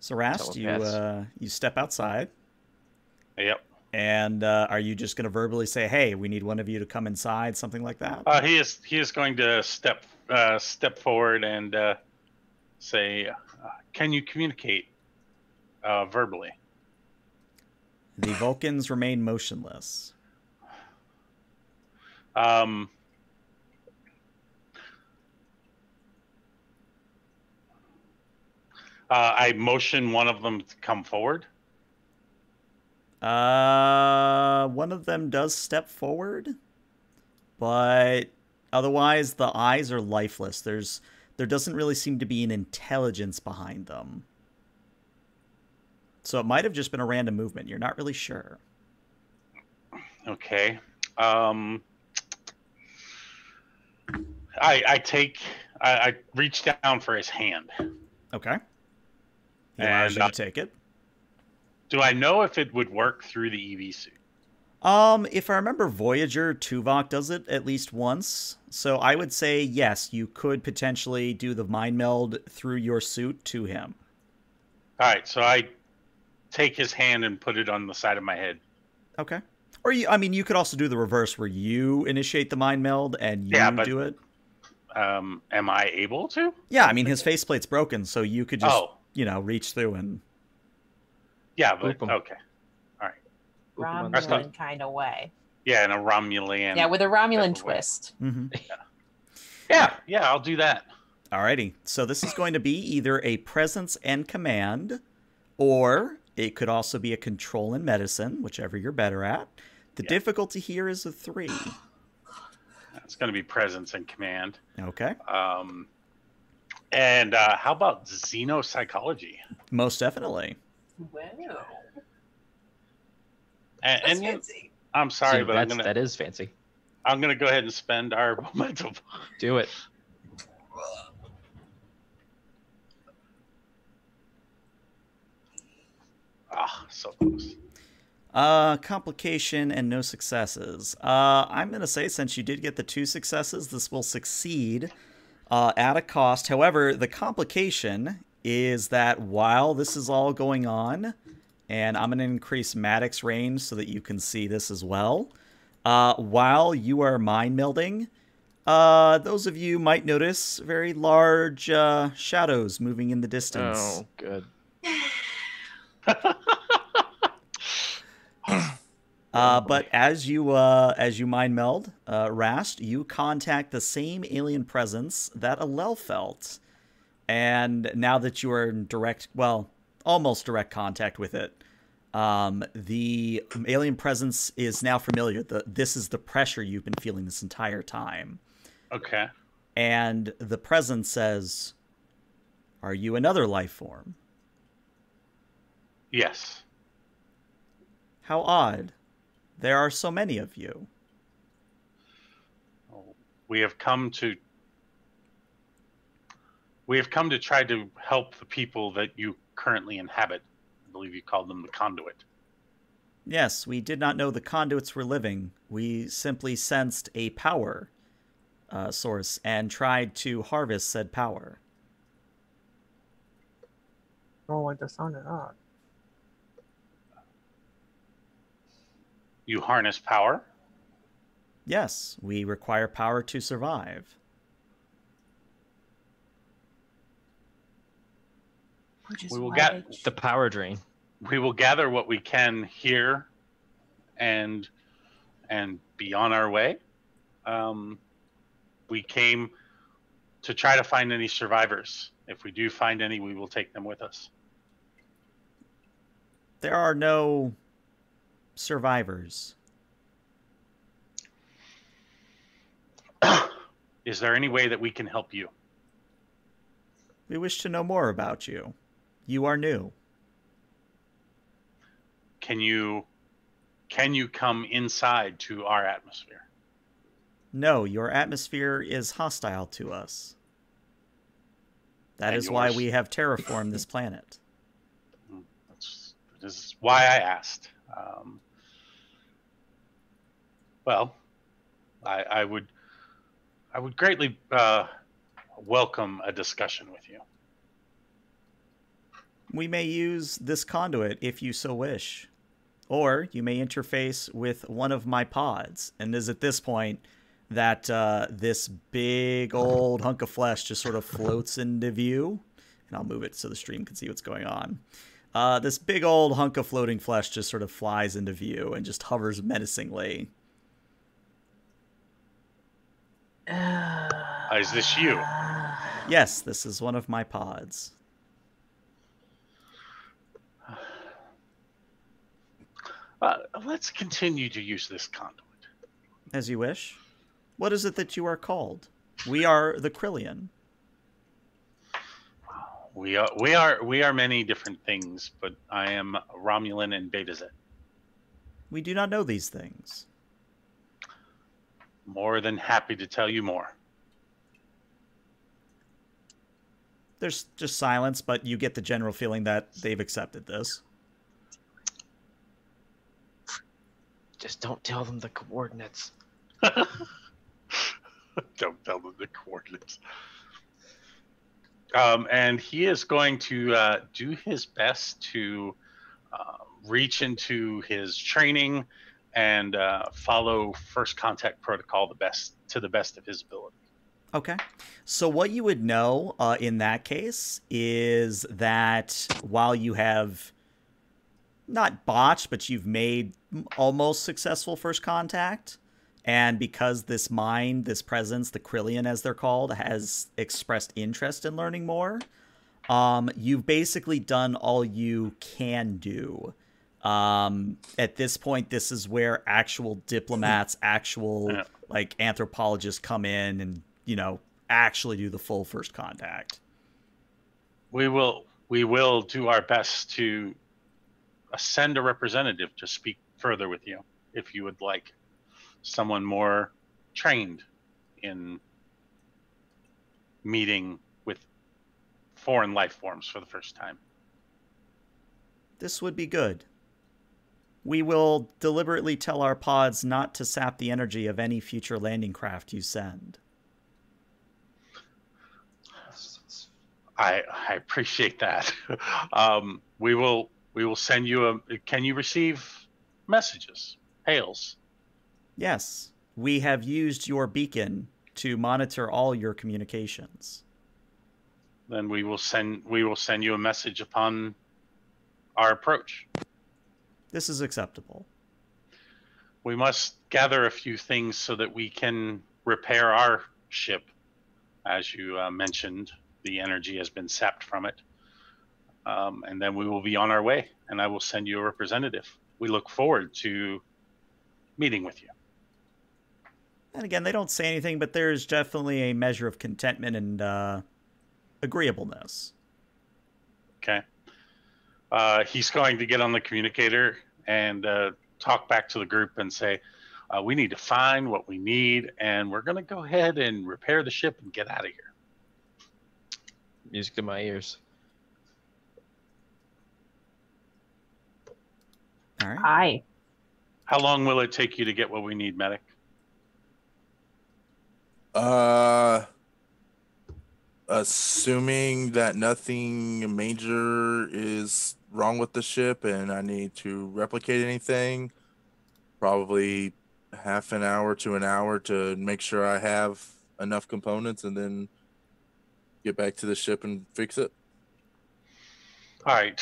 So Rast, you step outside. Yep. And are you just going to verbally say, "Hey, we need one of you to come inside," something like that? He is going to step forward and say, "Can you communicate verbally?" The Vulcans remain motionless. I motion one of them to come forward. One of them does step forward, but otherwise the eyes are lifeless. There doesn't really seem to be an intelligence behind them. So it might have just been a random movement. You're not really sure. Okay. I reach down for his hand. Okay. He allows you to take it. Do I know if it would work through the EV suit? If I remember, Voyager, Tuvok does it at least once. So I would say, yes, you could potentially do the mind meld through your suit to him. All right. So I take his hand and put it on the side of my head. Okay. Or, I mean, you could also do the reverse where you initiate the mind meld and you do it. Am I able to? Yeah, I mean, his faceplate's broken, so you could just, you know, reach through and... Yeah, but... Okay. All right. Romulan kind of way. Yeah, in a Romulan... Yeah, with a Romulan twist. Mm-hmm. Yeah, I'll do that. Alrighty. So this is going to be either a presence and command, or... It could also be a control and medicine, whichever you're better at. The difficulty here is a 3. It's going to be presence and command. Okay. And how about xenopsychology? Most definitely. Wow. And fancy. I'm sorry, but that is fancy. I'm going to go ahead and spend our momentum. Do it. Ah, so close. Complication and no successes. I'm going to say since you did get the 2 successes, this will succeed at a cost. However, the complication is that while this is all going on, and I'm going to increase Maddox's range so that you can see this as well, while you are mind melding, those of you might notice very large shadows moving in the distance. Oh, good. But as you mind meld, Rast, you contact the same alien presence that Alel felt, and now that you are in direct, well, almost direct contact with it, the alien presence is now familiar. This is the pressure you've been feeling this entire time. Okay. And the presence says, "Are you another life form?" Yes. How odd. There are so many of you. We have come to try to help the people that you currently inhabit. I believe you called them the conduit. Yes, we did not know the conduits were living. We simply sensed a power source and tried to harvest said power. Oh, like the sound of that. You harness power? Yes, we require power to survive. We will get the power drain. we will gather what we can here and be on our way. We came to try to find any survivors. If we do find any, we will take them with us. There are no survivors. Is there any way that we can help you? We wish to know more about you. You are new. Can you come inside to our atmosphere? No, your atmosphere is hostile to us. That is why we have terraformed this planet. That's why I asked. Well, I would greatly welcome a discussion with you. We may use this conduit if you so wish, or you may interface with one of my pods. And it is at this point that this big old hunk of flesh just sort of floats into view. And I'll move it so the stream can see what's going on. This big old hunk of floating flesh just sort of flies into view and just hovers menacingly. Is this you? Yes, this is one of my pods. Let's continue to use this conduit. As you wish. What is it that you are called? We are the Krillian. We are many different things, but I am Romulan and Beta Zet. We do not know these things. More than happy to tell you more. There's just silence, but you get the general feeling that they've accepted this. Just don't tell them the coordinates. Don't tell them the coordinates. And he is going to do his best to reach into his training and follow first contact protocol to the best of his ability. Okay. So what you would know in that case is that while you have not botched, but you've made almost successful first contact, and because this mind, this presence, the Krillian as they're called, has expressed interest in learning more, you've basically done all you can do. At this point, this is where actual diplomats, actual like anthropologists come in and, you know, actually do the full first contact. We will do our best to send a representative to speak further with you if you would like someone more trained in meeting with foreign life forms for the first time. This would be good. We will deliberately tell our pods not to sap the energy of any future landing craft you send. I appreciate that. We will send you a... Can you receive messages? Hails? Yes. We have used your beacon to monitor all your communications. Then we will send you a message upon our approach. This is acceptable. We must gather a few things so that we can repair our ship. As you mentioned, the energy has been sapped from it. And then we will be on our way, and I will send you a representative. We look forward to meeting with you. And again, they don't say anything, but there's definitely a measure of contentment and agreeableness. Okay. He's going to get on the communicator and talk back to the group and say, we need to find what we need, and we're going to go ahead and repair the ship and get out of here. Music to my ears. All right. Hi. How long will it take you to get what we need, Medic? Assuming that nothing major is wrong with the ship and I need to replicate anything, probably half an hour to an hour to make sure I have enough components and then get back to the ship and fix it. All right.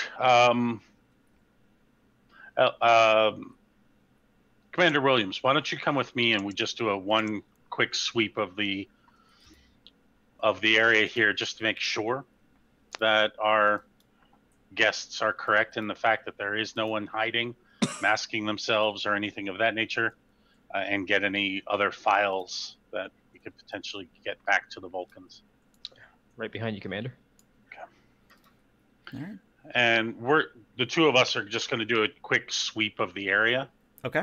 Commander Williams, why don't you come with me and we just do a one quick sweep of the area here just to make sure that our guests are correct in the fact that there is no one hiding, masking themselves or anything of that nature, and get any other files that we could potentially get back to the Vulcans. Right behind you, Commander. Okay. All right. And the two of us are just going to do a quick sweep of the area. Okay.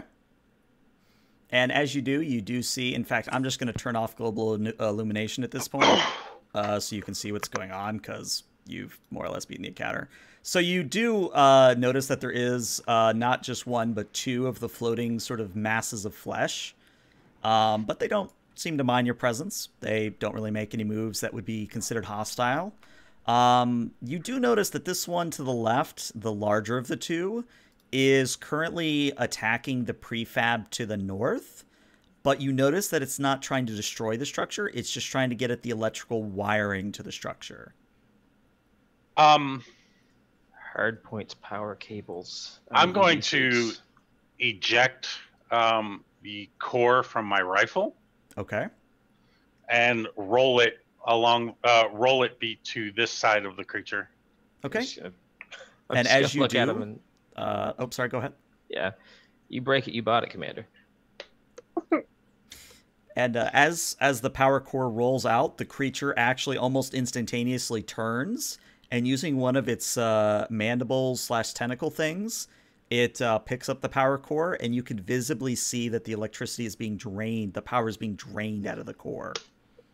And as you do see, in fact, I'm just going to turn off global illumination at this point so you can see what's going on because you've more or less beaten the encounter. So you do notice that there is not just one, but two of the floating sort of masses of flesh. But they don't seem to mind your presence. They don't really make any moves that would be considered hostile. You do notice that this one to the left, the larger of the two, is currently attacking the prefab to the north, but you notice that it's not trying to destroy the structure. It's just trying to get at the electrical wiring to the structure. Hardpoints, power cables. I'm going to eject the core from my rifle. Okay. And roll it along, to this side of the creature. Okay. And as you do, oh, sorry, go ahead. Yeah. You break it, you bought it, Commander. And as the power core rolls out, the creature actually almost instantaneously turns, and using one of its mandibles / tentacle things, it picks up the power core, and you can visibly see that the electricity is being drained. The power is being drained out of the core.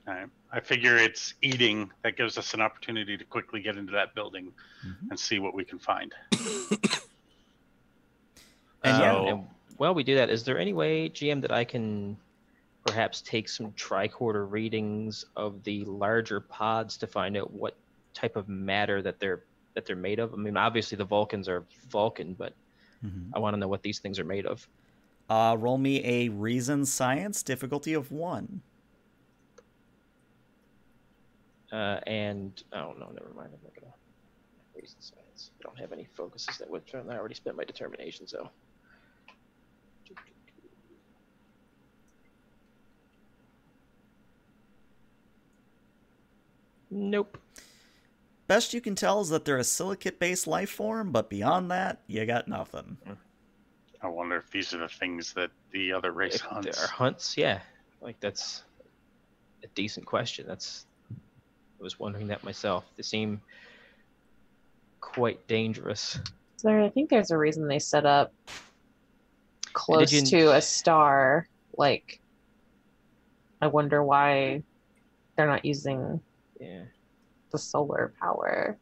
All right. I figure it's eating. That gives us an opportunity to quickly get into that building and see what we can find. And yeah, and while we do that, is there any way, GM, that I can perhaps take some tricorder readings of the larger pods to find out what type of matter that they're made of? I mean, obviously the Vulcans are Vulcan, but I want to know what these things are made of. Roll me a reason science, difficulty of 1. And oh no, never mind. I'm not gonna reason science. I don't have any focuses that would turn. I already spent my determination, so. Nope. Best you can tell is that they're a silicate-based life form, but beyond that, you got nothing. I wonder if these are the things that the other race hunts. There are hunts, yeah. Like, that's a decent question. That's. I was wondering that myself. They seem quite dangerous. There, I think there's a reason they set up close to a star. Like, I wonder why they're not using the solar power.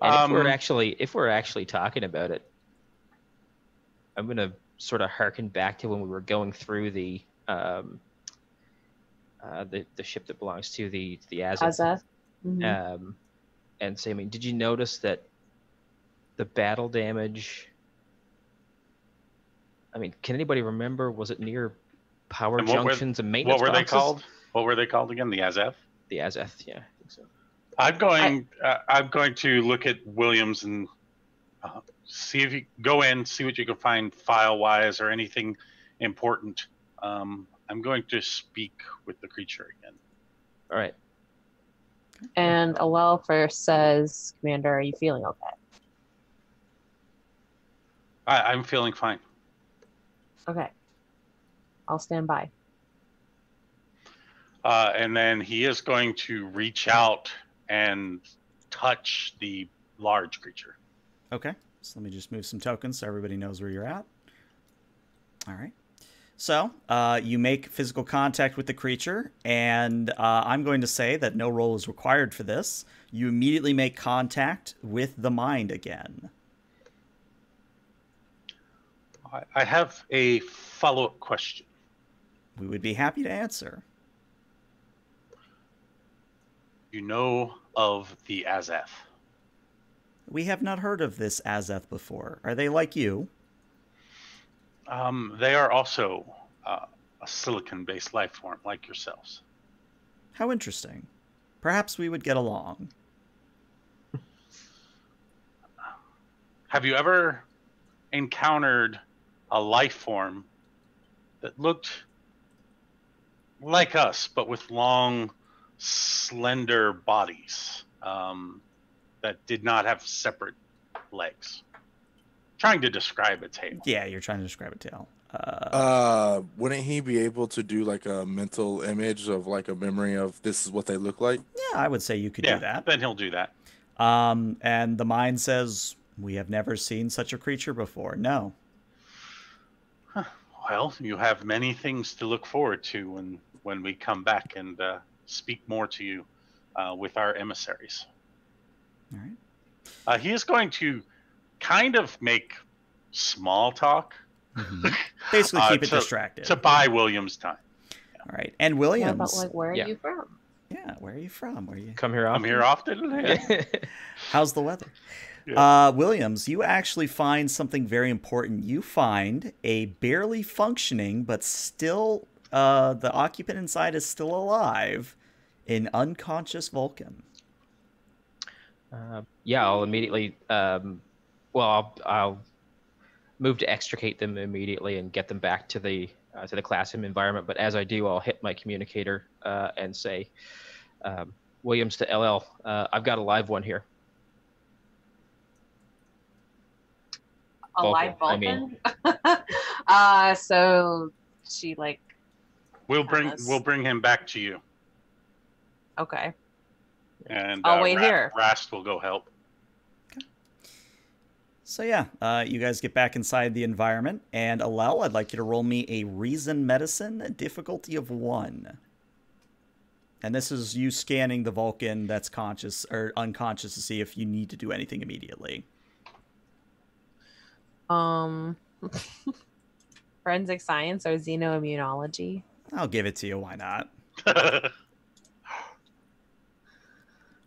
And if we're actually talking about it, I'm gonna sort of harken back to when we were going through the ship that belongs to the Azeth. And say, I mean, did you notice that the battle damage? I mean, can anybody remember? Was it near power junctions and maintenance? What were they called? What were they called again? The Azeth. The Azeth, yeah. I think so. I'm going to look at Williams and see if you go in, see what you can find file-wise or anything important. I'm going to speak with the creature again. All right. And Alel first says, Commander, are you feeling okay? I'm feeling fine. Okay. I'll stand by. And then he is going to reach out and touch the large creature. Okay. So let me just move some tokens so everybody knows where you're at. All right. So you make physical contact with the creature, and I'm going to say that no roll is required for this. You immediately make contact with the mind again. I have a follow-up question. We would be happy to answer. You know of the Azeth? We have not heard of this Azeth before. Are they like you? They are also a silicon-based life form, like yourselves. How interesting. Perhaps we would get along. Have you ever encountered a life form that looked like us, but with long, slender bodies that did not have separate legs. Trying to describe a tail. Yeah, you're trying to describe a tail. Wouldn't he be able to do like a mental image of like a memory of this is what they look like? Yeah, I would say you could do that. Then he'll do that. And the mind says, we have never seen such a creature before. No. Huh. Well, you have many things to look forward to when we come back and speak more to you with our emissaries. All right. He is going to kind of make small talk. Mm-hmm. Basically keep it distracted. To buy William's time. All right. And Williams. But like, where are you from? Yeah, where are you from? Where you come here often? I'm here often. Yeah. How's the weather? Yeah. Williams, you actually find something very important. You find a barely functioning, but still the occupant inside is still alive, an unconscious Vulcan. Yeah, I'll immediately I'll move to extricate them immediately and get them back to the classroom environment. But as I do, I'll hit my communicator and say, Williams to LL, I've got a live one here. A live Vulcan? So she like... We'll bring him back to you. Okay. And I'll wait here. Rast will go help. Okay. So yeah, you guys get back inside the environment, and Alel, I'd like you to roll me a Reason Medicine, difficulty of 1. And this is you scanning the Vulcan that's conscious or unconscious to see if you need to do anything immediately. Forensic science or xenoimmunology? I'll give it to you. Why not?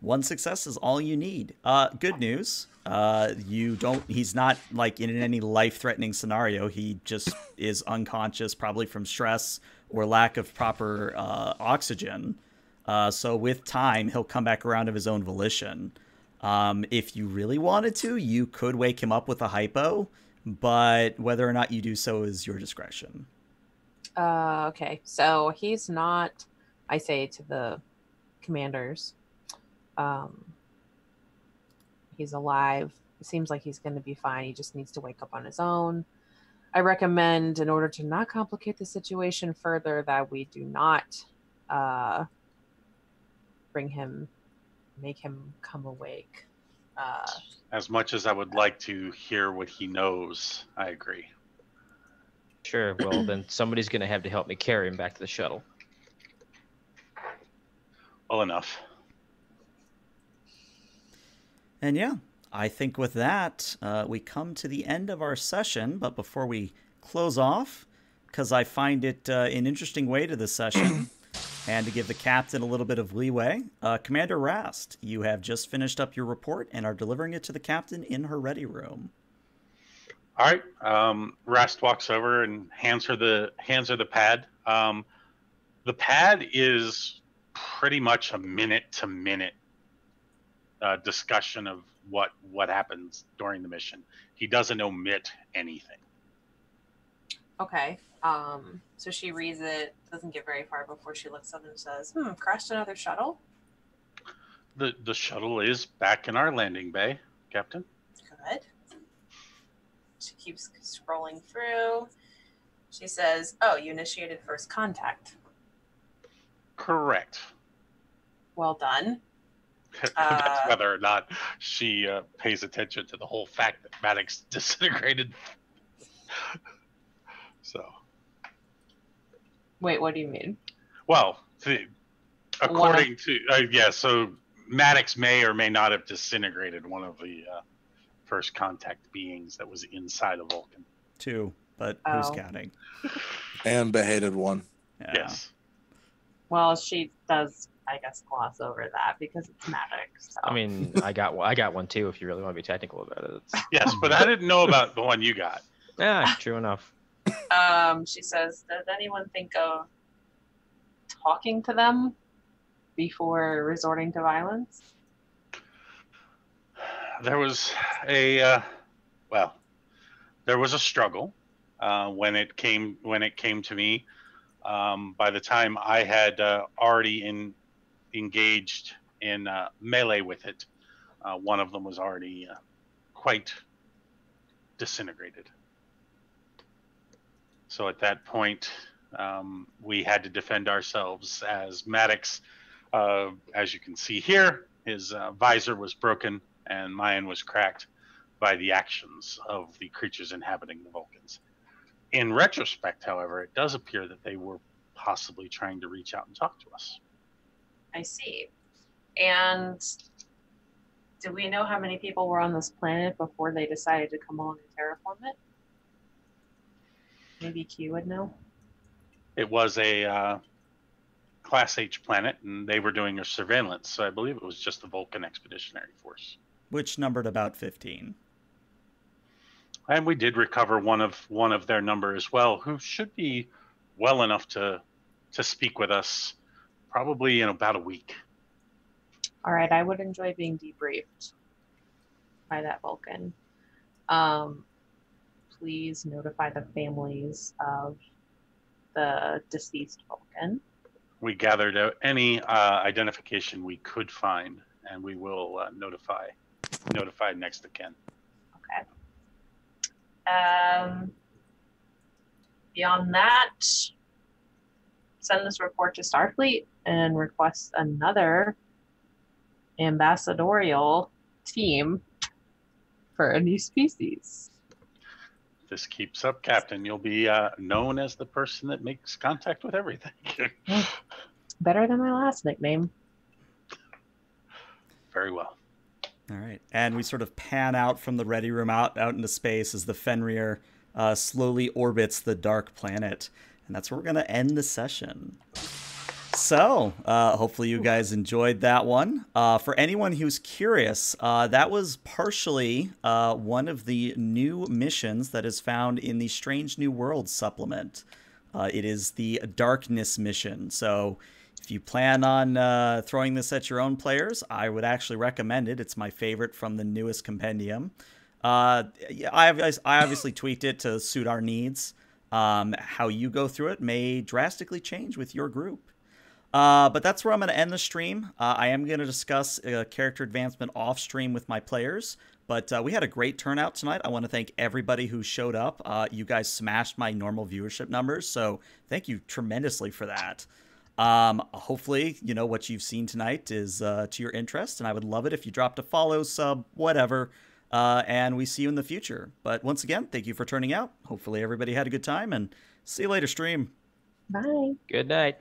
One success is all you need. Good news. You don't. He's not like in any life-threatening scenario. He just is unconscious, probably from stress or lack of proper oxygen. So with time, he'll come back around of his own volition. If you really wanted to, you could wake him up with a hypo, but whether or not you do so is your discretion. Okay, so he's not, I say to the commanders, he's alive. It seems like he's going to be fine. He just needs to wake up on his own. I recommend, in order to not complicate the situation further, that we do not bring him, make him come awake. As much as I would like to hear what he knows, I agree. Sure, well, then somebody's going to have to help me carry him back to the shuttle. Well enough. And yeah, I think with that, we come to the end of our session. But before we close off, because I find it an interesting way to this session, and to give the captain a little bit of leeway, Commander Rast, you have just finished up your report and are delivering it to the captain in her ready room. All right. Rast walks over and hands her the pad. The pad is pretty much a minute-to-minute discussion of what happens during the mission. He doesn't omit anything. Okay. So she reads it, doesn't get very far before she looks up and says, crashed another shuttle? The shuttle is back in our landing bay, Captain. Good. She keeps scrolling through. She says, oh, you initiated first contact. Correct. Well done. That's whether or not she pays attention to the whole fact that Maddox disintegrated. So. Wait, what do you mean? Well, according to so Maddox may or may not have disintegrated one of the first contact beings that was inside a Vulcan. Two, but who's counting? And beheaded one. Yeah. Yes. Well, she does, I guess, gloss over that because it's Maddox. So. I mean, I got one too. If you really want to be technical about it. It's... Yes, but I didn't know about the one you got. Yeah, true enough. She says, does anyone think of talking to them before resorting to violence? There was a, well, there was a struggle when it came to me. By the time I had already engaged in melee with it, one of them was already quite disintegrated. So at that point, we had to defend ourselves as Maddox. As you can see here, his visor was broken and mine was cracked by the actions of the creatures inhabiting the Vulcans. In retrospect, however, it does appear that they were possibly trying to reach out and talk to us. I see. And do we know how many people were on this planet before they decided to come on and terraform it? Maybe Q would know. It was a Class H planet, and they were doing a surveillance, so I believe it was just the Vulcan Expeditionary Force. Which numbered about 15. And we did recover one of their number as well, who should be well enough to speak with us probably in about a week. All right, I would enjoy being debriefed by that Vulcan. Please notify the families of the deceased Vulcan. We gathered any identification we could find, and we will notify next of kin. Okay. Beyond that, send this report to Starfleet and request another ambassadorial team for a new species. If this keeps up, Captain, you'll be known as the person that makes contact with everything. Better than my last nickname. Very well. All right, and we sort of pan out from the ready room out into space as the Fenrir slowly orbits the dark planet. And that's where we're going to end the session. So hopefully you guys enjoyed that one. For anyone who's curious, that was partially one of the new missions that is found in the Strange New Worlds supplement. It is the Darkness mission. So if you plan on throwing this at your own players, I would actually recommend it. It's my favorite from the newest compendium. I obviously tweaked it to suit our needs. How you go through it may drastically change with your group. But that's where I'm going to end the stream. I am going to discuss character advancement off stream with my players. But we had a great turnout tonight. I want to thank everybody who showed up. You guys smashed my normal viewership numbers. So thank you tremendously for that. Hopefully, you know, what you've seen tonight is to your interest, and I would love it if you dropped a follow, sub, whatever, and we see you in the future. But once again, thank you for turning out. Hopefully everybody had a good time, and see you later, stream. Bye. Good night.